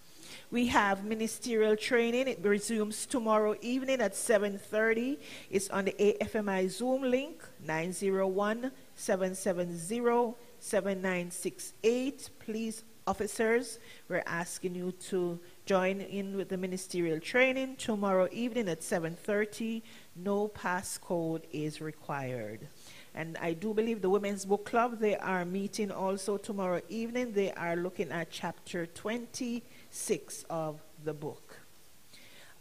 We have ministerial training. It resumes tomorrow evening at 7:30. It's on the AFMI Zoom link, 901-770-7968. Please, officers, we're asking you to join in with the ministerial training tomorrow evening at 7:30. No passcode is required. And I do believe the Women's Book Club, they are meeting also tomorrow evening. They are looking at chapter 26 of the book.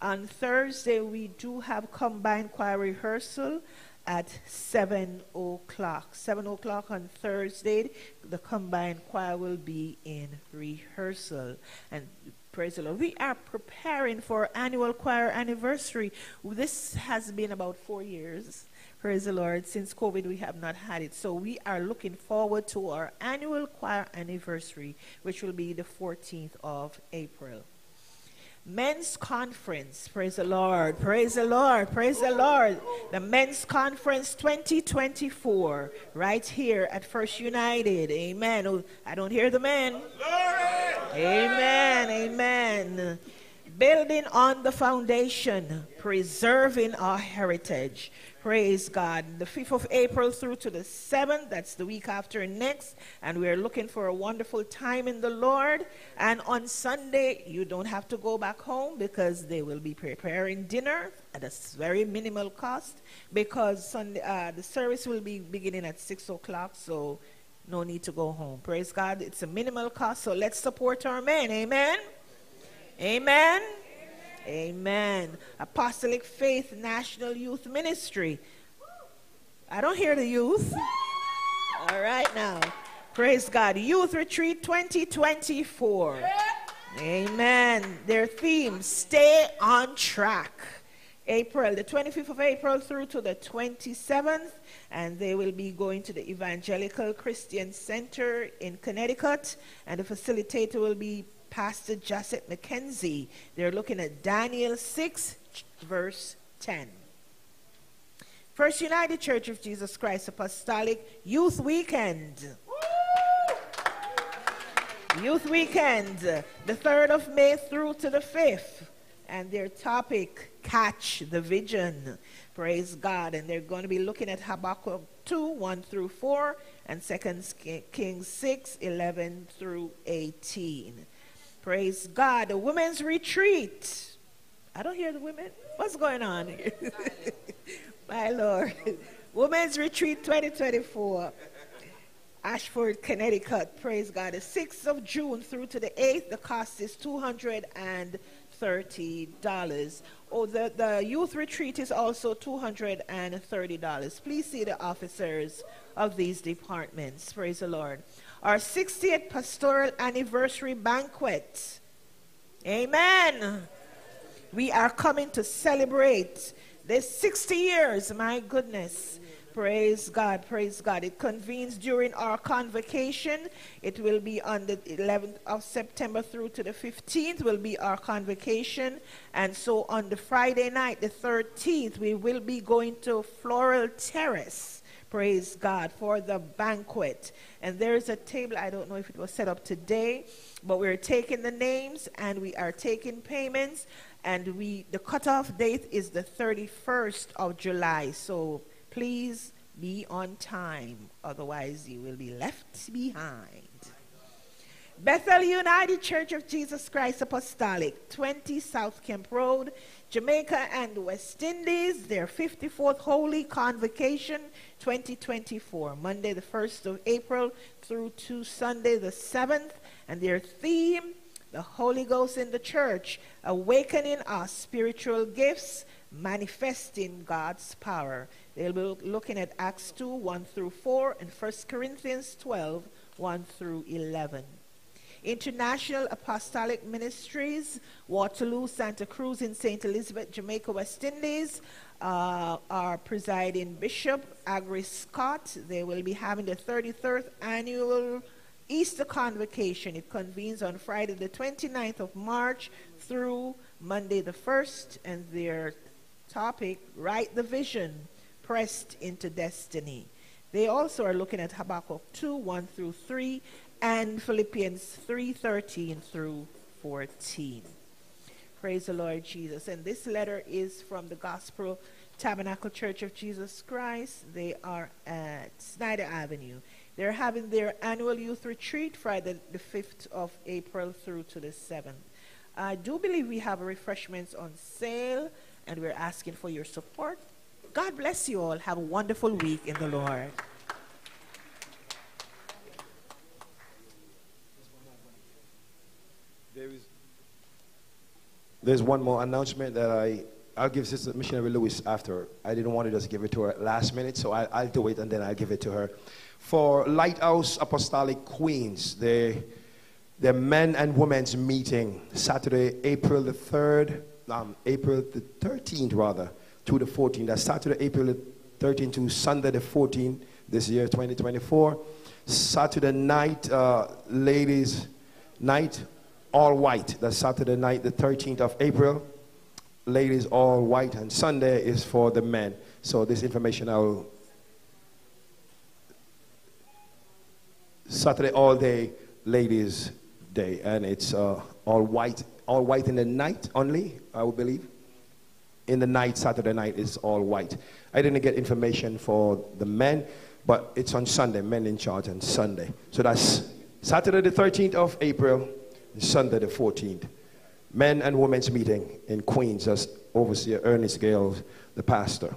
On Thursday, we do have combined choir rehearsal at 7 o'clock. 7 o'clock on Thursday, the combined choir will be in rehearsal. And praise the Lord. We are preparing for our annual choir anniversary. This has been about 4 years. Praise the Lord. Since COVID, we have not had it. So we are looking forward to our annual choir anniversary, which will be the 14th of April. Men's conference. Praise the Lord. Praise the Lord. Praise the Lord. The Men's Conference 2024 right here at First United. Amen. Oh, I don't hear the men. Amen. Amen. Building on the foundation, preserving our heritage. Praise God. The 5th of April through to the 7th, that's the week after next, and we're looking for a wonderful time in the Lord. And on Sunday, you don't have to go back home because they will be preparing dinner at a very minimal cost, because Sunday, the service will be beginning at 6 o'clock, so no need to go home. Praise God. It's a minimal cost, so let's support our men. Amen. Amen. Amen. Amen. Apostolic Faith National Youth Ministry. I don't hear the youth. All right now. Praise God. Youth Retreat 2024. Amen. Their theme, stay on track. April, the 25th of April through to the 27th. And they will be going to the Evangelical Christian Center in Connecticut. And the facilitator will be Pastor Josette McKenzie. They're looking at Daniel 6, verse 10. First United Church of Jesus Christ Apostolic Youth Weekend. Woo! Youth Weekend, the 3rd of May through to the 5th. And their topic, Catch the Vision. Praise God. And they're going to be looking at Habakkuk 2, 1 through 4, and 2 Kings 6, 11 through 18. Praise God. The Women's Retreat. I don't hear the women. What's going on here? My Lord. Women's Retreat 2024. Ashford, Connecticut. Praise God. The 6th of June through to the 8th. The cost is $230. Oh, the youth retreat is also $230. Please see the officers of these departments. Praise the Lord. Our 60th Pastoral Anniversary Banquet. Amen. We are coming to celebrate this 60 years. My goodness. Praise God. Praise God. It convenes during our convocation. It will be on the 11th of September through to the 15th will be our convocation. And so on the Friday night, the 13th, we will be going to Floral Terrace. Praise God for the banquet. And there is a table. I don't know if it was set up today, but we're taking the names and we are taking payments. And the cutoff date is the 31st of July. So please be on time. Otherwise, you will be left behind. Bethel United Church of Jesus Christ Apostolic, 20 South Kemp Road, Jamaica and West Indies, their 54th Holy Convocation 2024, Monday the 1st of April through to Sunday the 7th, and their theme, the Holy Ghost in the Church, awakening our spiritual gifts, manifesting God's power. They'll be looking at Acts 2, 1 through 4, and 1 Corinthians 12, 1 through 11. International Apostolic Ministries, Waterloo, Santa Cruz in St. Elizabeth, Jamaica, West Indies. Our presiding bishop, Agri Scott. They will be having the 33rd annual Easter convocation. It convenes on Friday the 29th of March through Monday the 1st, and their topic, Write the Vision, Pressed into Destiny. They also are looking at Habakkuk 2, 1 through 3, and Philippians 3, 13 through 14. Praise the Lord Jesus. And this letter is from the Gospel Tabernacle Church of Jesus Christ. They are at Snyder Avenue. They're having their annual youth retreat Friday the 5th of April through to the 7th. I do believe we have refreshments on sale, and we're asking for your support. God bless you all. Have a wonderful week in the Lord. There's one more announcement that I'll give Sister Missionary Lewis after. I didn't want to just give it to her last minute, so I'll do it and then I'll give it to her. For Lighthouse Apostolic Queens, the men and women's meeting, Saturday, April the 13th to the 14th. That's Saturday, April the 13th to Sunday the 14th this year, 2024. Saturday night, ladies' night. All white. That's Saturday night, the 13th of April. Ladies, all white. And Sunday is for the men. So this information I'll... Saturday all day, ladies' day. And it's all white in the night only, I would believe. In the night, Saturday night is all white. I didn't get information for the men, but it's on Sunday. Men in charge on Sunday. So that's Saturday the 13th of April. Sunday the 14th, men and women's meeting in Queens, as Overseer Ernest Gales, the pastor.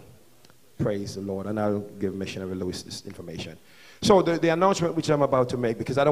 Praise the Lord. And I'll give Missionary Lewis this information. So the announcement which I'm about to make, because I don't